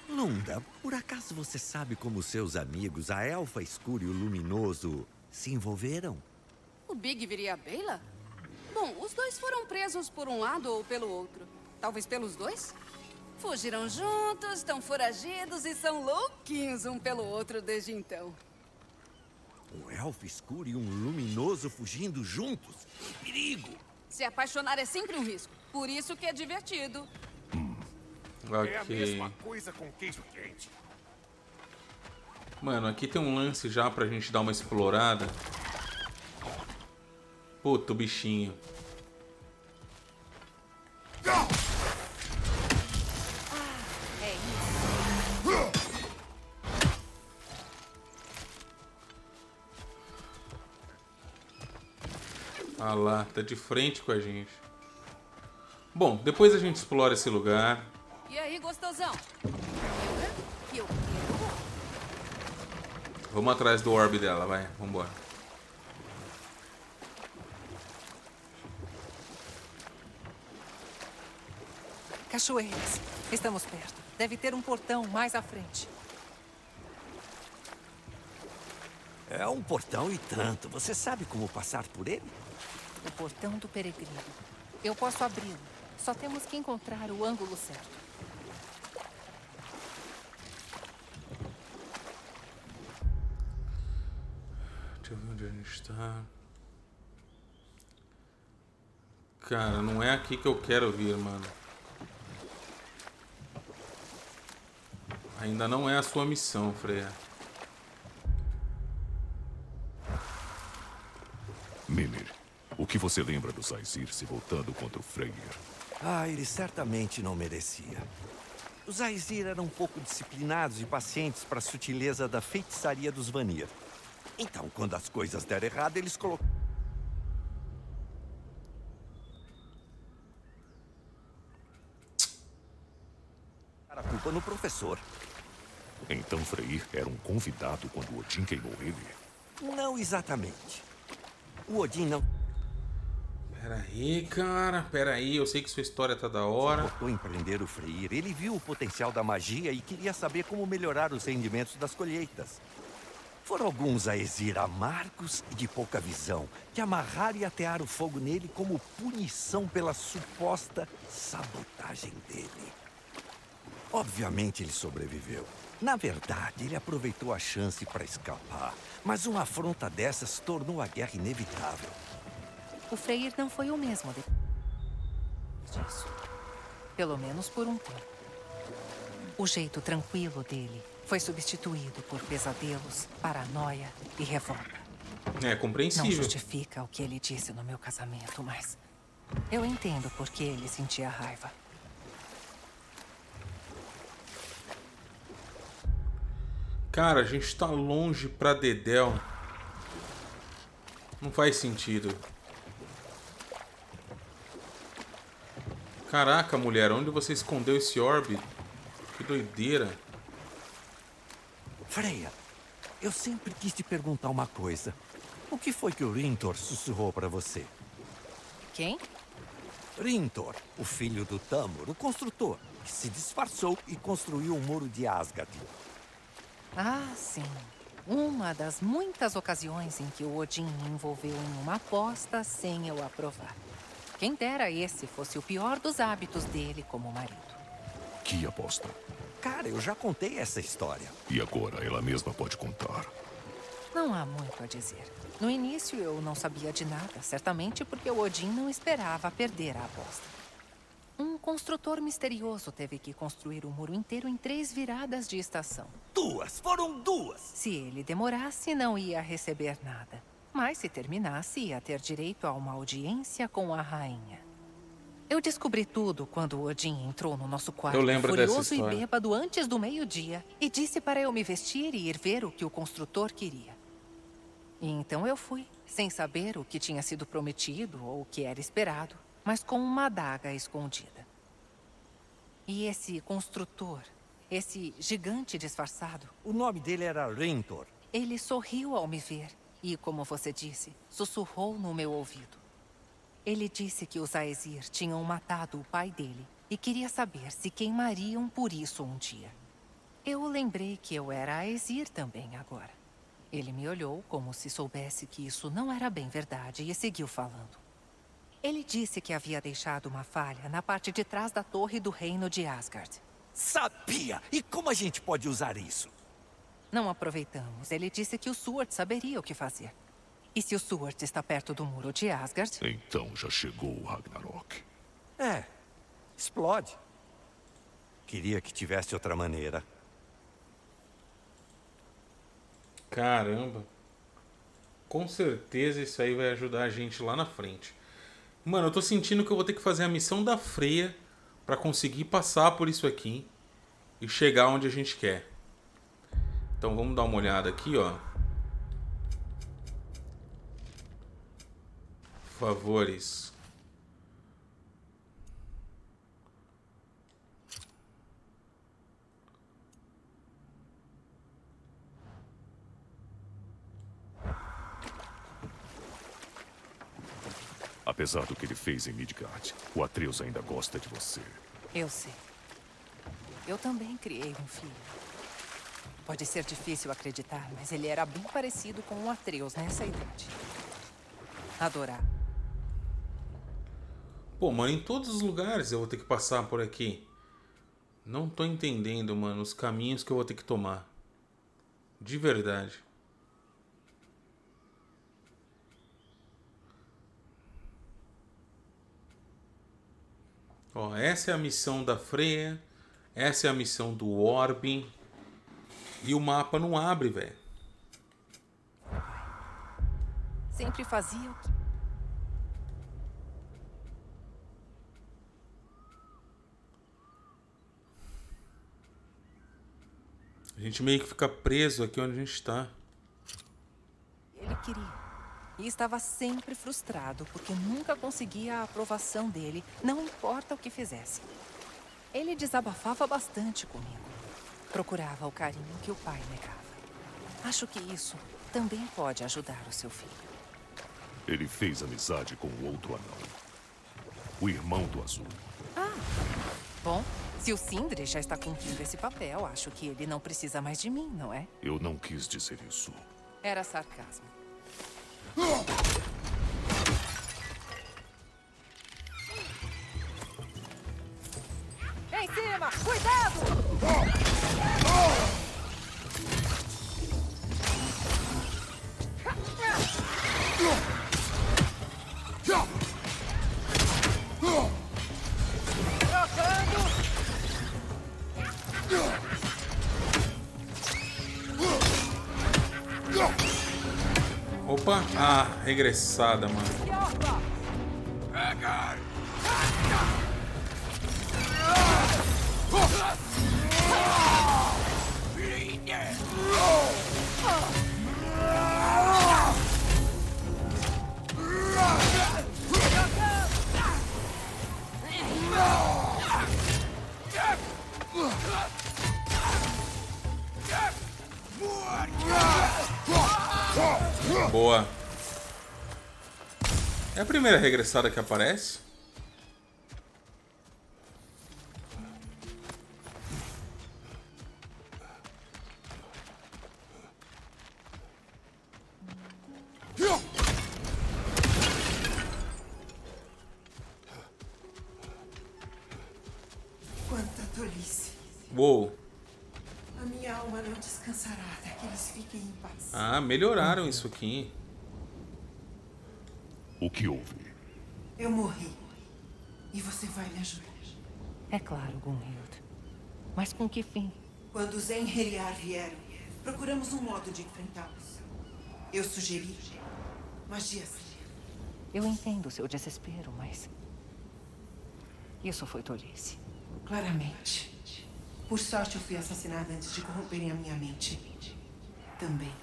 Lunda, por acaso você sabe como seus amigos, a Elfa Escura e o Luminoso, se envolveram? O Big viria a Bela? Bom, os dois foram presos por um lado ou pelo outro. Talvez pelos dois? Fugiram juntos, estão foragidos e são louquinhos um pelo outro desde então. Um elfo escuro e um luminoso fugindo juntos? Perigo! Se apaixonar é sempre um risco, por isso que é divertido. Okay. É a mesma coisa com queijo quente. Mano, aqui tem um lance já pra gente dar uma explorada. Puta, o bichinho. Ah, é isso. Ah lá, tá de frente com a gente. Bom, depois a gente explora esse lugar. E aí, gostosão? Eu quero. Vamos atrás do orbe dela, vai. Vambora. Cachoeiras. Estamos perto. Deve ter um portão mais à frente. É um portão e tanto. Você sabe como passar por ele? O portão do peregrino. Eu posso abri-lo. Só temos que encontrar o ângulo certo. Deixa eu ver onde a gente está. Cara, não é aqui que eu quero vir, mano. Ainda não é a sua missão, Freya. Mimir, o que você lembra dos Aesir se voltando contra o Freyr? Ah, ele certamente não merecia. Os Aesir eram um pouco disciplinados e pacientes para a sutileza da feitiçaria dos Vanir. Então, quando as coisas deram errado, eles colocaram... a culpa no professor. Então Freyr era um convidado quando Odin queimou ele? Não exatamente. O Odin não... Peraí, cara. Peraí, eu sei que sua história tá da hora. Ele botou empreender o Freyr. Ele viu o potencial da magia e queria saber como melhorar os rendimentos das colheitas. Foram alguns Aesir amargos e de pouca visão que amarraram e atearam o fogo nele como punição pela suposta sabotagem dele. Obviamente ele sobreviveu. Na verdade, ele aproveitou a chance para escapar, mas uma afronta dessas tornou a guerra inevitável. O Freyr não foi o mesmo depois disso. Pelo menos por um tempo. O jeito tranquilo dele foi substituído por pesadelos, paranoia e revolta. É compreensível. Não justifica o que ele disse no meu casamento, mas eu entendo por que ele sentia raiva. Cara, a gente tá longe pra dedéu. Não faz sentido. Caraca, mulher, onde você escondeu esse orbe? Que doideira. Freya, eu sempre quis te perguntar uma coisa. O que foi que o Rintor sussurrou pra você? Quem? Rintor, o filho do Thamur, o construtor, que se disfarçou e construiu o muro de Asgard. Ah, sim. Uma das muitas ocasiões em que o Odin me envolveu em uma aposta sem eu aprovar. Quem dera esse fosse o pior dos hábitos dele como marido. Que aposta? Cara, eu já contei essa história. E agora ela mesma pode contar. Não há muito a dizer. No início eu não sabia de nada, certamente porque o Odin não esperava perder a aposta. Um construtor misterioso teve que construir o muro inteiro em 3 viradas de estação. Duas! Foram 2! Se ele demorasse, não ia receber nada. Mas se terminasse, ia ter direito a uma audiência com a rainha. Eu descobri tudo quando Odin entrou no nosso quarto, furioso e bêbado, antes do meio-dia, e disse para eu me vestir e ir ver o que o construtor queria. E então eu fui, sem saber o que tinha sido prometido ou o que era esperado, mas com uma adaga escondida. E esse construtor, esse gigante disfarçado... O nome dele era Rintor. Ele sorriu ao me ver e, como você disse, sussurrou no meu ouvido. Ele disse que os Aesir tinham matado o pai dele e queria saber se queimariam por isso um dia. Eu lembrei que eu era Aesir também agora. Ele me olhou como se soubesse que isso não era bem verdade e seguiu falando. Ele disse que havia deixado uma falha na parte de trás da torre do reino de Asgard. Sabia! E como a gente pode usar isso? Não aproveitamos. Ele disse que o Surtr saberia o que fazer. E se o Surtr está perto do muro de Asgard... Então já chegou o Ragnarok. É. Explode. Queria que tivesse outra maneira. Caramba. Com certeza isso aí vai ajudar a gente lá na frente. Mano, eu tô sentindo que eu vou ter que fazer a missão da Freya pra conseguir passar por isso aqui e chegar onde a gente quer. Então vamos dar uma olhada aqui, ó. Favores. Apesar do que ele fez em Midgard, o Atreus ainda gosta de você. Eu sei. Eu também criei um filho. Pode ser difícil acreditar, mas ele era bem parecido com o Atreus nessa idade. Adorar. Pô, mano, em todos os lugares eu vou ter que passar por aqui. Não tô entendendo, mano, os caminhos que eu vou ter que tomar. De verdade. Ó, essa é a missão da Freya. Essa é a missão do Orbe. E o mapa não abre, velho. Sempre fazia o que... A gente meio que fica preso aqui onde a gente tá. Ele queria. E estava sempre frustrado, porque nunca conseguia a aprovação dele, não importa o que fizesse. Ele desabafava bastante comigo. Procurava o carinho que o pai negava. Acho que isso também pode ajudar o seu filho. Ele fez amizade com o outro anão. O irmão do azul. Ah, bom... Se o Sindri já está cumprindo esse papel, acho que ele não precisa mais de mim, não é? Eu não quis dizer isso. Era sarcasmo. Em cima! Cuidado! Trocando! Opa! Ah, regressada, mano. Boa. É a primeira regressada que aparece. Quanta tolice. Uou. alma não descansará até que eles fiquem em paz. Ah, melhoraram isso aqui. O que houve? Eu morri. E você vai me ajudar. É claro, Gunhild. Mas com que fim? Quando os Enheriar vieram, procuramos um modo de enfrentá-los. Eu sugeri magia. Eu entendo seu desespero, mas... isso foi tolice. Claramente. Por sorte, eu fui assassinada antes de corromperem a minha mente. Também.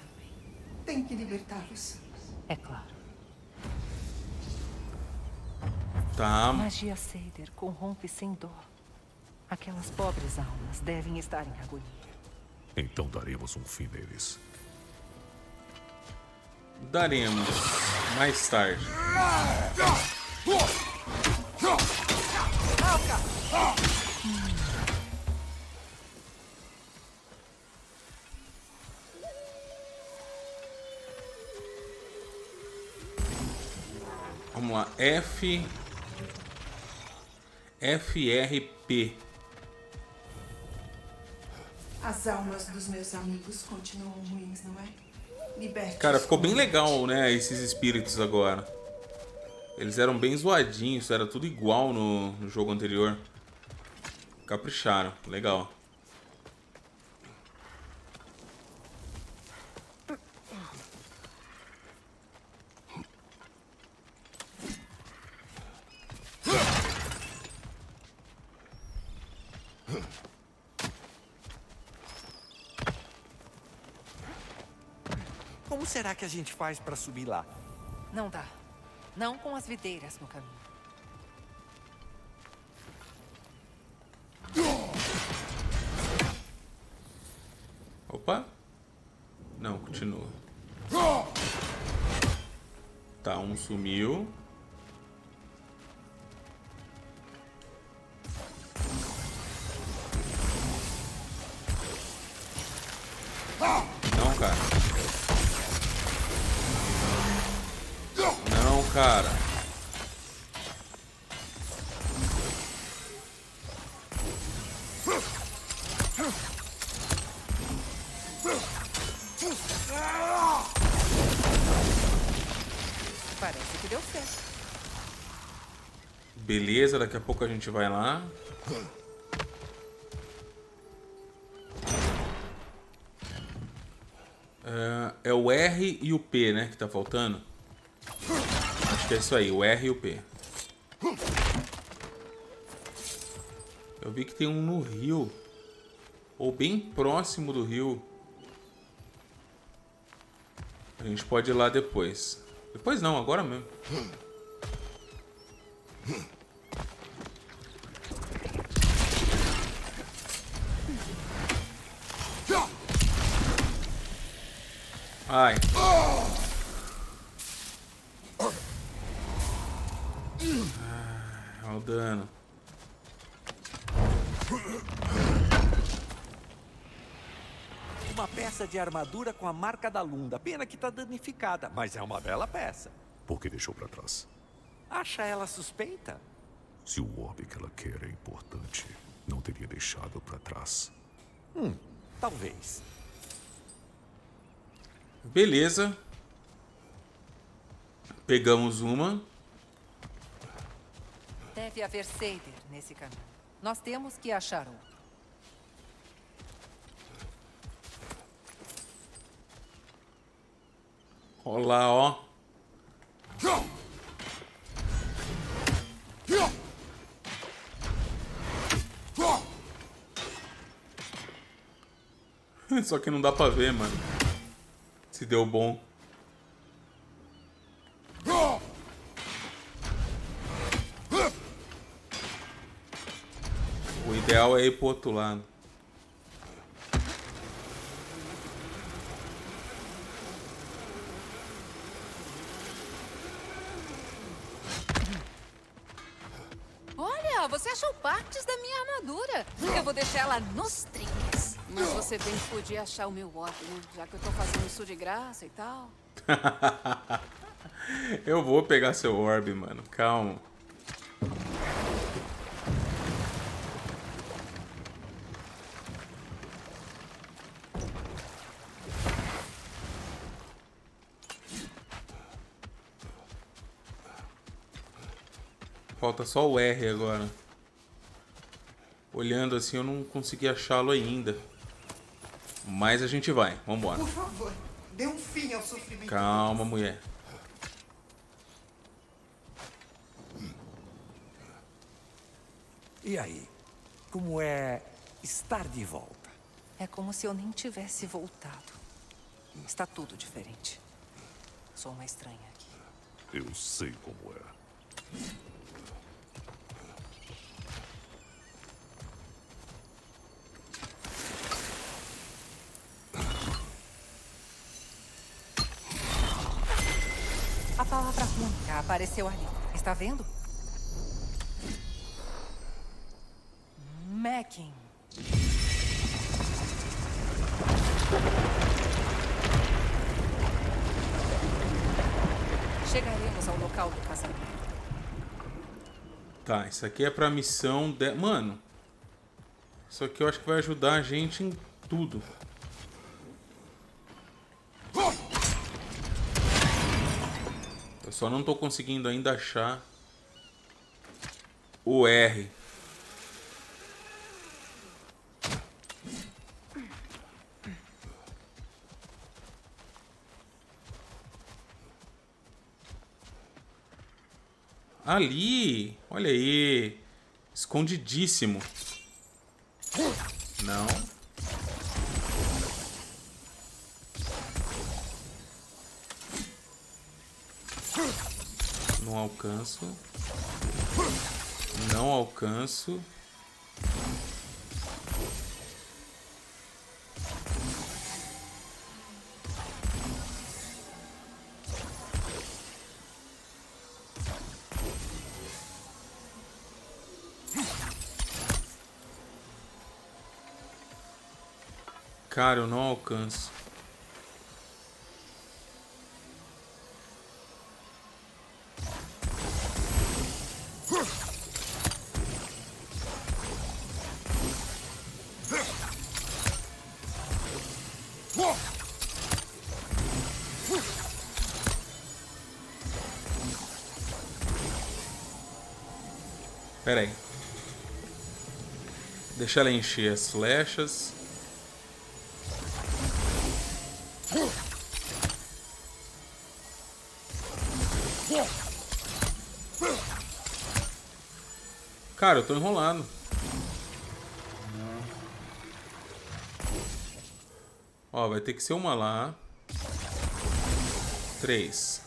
Tem que libertá-los. É claro. Tá. A magia Seider corrompe sem dó. Aquelas pobres almas devem estar em agonia. Então daremos um fim neles. Daremos. Mais tarde. Vamos lá. FRP. As almas dos meus amigos continuam ruins, não é? Liberte. Cara, ficou bem legal, né? Esses espíritos agora. Eles eram bem zoadinhos, era tudo igual no jogo anterior. Capricharam, legal. Como será que a gente faz para subir lá? Não dá. Não com as videiras no caminho. Opa. Não, continua. Tá, um sumiu. Não, cara. Cara, parece que deu certo. Beleza, daqui a pouco a gente vai lá. É o R e o P, né, que tá faltando. É isso aí, o R e o P. Eu vi que tem um no rio. Ou bem próximo do rio. A gente pode ir lá depois. Depois não, agora mesmo. Ai. Olha o dano. Uma peça de armadura com a marca da Lunda. Pena que tá danificada, mas é uma bela peça. Por que deixou pra trás? Acha ela suspeita? Se o orbe que ela quer é importante, não teria deixado pra trás. Talvez. Beleza. Pegamos uma. Deve haver Seider nesse caminho. Nós temos que achar um. Olha lá, ó. Só que não dá pra ver, mano. Se deu bom. O ideal é ir pro outro lado. Olha, você achou partes da minha armadura. Eu vou deixar ela nos trinques. Mas você bem podia achar o meu orbe, né? Já que eu tô fazendo isso de graça e tal. Eu vou pegar seu orbe, mano. Calma. Falta só o R agora. Olhando assim, eu não consegui achá-lo ainda. Mas a gente vai. Vambora. Por favor, dê um fim ao sofrimento. Calma, mulher. E aí? Como é estar de volta? É como se eu nem tivesse voltado. Está tudo diferente. Sou uma estranha aqui. Eu sei como é. A palavra rúnica apareceu ali. Está vendo? Mackin. Chegaremos ao local do casamento. Tá, isso aqui é pra missão de... Mano, isso aqui eu acho que vai ajudar a gente em tudo. Eu só não tô conseguindo ainda achar o R. Ali, olha aí, escondidíssimo. Não. Não alcanço. Não alcanço. Cara, eu não alcanço. Pera aí. Deixa ela encher as flechas. Cara, eu tô enrolado. Ó, vai ter que ser uma lá. 3.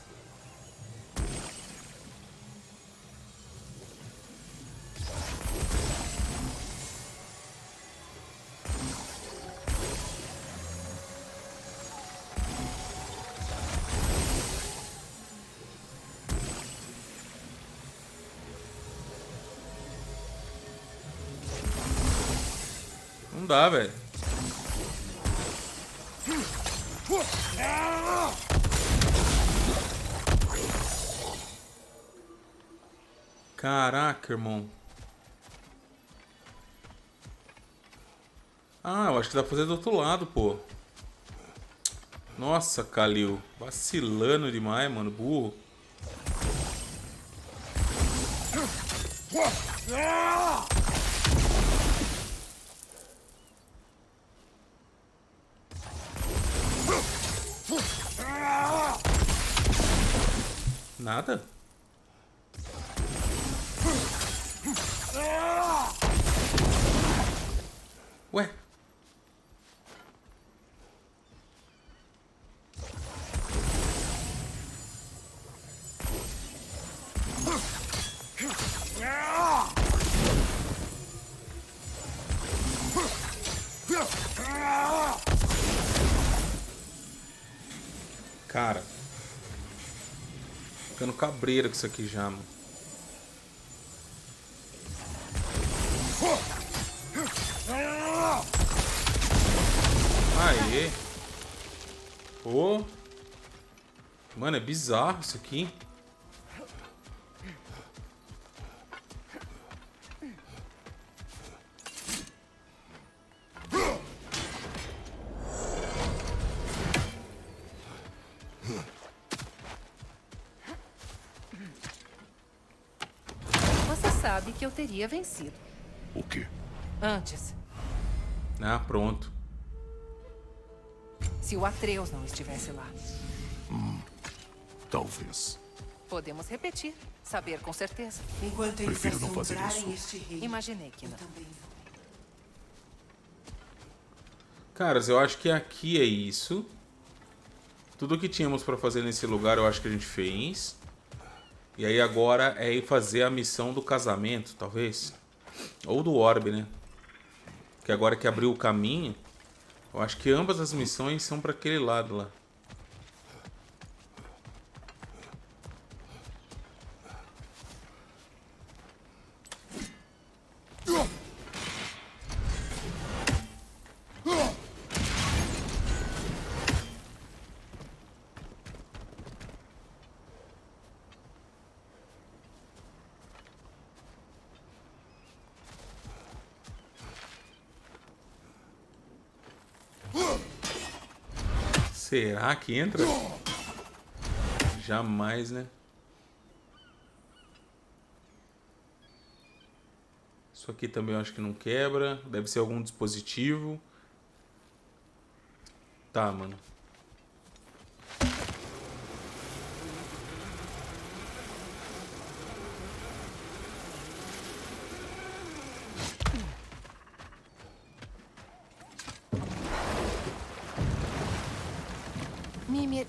Não dá, velho. Caraca, irmão. Ah, eu acho que dá pra fazer do outro lado, pô. Nossa, Kalil. Vacilando demais, mano. Burro. Nada? Ué? Cara. Ficando cabreiro com isso aqui já, mano. Aê. Ô. Oh. Mano, é bizarro isso aqui. sabe que eu teria vencido. O quê? Antes. Ah, pronto. Se o Atreus não estivesse lá. Talvez. Podemos repetir. Saber com certeza. Enquanto eles prefiro não fazer isso. Imaginei que não. Caras, eu acho que aqui é isso. Tudo que tínhamos pra fazer nesse lugar eu acho que a gente fez. E aí agora é ir fazer a missão do casamento, talvez. Ou do orbe, né? Que agora que abriu o caminho, eu acho que ambas as missões são pra aquele lado lá. Será que entra? Jamais, né? Isso aqui também eu acho que não quebra. Deve ser algum dispositivo. Tá, mano.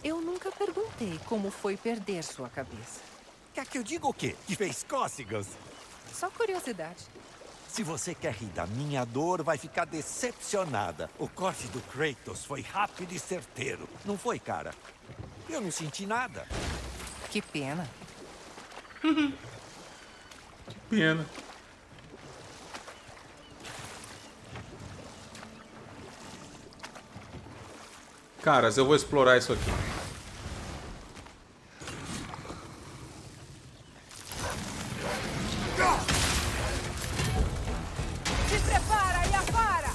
Eu nunca perguntei como foi perder sua cabeça. Quer que eu diga o quê? Que fez cócegas? Só curiosidade. Se você quer rir da minha dor, vai ficar decepcionada. O corte do Kratos foi rápido e certeiro. Não foi, cara? Eu não senti nada. Que pena. Que pena. Caras, eu vou explorar isso aqui. Se prepara e apara!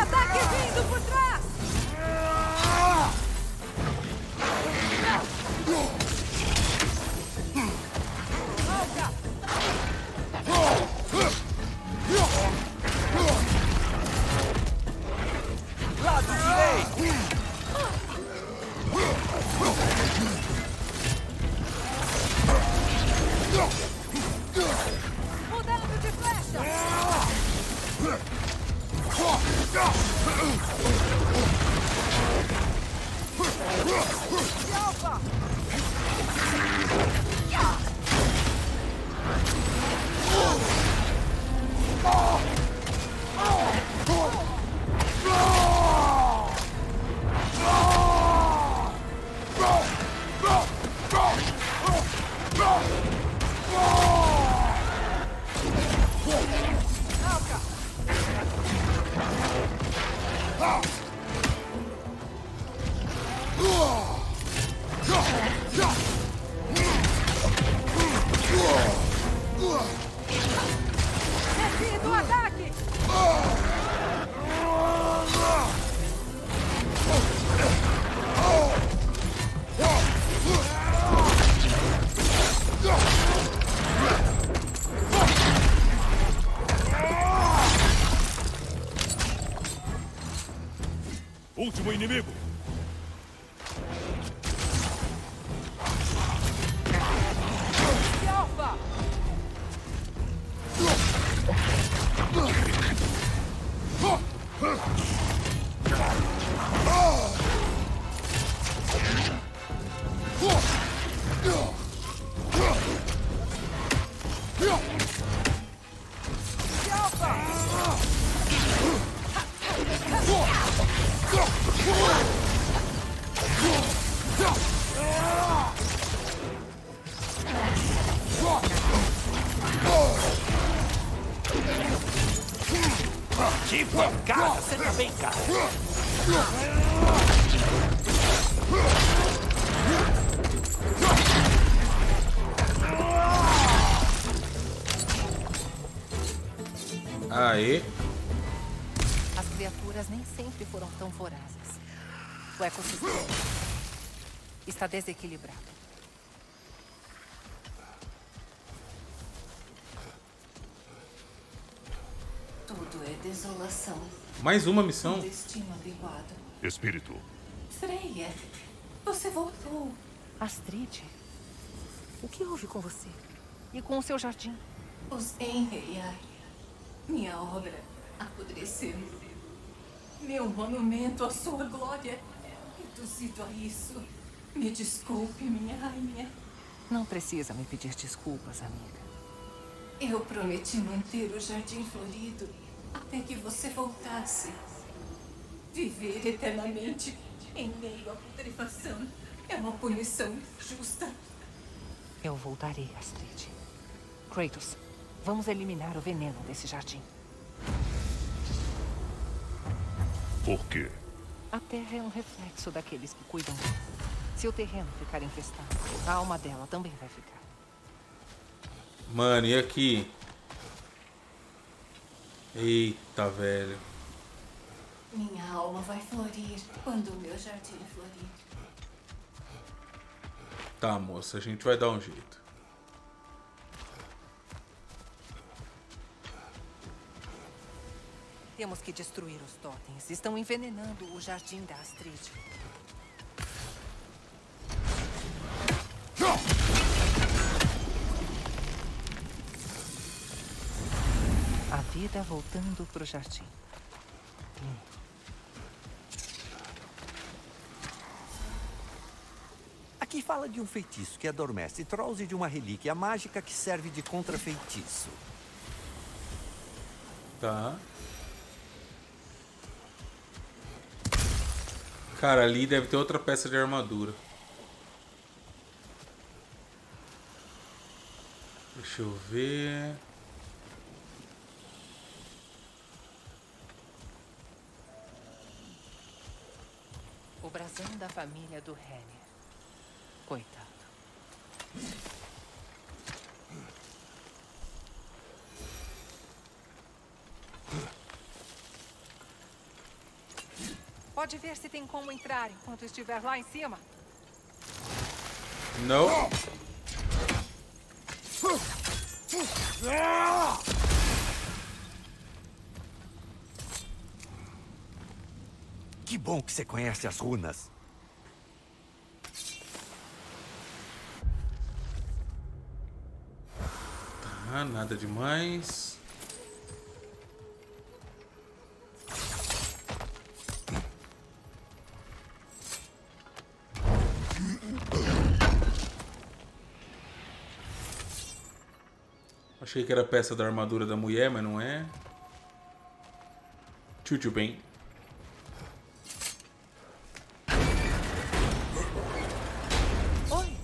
Ataque vindo por trás! Volta! Lado direito! Mudando de flecha! De alfa! Último inimigo. Alfa. Que pancada! Você tá bem, cara! Aê! As criaturas nem sempre foram tão vorazes. O ecossistema está desequilibrado. Tudo é desolação. Mais uma missão. Um destino adequado. Espírito. Freya, você voltou. Astrid, o que houve com você? E com o seu jardim? Os enreiaram. Minha obra apodreceu. Meu monumento à sua glória. Induzido a isso, me desculpe, minha rainha. Não precisa me pedir desculpas, amiga. Eu prometi manter o jardim florido até que você voltasse. Viver eternamente em meio à putrefação é uma punição injusta. Eu voltarei, Astrid. Kratos, vamos eliminar o veneno desse jardim. Por quê? A terra é um reflexo daqueles que cuidam dela. Se o terreno ficar infestado, a alma dela também vai ficar. Mano, e aqui? Eita, velho. Minha alma vai florir quando o meu jardim florir. Tá, moça, a gente vai dar um jeito. Temos que destruir os totens. Estão envenenando o jardim da Astrid. A vida voltando pro jardim. Aqui fala de um feitiço que adormece trolls e de uma relíquia mágica que serve de contrafeitiço. Tá. Cara, ali deve ter outra peça de armadura. Deixa eu ver. O brasão da família do Renner. Coitado. Pode ver se tem como entrar enquanto estiver lá em cima. Não. Que bom que você conhece as runas. Tá, nada demais. Achei que era peça da armadura da mulher, mas não é. Tudo bem. Oi.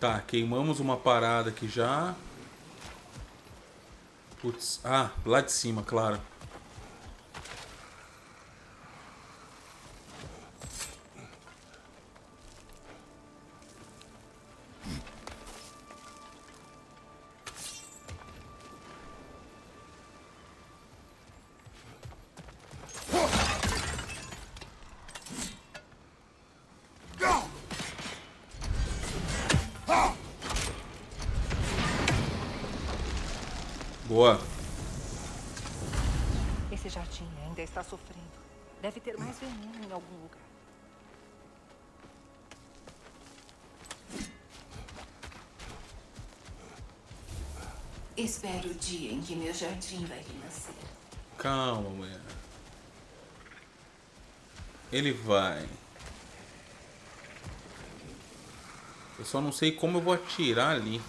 Tá, queimamos uma parada aqui já. Putz, ah, lá de cima, claro. Boa. Esse jardim ainda está sofrendo. Deve ter mais veneno em algum lugar. Espero o dia em que meu jardim vai renascer. Calma, mulher. Ele vai. Eu só não sei como eu vou atirar ali.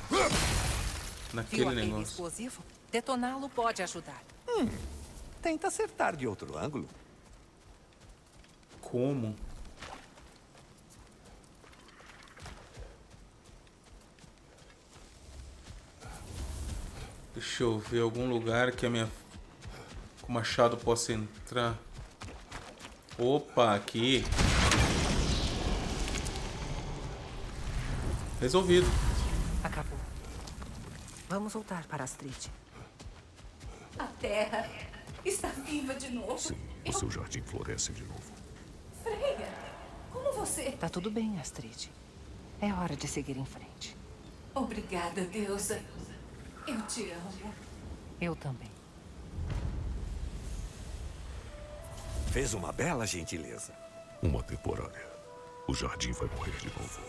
Naquele negócio. Explosivo? Detoná-lo pode ajudar. Tenta acertar de outro ângulo. Como? Deixa eu ver algum lugar que a minha... que o machado possa entrar. Opa, aqui. Resolvido. Acabou. Vamos voltar para Astrid. A terra está viva de novo. Sim, o seu jardim floresce de novo. você. Tá tudo bem, Astrid. É hora de seguir em frente. Obrigada, deusa. Eu te amo. Eu também. Fez uma bela gentileza. Uma temporária. O jardim vai morrer de novo.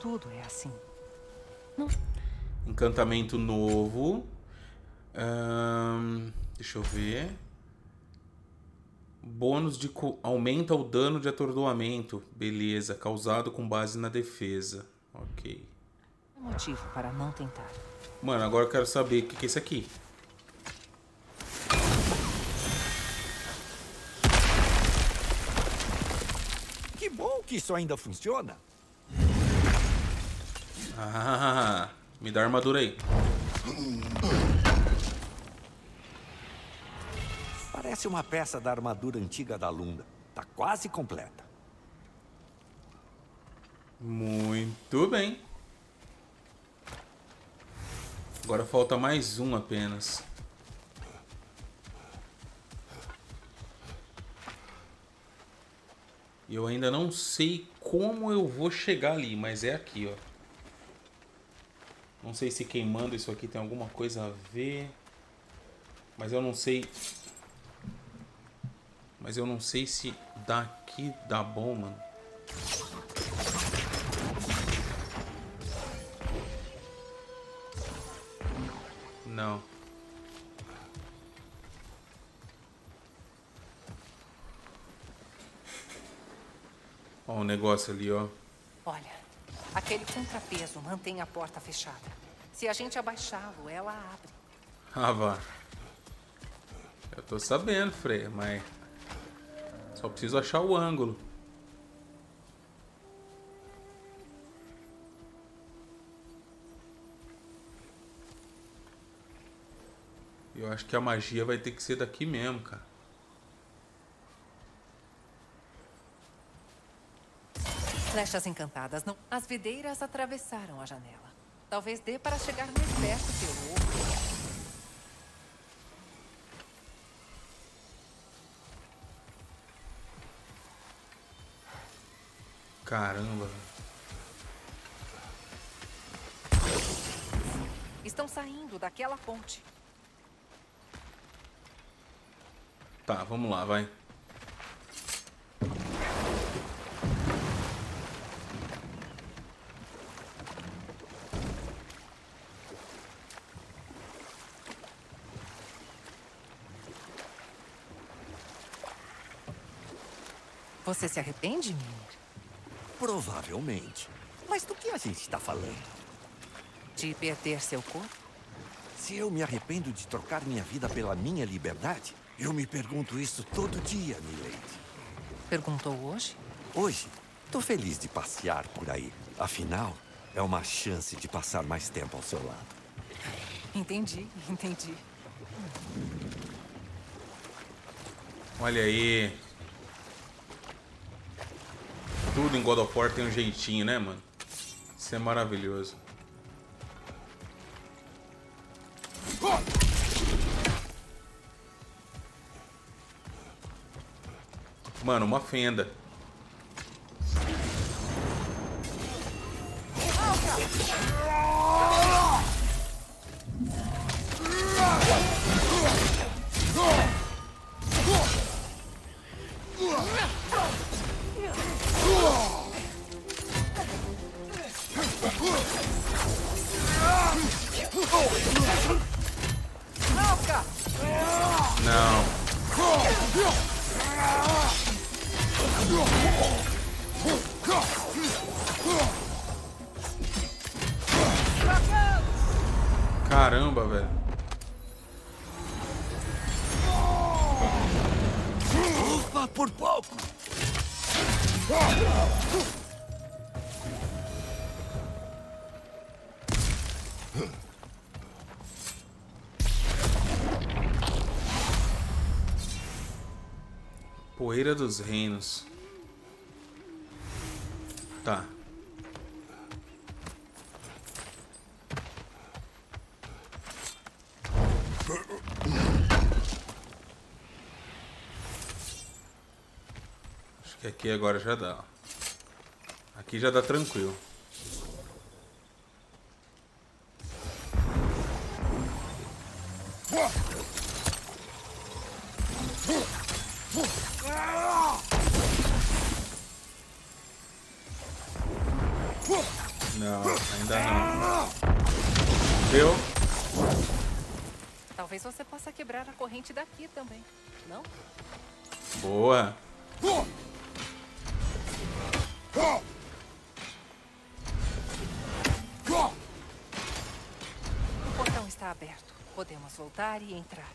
Tudo é assim. Não. Encantamento novo. Deixa eu ver. Bônus de aumenta o dano de atordoamento. Beleza, causado com base na defesa. Ok. Motivo para não tentar. Mano, agora eu quero saber o que é isso aqui. Que bom que isso ainda funciona. Ah, me dá a armadura aí. Parece uma peça da armadura antiga da Lunda. Tá quase completa. Muito bem. Agora falta mais um apenas. E eu ainda não sei como eu vou chegar ali, mas é aqui, ó. Não sei se queimando isso aqui tem alguma coisa a ver. Mas eu não sei... Mas eu não sei se daqui dá bom, mano. Não. Ó, o negócio ali, ó. Olha, aquele contrapeso mantém a porta fechada. Se a gente abaixá-lo, ela abre. Ah, vá. Eu tô sabendo, Freya, mas... Só preciso achar o ângulo. Eu acho que a magia vai ter que ser daqui mesmo, cara. Flechas encantadas não... As videiras atravessaram a janela. Talvez dê para chegar mais perto pelo outro. Caramba. Estão saindo daquela ponte. Tá, vamos lá, vai. Você se arrepende, Mimir? Provavelmente. Mas do que a gente está falando? De perder seu corpo? Se eu me arrependo de trocar minha vida pela minha liberdade, eu me pergunto isso todo dia, Milady. Perguntou hoje? Hoje. Tô feliz de passear por aí. Afinal, é uma chance de passar mais tempo ao seu lado. Entendi, entendi. Olha aí. Tudo em God of War tem um jeitinho, né, mano? Isso é maravilhoso. Mano, uma fenda. Caramba, velho. Ufa, por pouco. Poeira dos Reinos. Tá. Acho que aqui agora já dá. Aqui já dá tranquilo. Não, ainda não. Deu? Talvez você possa quebrar a corrente daqui também, não? Boa! O portão está aberto. Podemos voltar e entrar.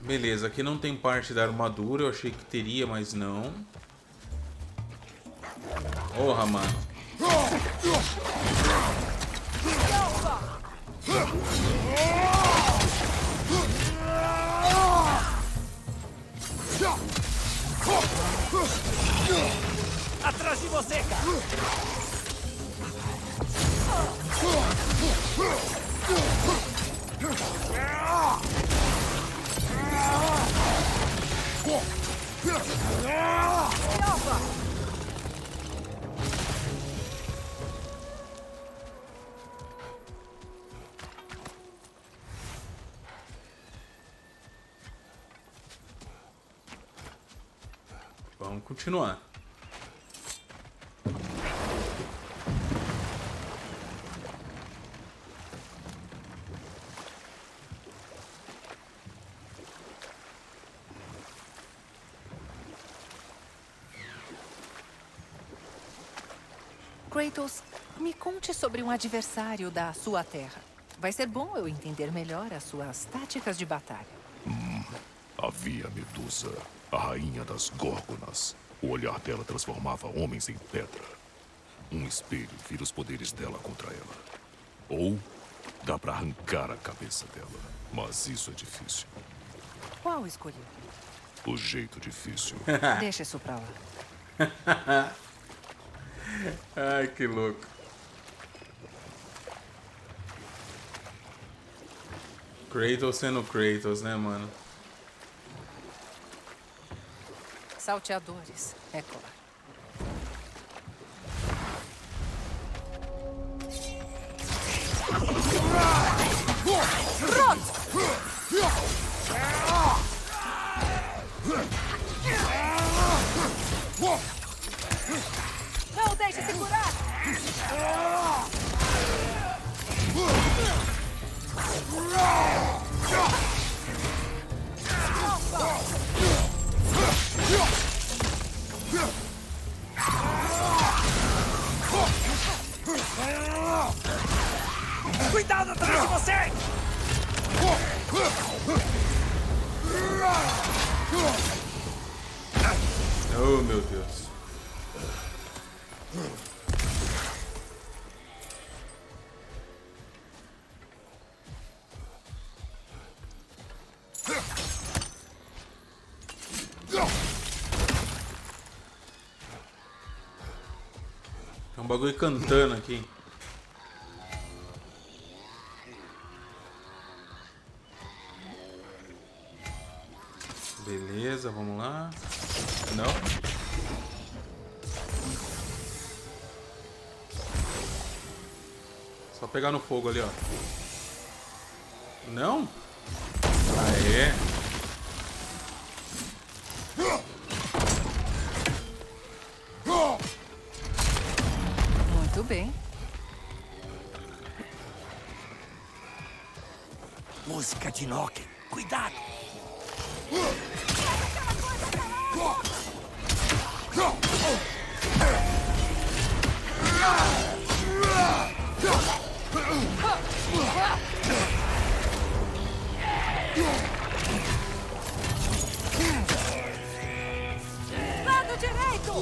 Beleza, aqui não tem parte da armadura. Eu achei que teria, mas não. Porra, mano. Atrás de você, cara. Vamos continuar. Kratos, me conte sobre um adversário da sua terra. Vai ser bom eu entender melhor as suas táticas de batalha. Havia Medusa, a rainha das górgonas. O olhar dela transformava homens em pedra. Um espelho vira os poderes dela contra ela. Ou dá pra arrancar a cabeça dela. Mas isso é difícil. Qual escolher? O jeito difícil. Deixa isso pra lá. Ai, que louco. Kratos sendo Kratos, né, mano? Salteadores, é claro. Cuidado atrás de você! Oh, meu Deus! Tem um bagulho cantando aqui. Beleza, vamos lá. Não. Só pegar no fogo ali, ó. Não? Aê. bem. Música de Nock. Cuidado! Lado direito!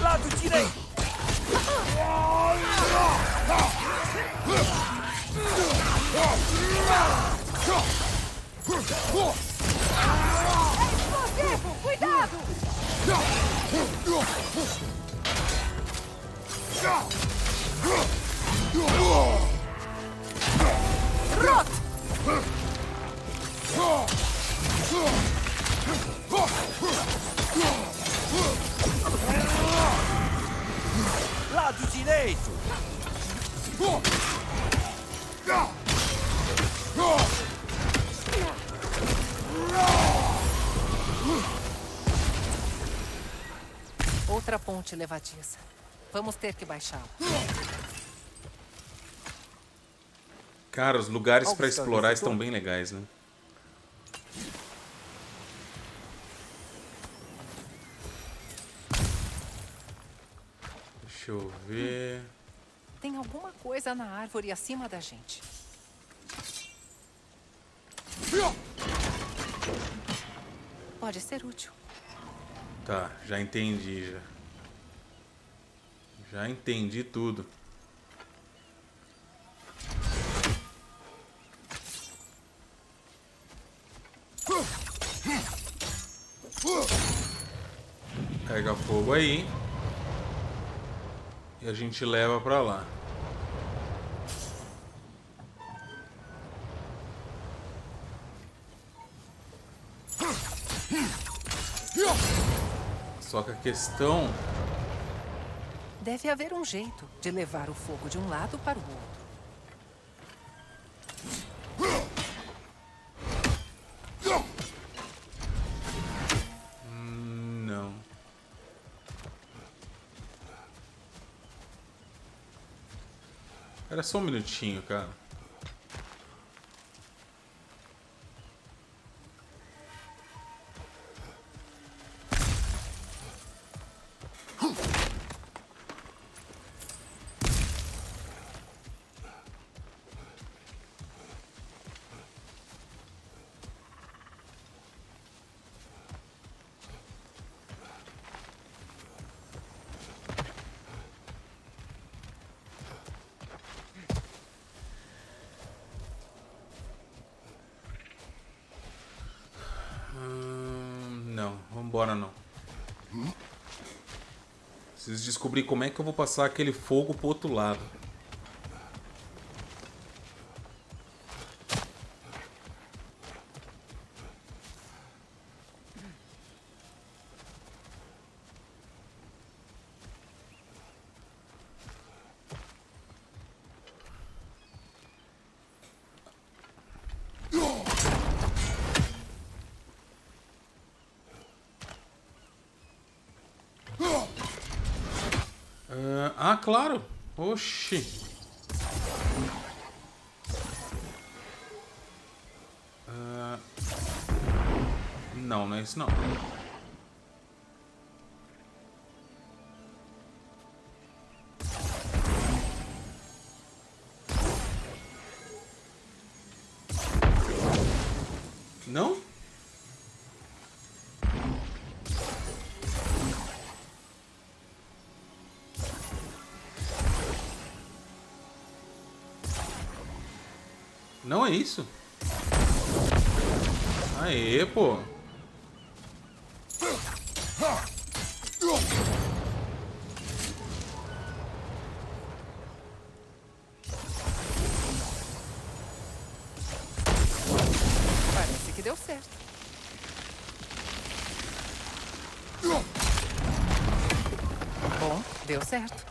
Lado direito! É explosivo! Cuidado! Roto! Lado direito! Outra ponte levadiça. Vamos ter que baixá-la. Cara, os lugares para explorar estão bem legais, né? Deixa eu ver. Tem alguma coisa na árvore acima da gente. Pode ser útil. Tá, já entendi. Já entendi tudo. Pega fogo aí. E a gente leva pra lá. Só que a questão... Deve haver um jeito de levar o fogo de um lado para o outro. Não. Era só um minutinho, cara. Bora não. Preciso descobrir como é que eu vou passar aquele fogo pro outro lado. Claro. Oxi. Não, não é isso não. Não? Não é isso? Aê, pô. Parece que deu certo. Bom, deu certo.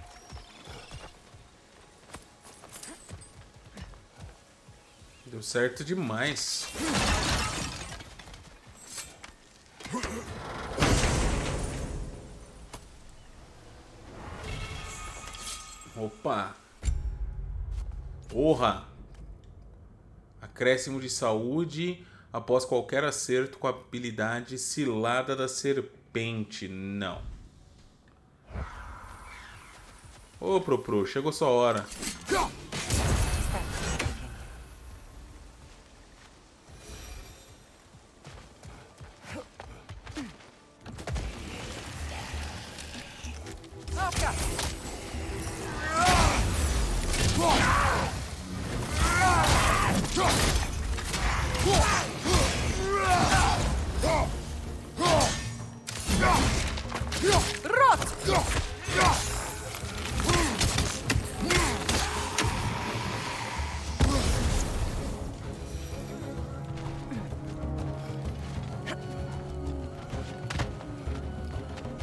Deu certo demais. Opa! Porra! Acréscimo de saúde após qualquer acerto com a habilidade Cilada da Serpente. Não. Ô, Propro, chegou sua hora.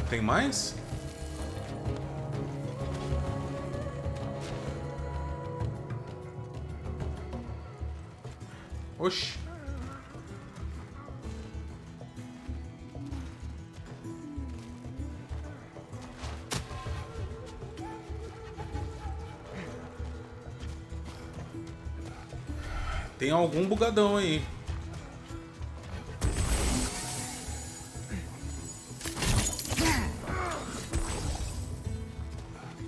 Tem mais? Oxi. Tem algum bugadão aí.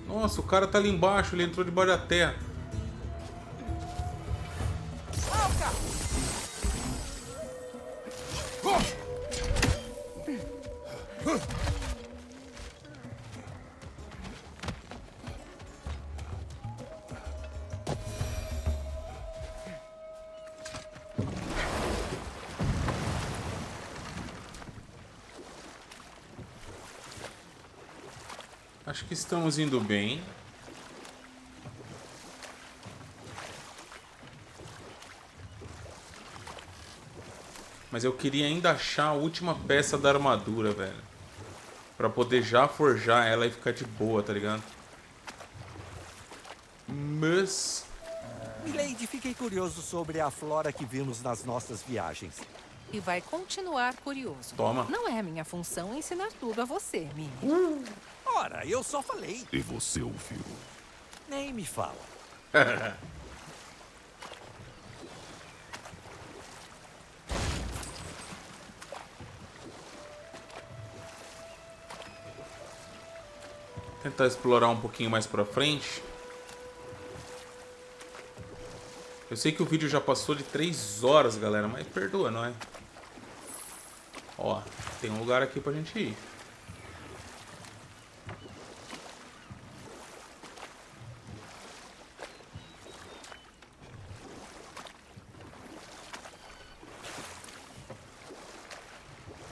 Nossa, o cara tá ali embaixo, ele entrou debaixo da terra. Acho que estamos indo bem. Mas eu queria ainda achar a última peça da armadura, velho. Pra poder já forjar ela e ficar de boa, tá ligado? Mas... Milady, fiquei curioso sobre a flora que vimos nas nossas viagens. E vai continuar curioso. Toma. Não é minha função ensinar tudo a você, Mimi. Ora, eu só falei. E você ouviu? Nem me fala. Tentar explorar um pouquinho mais pra frente. Eu sei que o vídeo já passou de 3 horas, galera, mas perdoa, não é? Ó, tem um lugar aqui pra gente ir.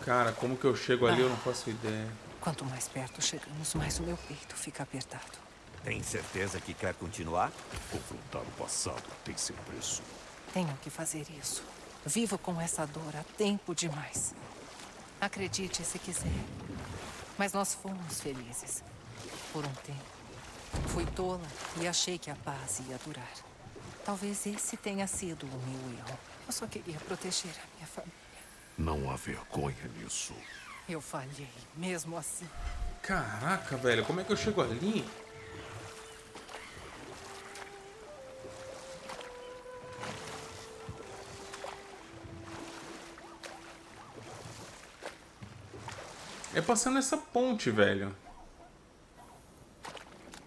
Cara, como que eu chego ali? Eu não faço ideia. Quanto mais perto chegamos, mais o meu peito fica apertado. Tem certeza que quer continuar? Confrontar o passado tem seu preço. Tenho que fazer isso. Vivo com essa dor há tempo demais. Acredite se quiser. Mas nós fomos felizes. Por um tempo. Fui tola e achei que a paz ia durar. Talvez esse tenha sido o meu erro. Eu só queria proteger a minha família. Não há vergonha nisso. Eu falhei, mesmo assim. Caraca, velho, como é que eu chego ali? É passando essa ponte, velho.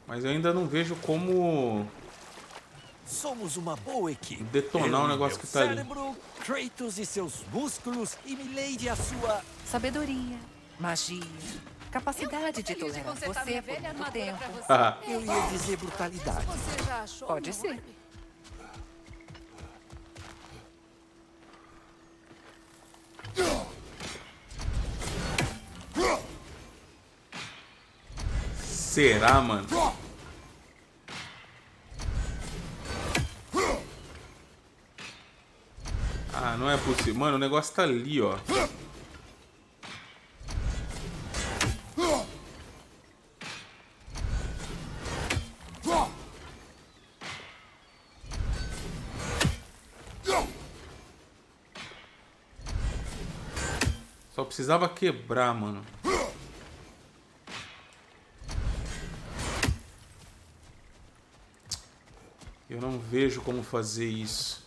Mas eu ainda não vejo como... Somos uma boa equipe. Detonar o negócio que tá ali. Kratos e seus músculos e Milady a sua... Sabedoria, magia, capacidade de tolerar você por muito tempo. Eu ia dizer brutalidade. Você já achou? Pode ser. Será, mano? Ah, não é possível. Mano, o negócio tá ali, ó. Só precisava quebrar, mano. Eu não vejo como fazer isso.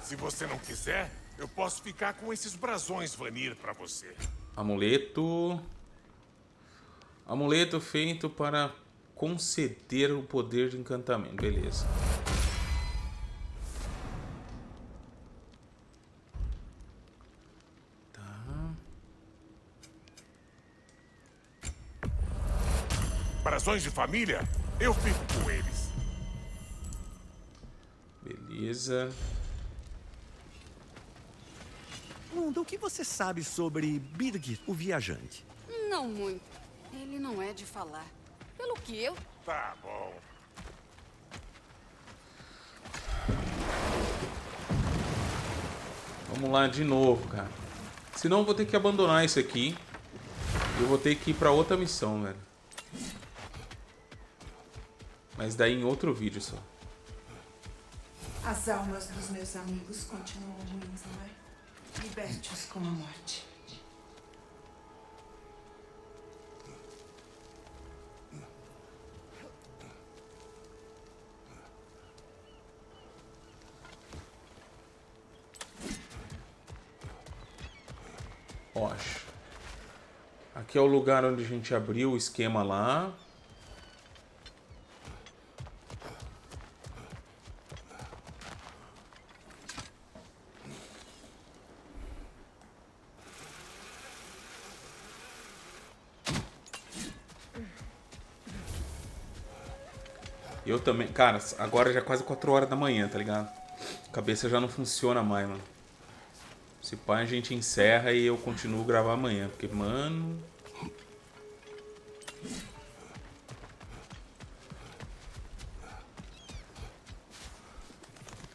Se você não quiser, eu posso ficar com esses brasões Vanir pra você. Amuleto. Amuleto feito para conceder o poder de encantamento. Beleza. Brasões de família, eu fico com eles. Beleza. Lunda, o que você sabe sobre Birgir, o viajante? Não muito. Ele não é de falar. Pelo que eu... Tá bom. Vamos lá de novo, cara. Senão eu vou ter que abandonar isso aqui. Eu vou ter que ir pra outra missão, velho. Mas daí em outro vídeo só. As almas dos meus amigos continuam ruins, não é? Liberte-os com a morte. Oxe. Aqui é o lugar onde a gente abriu o esquema lá. Eu também, cara, agora já é quase 4 horas da manhã, tá ligado? A cabeça já não funciona mais, mano. Se pá, a gente encerra e eu continuo gravar amanhã, porque, mano...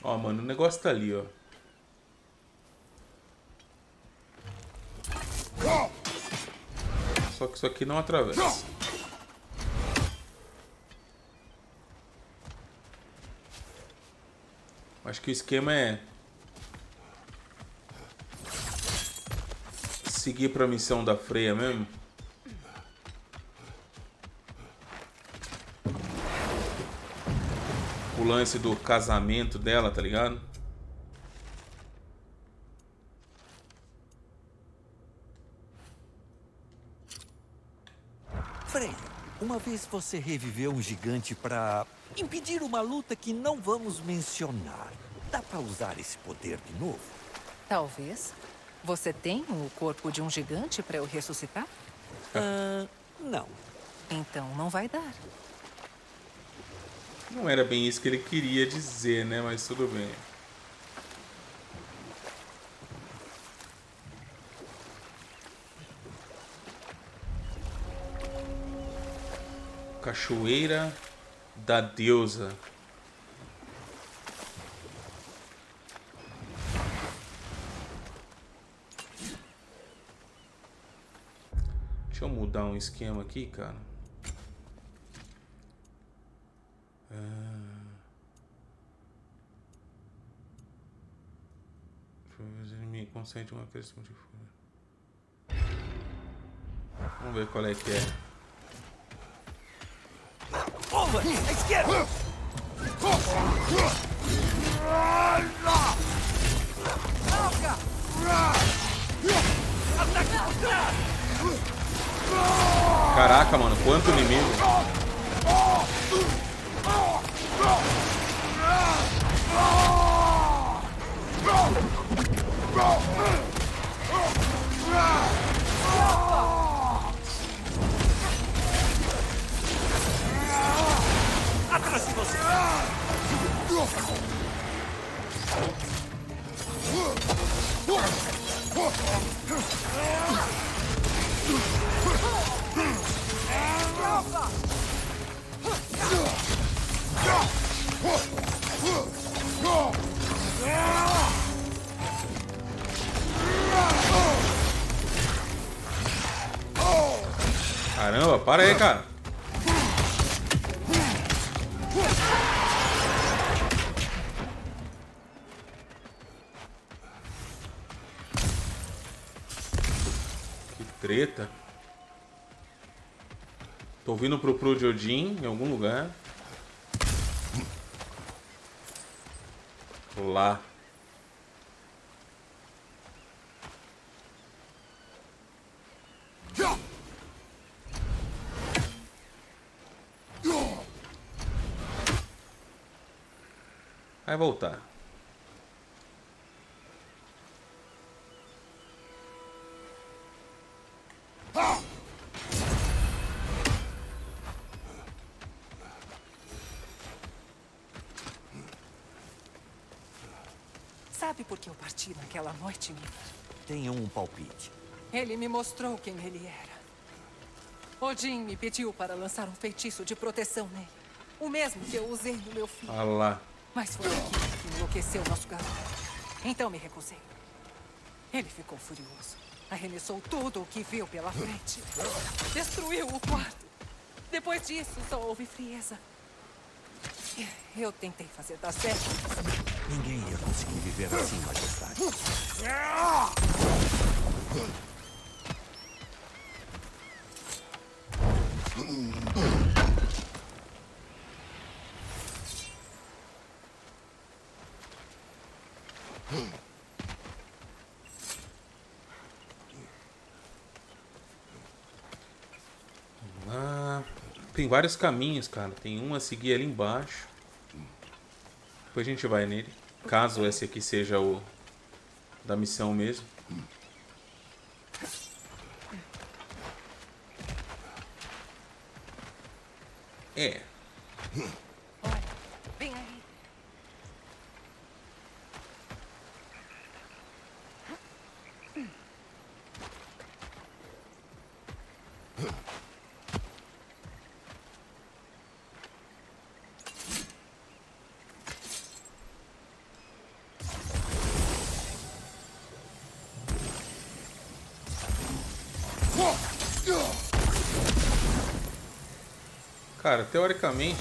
Ó, mano, o negócio tá ali, ó. Só que isso aqui não atravessa. Acho que o esquema é seguir para a missão da Freya mesmo. O lance do casamento dela, tá ligado? Freya, uma vez você reviveu um gigante para... impedir uma luta que não vamos mencionar. Dá pra usar esse poder de novo? Talvez. Você tem o corpo de um gigante pra eu ressuscitar? Não. Então não vai dar. Não era bem isso que ele queria dizer, né? Mas tudo bem. Cachoeira... da deusa. Deixa eu mudar um esquema aqui, cara. Me concede uma questão de fúria. Vamos ver qual é que é. À esquerda! Caraca, mano, quanto inimigo! Atrás de você! Caramba, para aí, cara! Tô vindo pro Pru de Odin em algum lugar. Lá. Vai voltar. Sabe por que eu parti naquela noite, Mimir? Tenho um palpite. Ele me mostrou quem ele era. Odin me pediu para lançar um feitiço de proteção nele. O mesmo que eu usei no meu filho. Alá. Mas foi aquilo que enlouqueceu nosso garoto. Então me recusei. Ele ficou furioso. Arremessou tudo o que viu pela frente. Destruiu o quarto. Depois disso, só houve frieza. Eu tentei fazer dar certo. Ninguém ia conseguir viver assim, majestade. Tem vários caminhos, cara. Tem um a seguir ali embaixo. Depois a gente vai nele. Caso esse aqui seja o da missão mesmo. É. Olha, vem aí. Cara, teoricamente...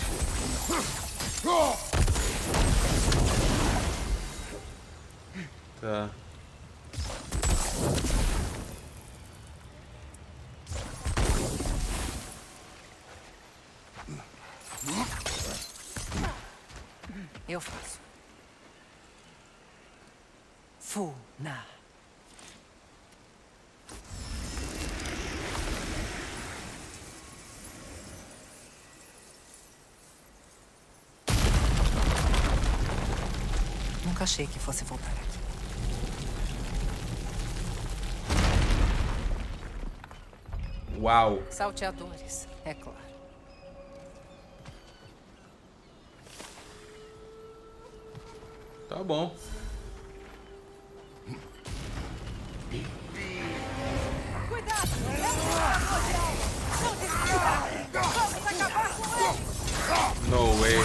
Tá... Eu faço. Funa. Achei que fosse voltar aqui. Uau! Salteadores, é claro. Tá bom. Cuidado! Vamos acabar com ele! No way!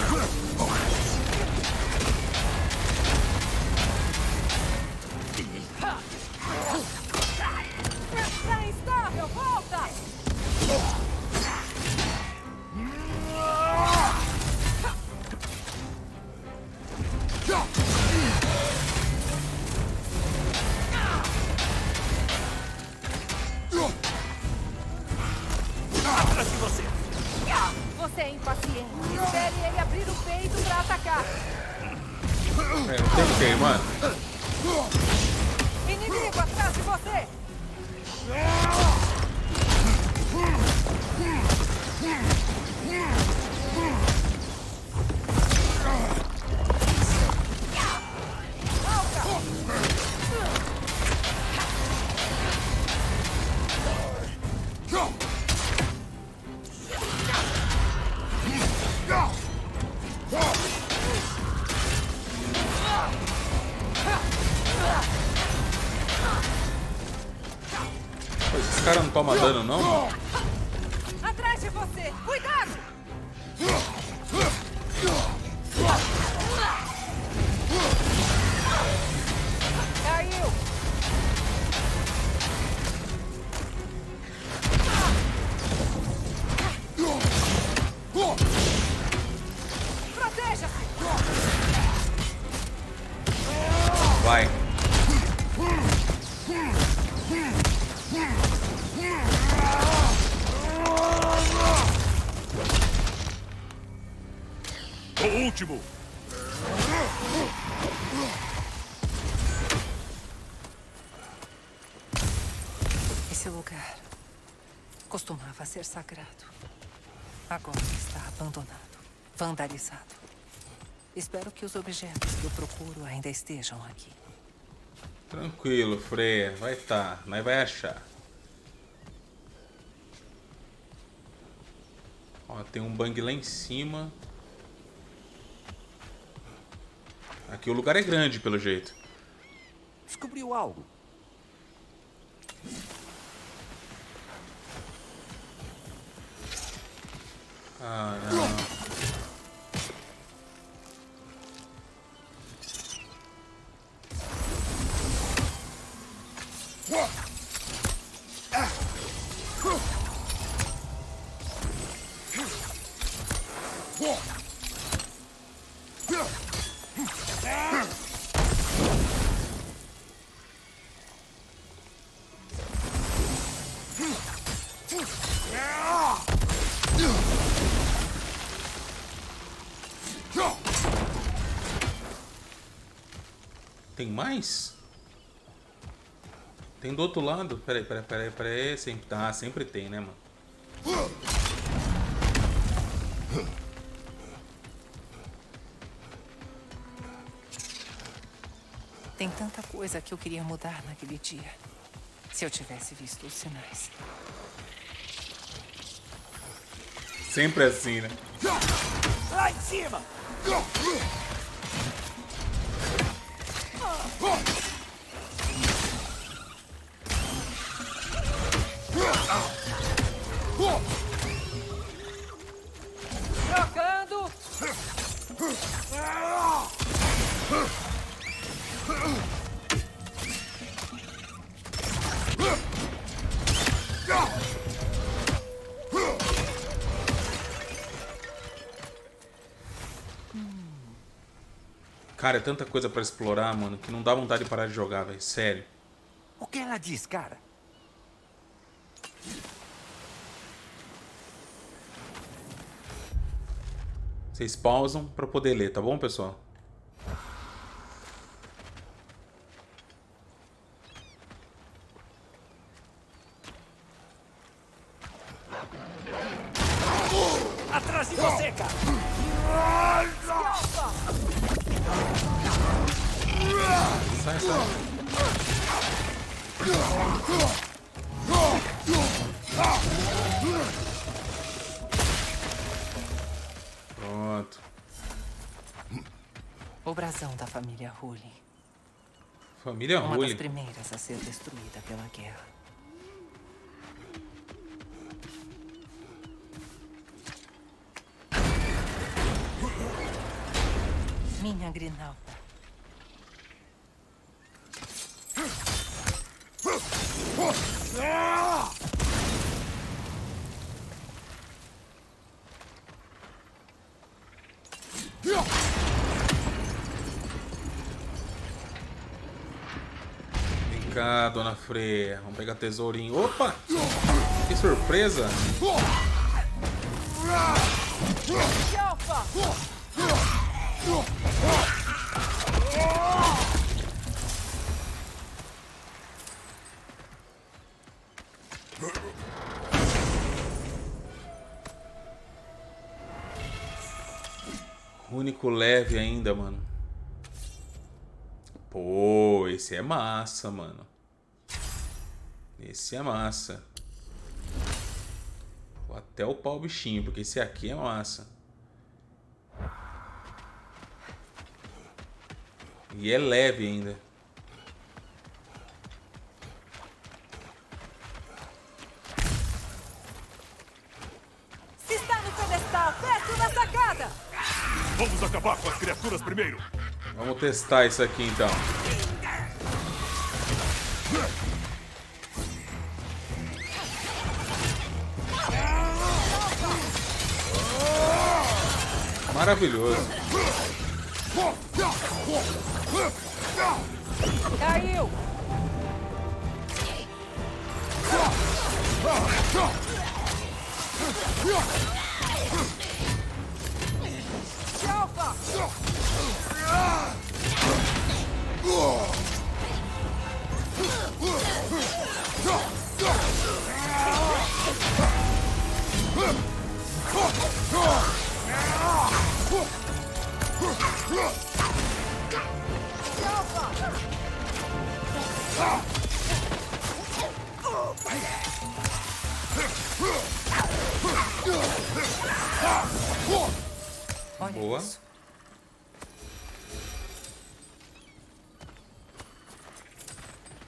Toma dano, não? Mano. Atrás de você! Cuidado! Caiu! Proteja-se! Vai! último. Esse lugar costumava ser sagrado. Agora está abandonado, vandalizado. Espero que os objetos que eu procuro ainda estejam aqui. Tranquilo, Freya. Vai estar. Nós vai achar. Ó, tem um bang lá em cima. Aqui o lugar é grande, pelo jeito. Descobriu algo. Ah, não. Tem mais? Tem do outro lado? Peraí. Sempre... Ah, sempre tem, né, mano? Tem tanta coisa que eu queria mudar naquele dia. Se eu tivesse visto os sinais. Sempre assim, né? Lá em cima! Trocando. Cara, é tanta coisa pra explorar, mano, que não dá vontade de parar de jogar, velho. Sério. O que ela diz, cara? Vocês pausam pra poder ler, tá bom, pessoal? Atrás de você, cara! Sai. Pronto. O brasão da família Rulli. Família Rulli? Uma das primeiras a ser destruída pela guerra. Minha grinalda. Vem cá, dona Freya. Vamos pegar tesourinho. Opa! Que surpresa! Único leve ainda, mano. Pô, esse é massa, mano. Esse é massa. Vou até upar o bichinho, porque esse aqui é massa. E é leve ainda. Se está no pedestal, perto da sacada! Vamos acabar com as criaturas primeiro. Vamos testar isso aqui então. Maravilhoso. Caiu. Boa.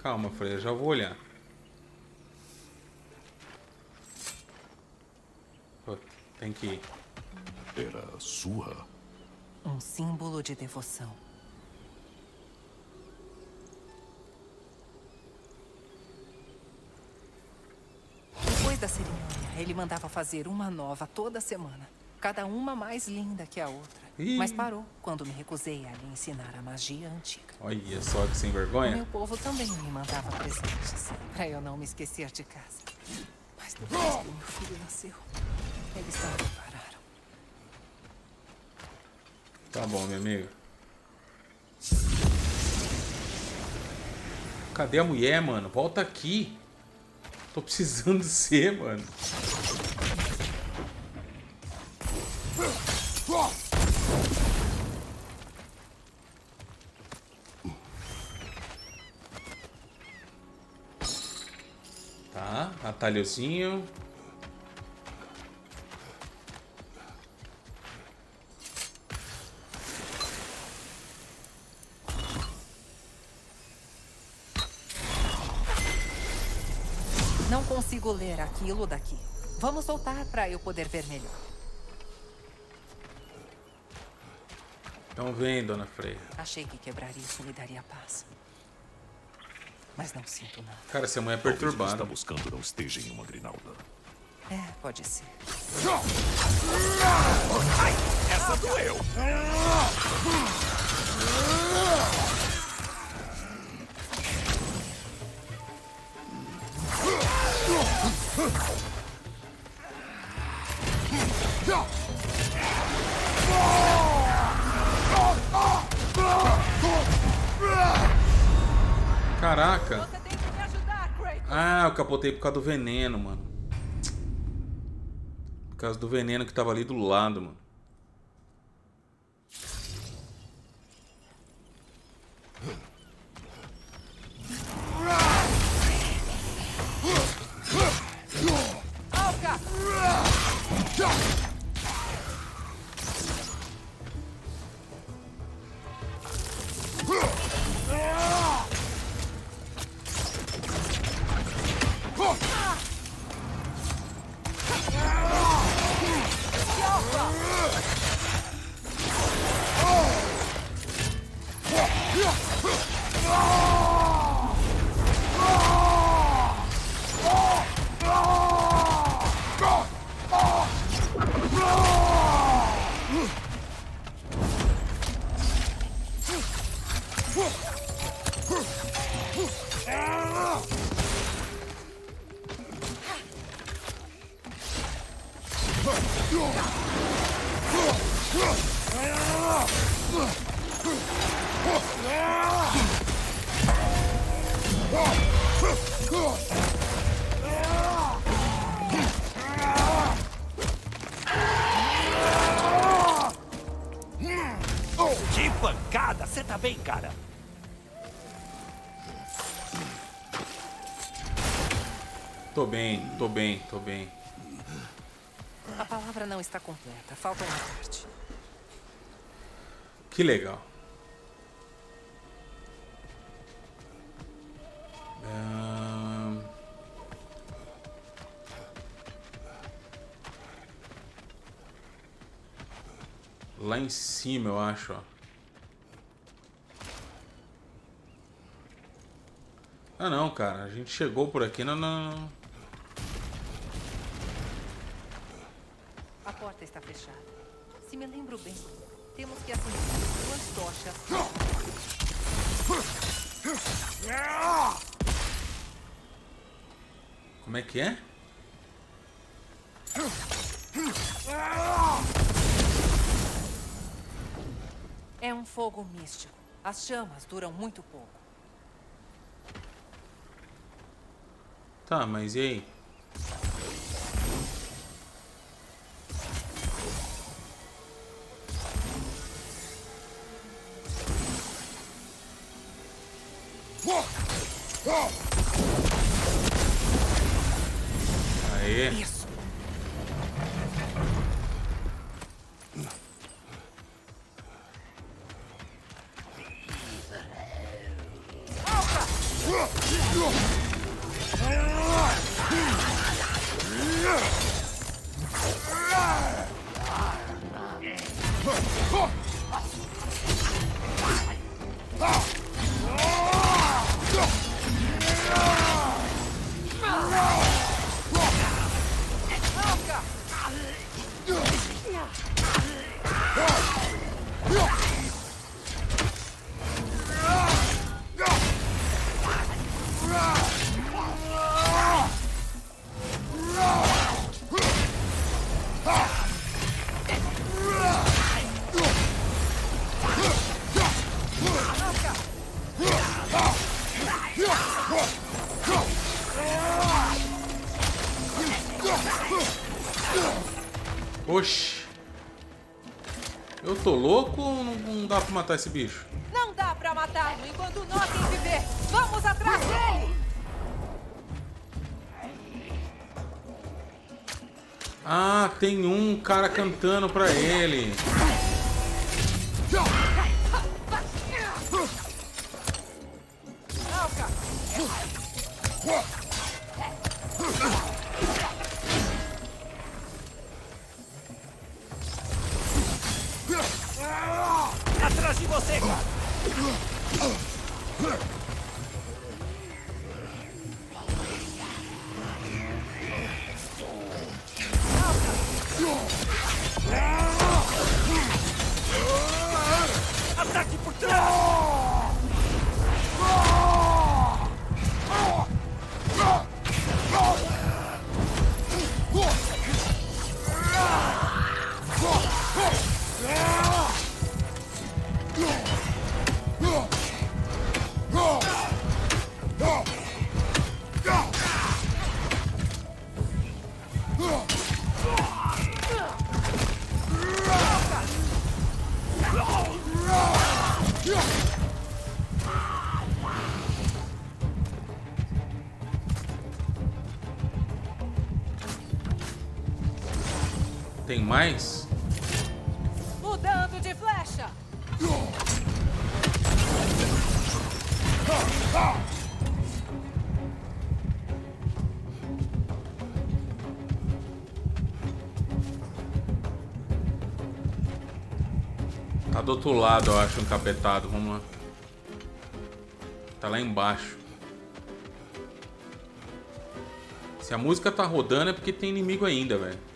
Calma, Freya, já vou olhar. Pô, tem que ir. Era sua? Um símbolo de devoção. Depois da cerimônia, ele mandava fazer uma nova toda semana. Cada uma mais linda que a outra. Ih. Mas parou quando me recusei a lhe ensinar a magia antiga. Olha só que sem vergonha. O meu povo também me mandava presentes pra eu não me esquecer de casa. Mas depois que meu filho nasceu, eles também pararam. Tá bom, minha amiga. Cadê a mulher, mano? Volta aqui. Tô precisando de ser, mano. Tá, atalhozinho. Não consigo ler aquilo daqui. Vamos voltar para eu poder ver melhor. Então vem, dona Freya. Achei que quebrar isso me daria paz. Mas não sinto nada. Cara, essa mãe é perturbada. Está buscando não esteja em uma grinalda. É, pode ser. Ai, essa doeu! Caraca. Você tem que me ajudar, Kratos. Ah, eu capotei por causa do veneno, mano. Por causa do veneno que tava ali do lado, mano. Que pancada! Você tá bem, cara? Tô bem, tô bem, tô bem. A palavra não está completa, falta uma parte. Que legal. Lá em cima, eu acho, ó. Ah, não, cara. A gente chegou por aqui. Não, não, não. A porta está fechada. Se me lembro bem, temos que acender duas tochas. Como é que é? É um fogo místico. As chamas duram muito pouco. Tá, mas e aí? Aê! Isso. Oxi. Eu tô louco ou não dá pra matar esse bicho? Não dá pra matá-lo enquanto nós temos que viver. Vamos atrás dele! Ah, tem um cara cantando pra ele. Tem mais? Mudando de flecha. Tá do outro lado, eu acho, encapetado. Vamos lá. Tá lá embaixo. Se a música tá rodando é porque tem inimigo ainda, velho.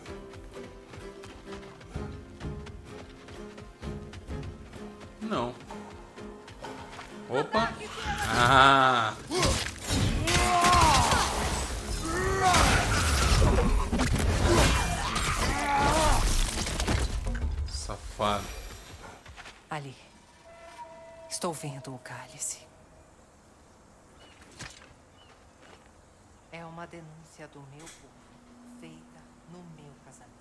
Opa! Ah! Safado. Ali. Estou vendo o cálice. É uma denúncia do meu povo, feita no meu casamento.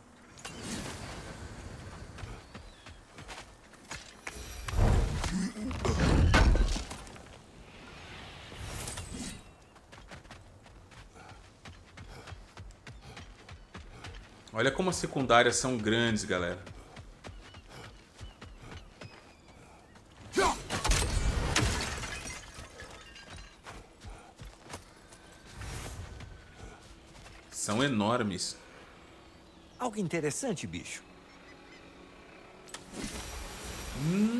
Olha como as secundárias são grandes, galera. São enormes. Algo interessante, bicho.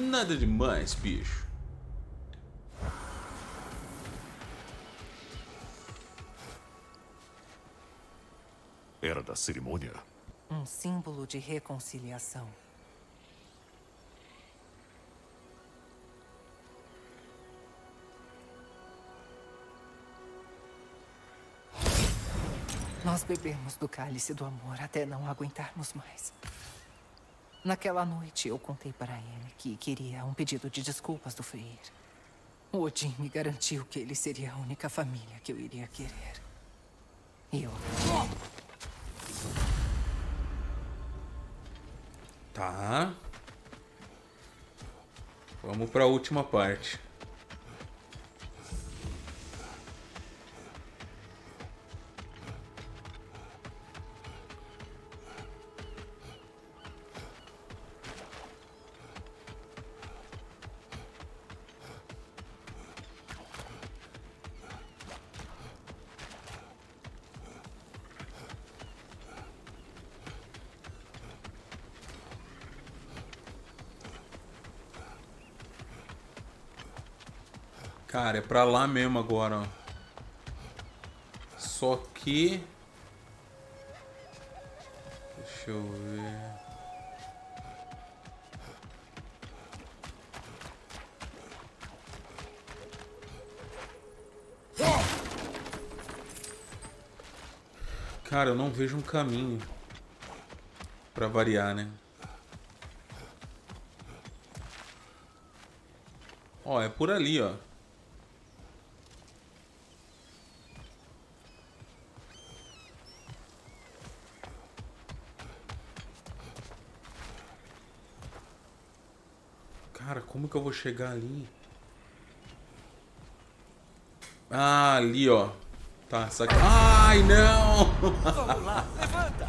Nada demais, bicho. Era da cerimônia. Um símbolo de reconciliação. Nós bebemos do cálice do amor até não aguentarmos mais. Naquela noite, eu contei para ele que queria um pedido de desculpas do Freyr. Odin me garantiu que ele seria a única família que eu iria querer. E eu... Tá. Vamos para a última parte. Cara, é pra lá mesmo agora, ó. Só que... Deixa eu ver... Cara, eu não vejo um caminho. Pra variar, né? Ó, é por ali, ó. Como que eu vou chegar ali? Ah, ali, ó. Tá, saca... Ai, não! Vamos lá, levanta!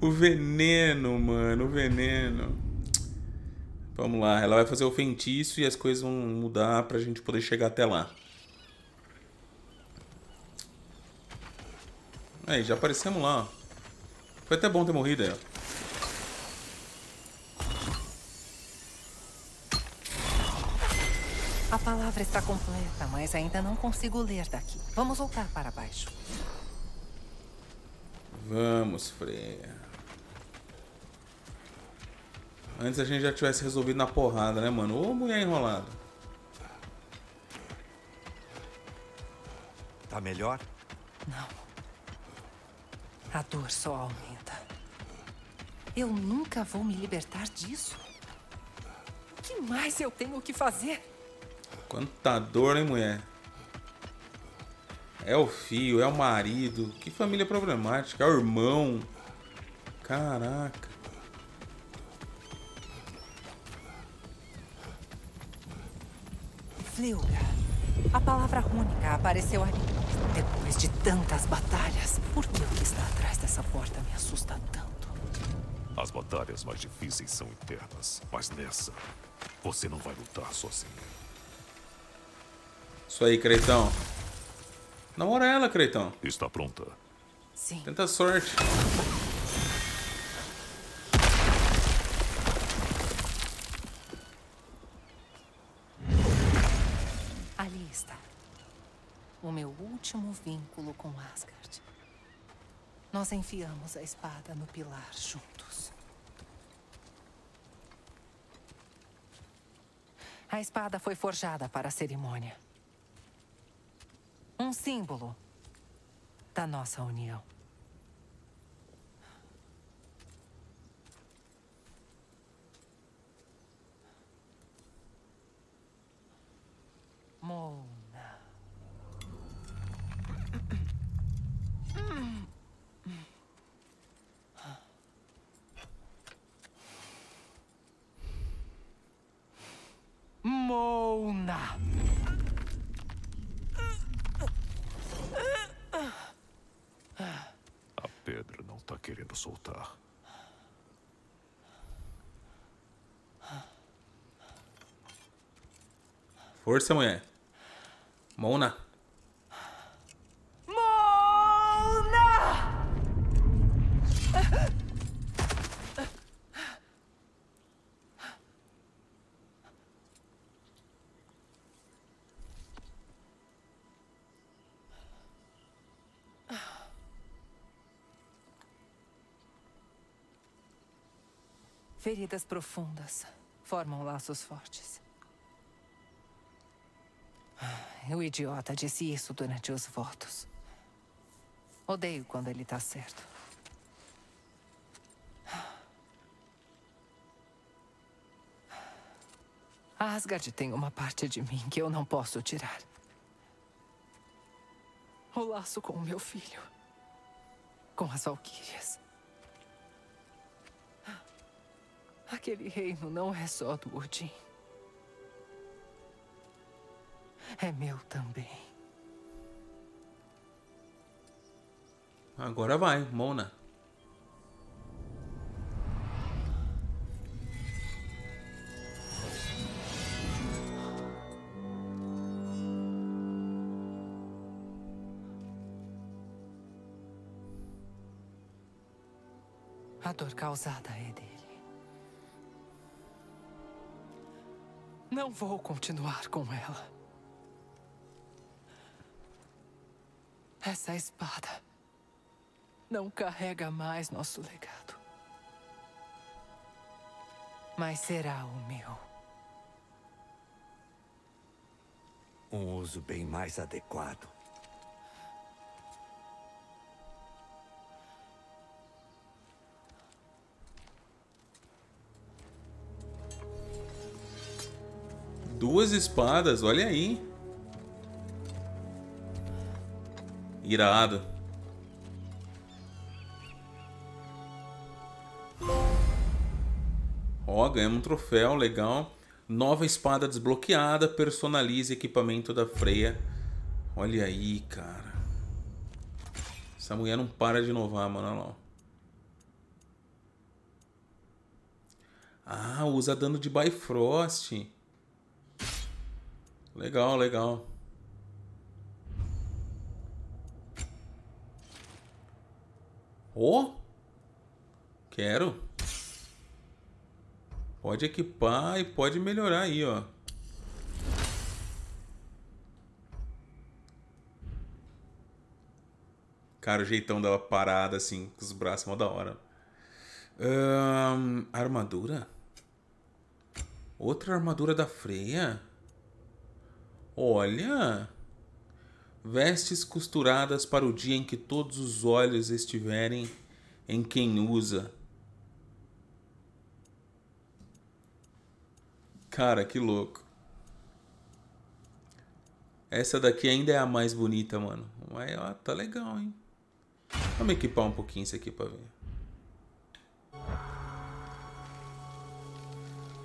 O veneno, mano. O veneno. Vamos lá. Ela vai fazer o feitiço e as coisas vão mudar pra gente poder chegar até lá. Aí, já aparecemos lá, ó. Foi até bom ter morrido aí, ó. A palavra está completa, mas ainda não consigo ler daqui. Vamos voltar para baixo. Vamos, Freya. Antes a gente já tivesse resolvido na porrada, né, mano? Ô, mulher enrolada. Tá melhor? Não. A dor só aumenta. Eu nunca vou me libertar disso. O que mais eu tenho que fazer? Quanta dor, hein, mulher? É o filho, é o marido. Que família problemática. É o irmão. Caraca. Fleuga. A palavra rúnica apareceu ali. Depois de tantas batalhas, por que o que está atrás dessa porta me assusta tanto? As batalhas mais difíceis são internas. Mas nessa, você não vai lutar sozinho. Isso aí, Creitão. Namora ela, Creitão. Está pronta? Sim. Tenta a sorte. Ali está. O meu último vínculo com Asgard. Nós enfiamos a espada no pilar juntos. A espada foi forjada para a cerimônia. Um símbolo da nossa união. Mona. Mona. Pedro não tá querendo soltar. Força, mulher. Mona. Mona! Feridas profundas formam laços fortes. O idiota disse isso durante os votos. Odeio quando ele tá certo. Asgard tem uma parte de mim que eu não posso tirar. O laço com o meu filho. Com as valquírias. Aquele reino não é só do Odin. É meu também. Agora vai, Mona. A dor causada é dele. Não vou continuar com ela. Essa espada não carrega mais nosso legado. Mas será o meu. Um uso bem mais adequado. Duas espadas, olha aí. Irado. Ó, ganhamos um troféu, legal. Nova espada desbloqueada, personalize equipamento da Freya. Olha aí, cara. Essa mulher não para de inovar, mano, olha lá. Ah, usa dano de Bifrost. Legal, legal. Oh! Quero. Pode equipar e pode melhorar aí, ó. Cara, o jeitão dela parada assim, com os braços mó da hora. Armadura? Outra armadura da Freya? Olha! Vestes costuradas para o dia em que todos os olhos estiverem em quem usa. Cara, que louco. Essa daqui ainda é a mais bonita, mano. Mas, ó, tá legal, hein? Vamos equipar um pouquinho isso aqui pra ver.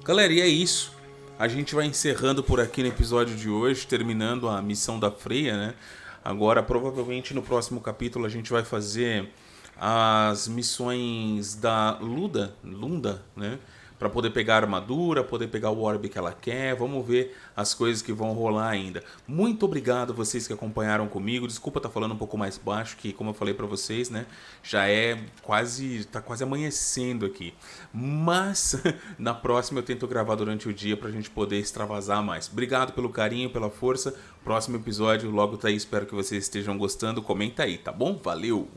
Galera, e é isso. A gente vai encerrando por aqui no episódio de hoje, terminando a missão da Freya, né? Agora, provavelmente, no próximo capítulo, a gente vai fazer as missões da Lunda, né? Para poder pegar a armadura, poder pegar o orbe que ela quer. Vamos ver as coisas que vão rolar ainda. Muito obrigado a vocês que acompanharam comigo. Desculpa estar falando um pouco mais baixo, que como eu falei para vocês, né, já é quase, tá quase amanhecendo aqui. Mas na próxima eu tento gravar durante o dia para a gente poder extravasar mais. Obrigado pelo carinho, pela força. Próximo episódio logo tá aí. Espero que vocês estejam gostando. Comenta aí, tá bom? Valeu!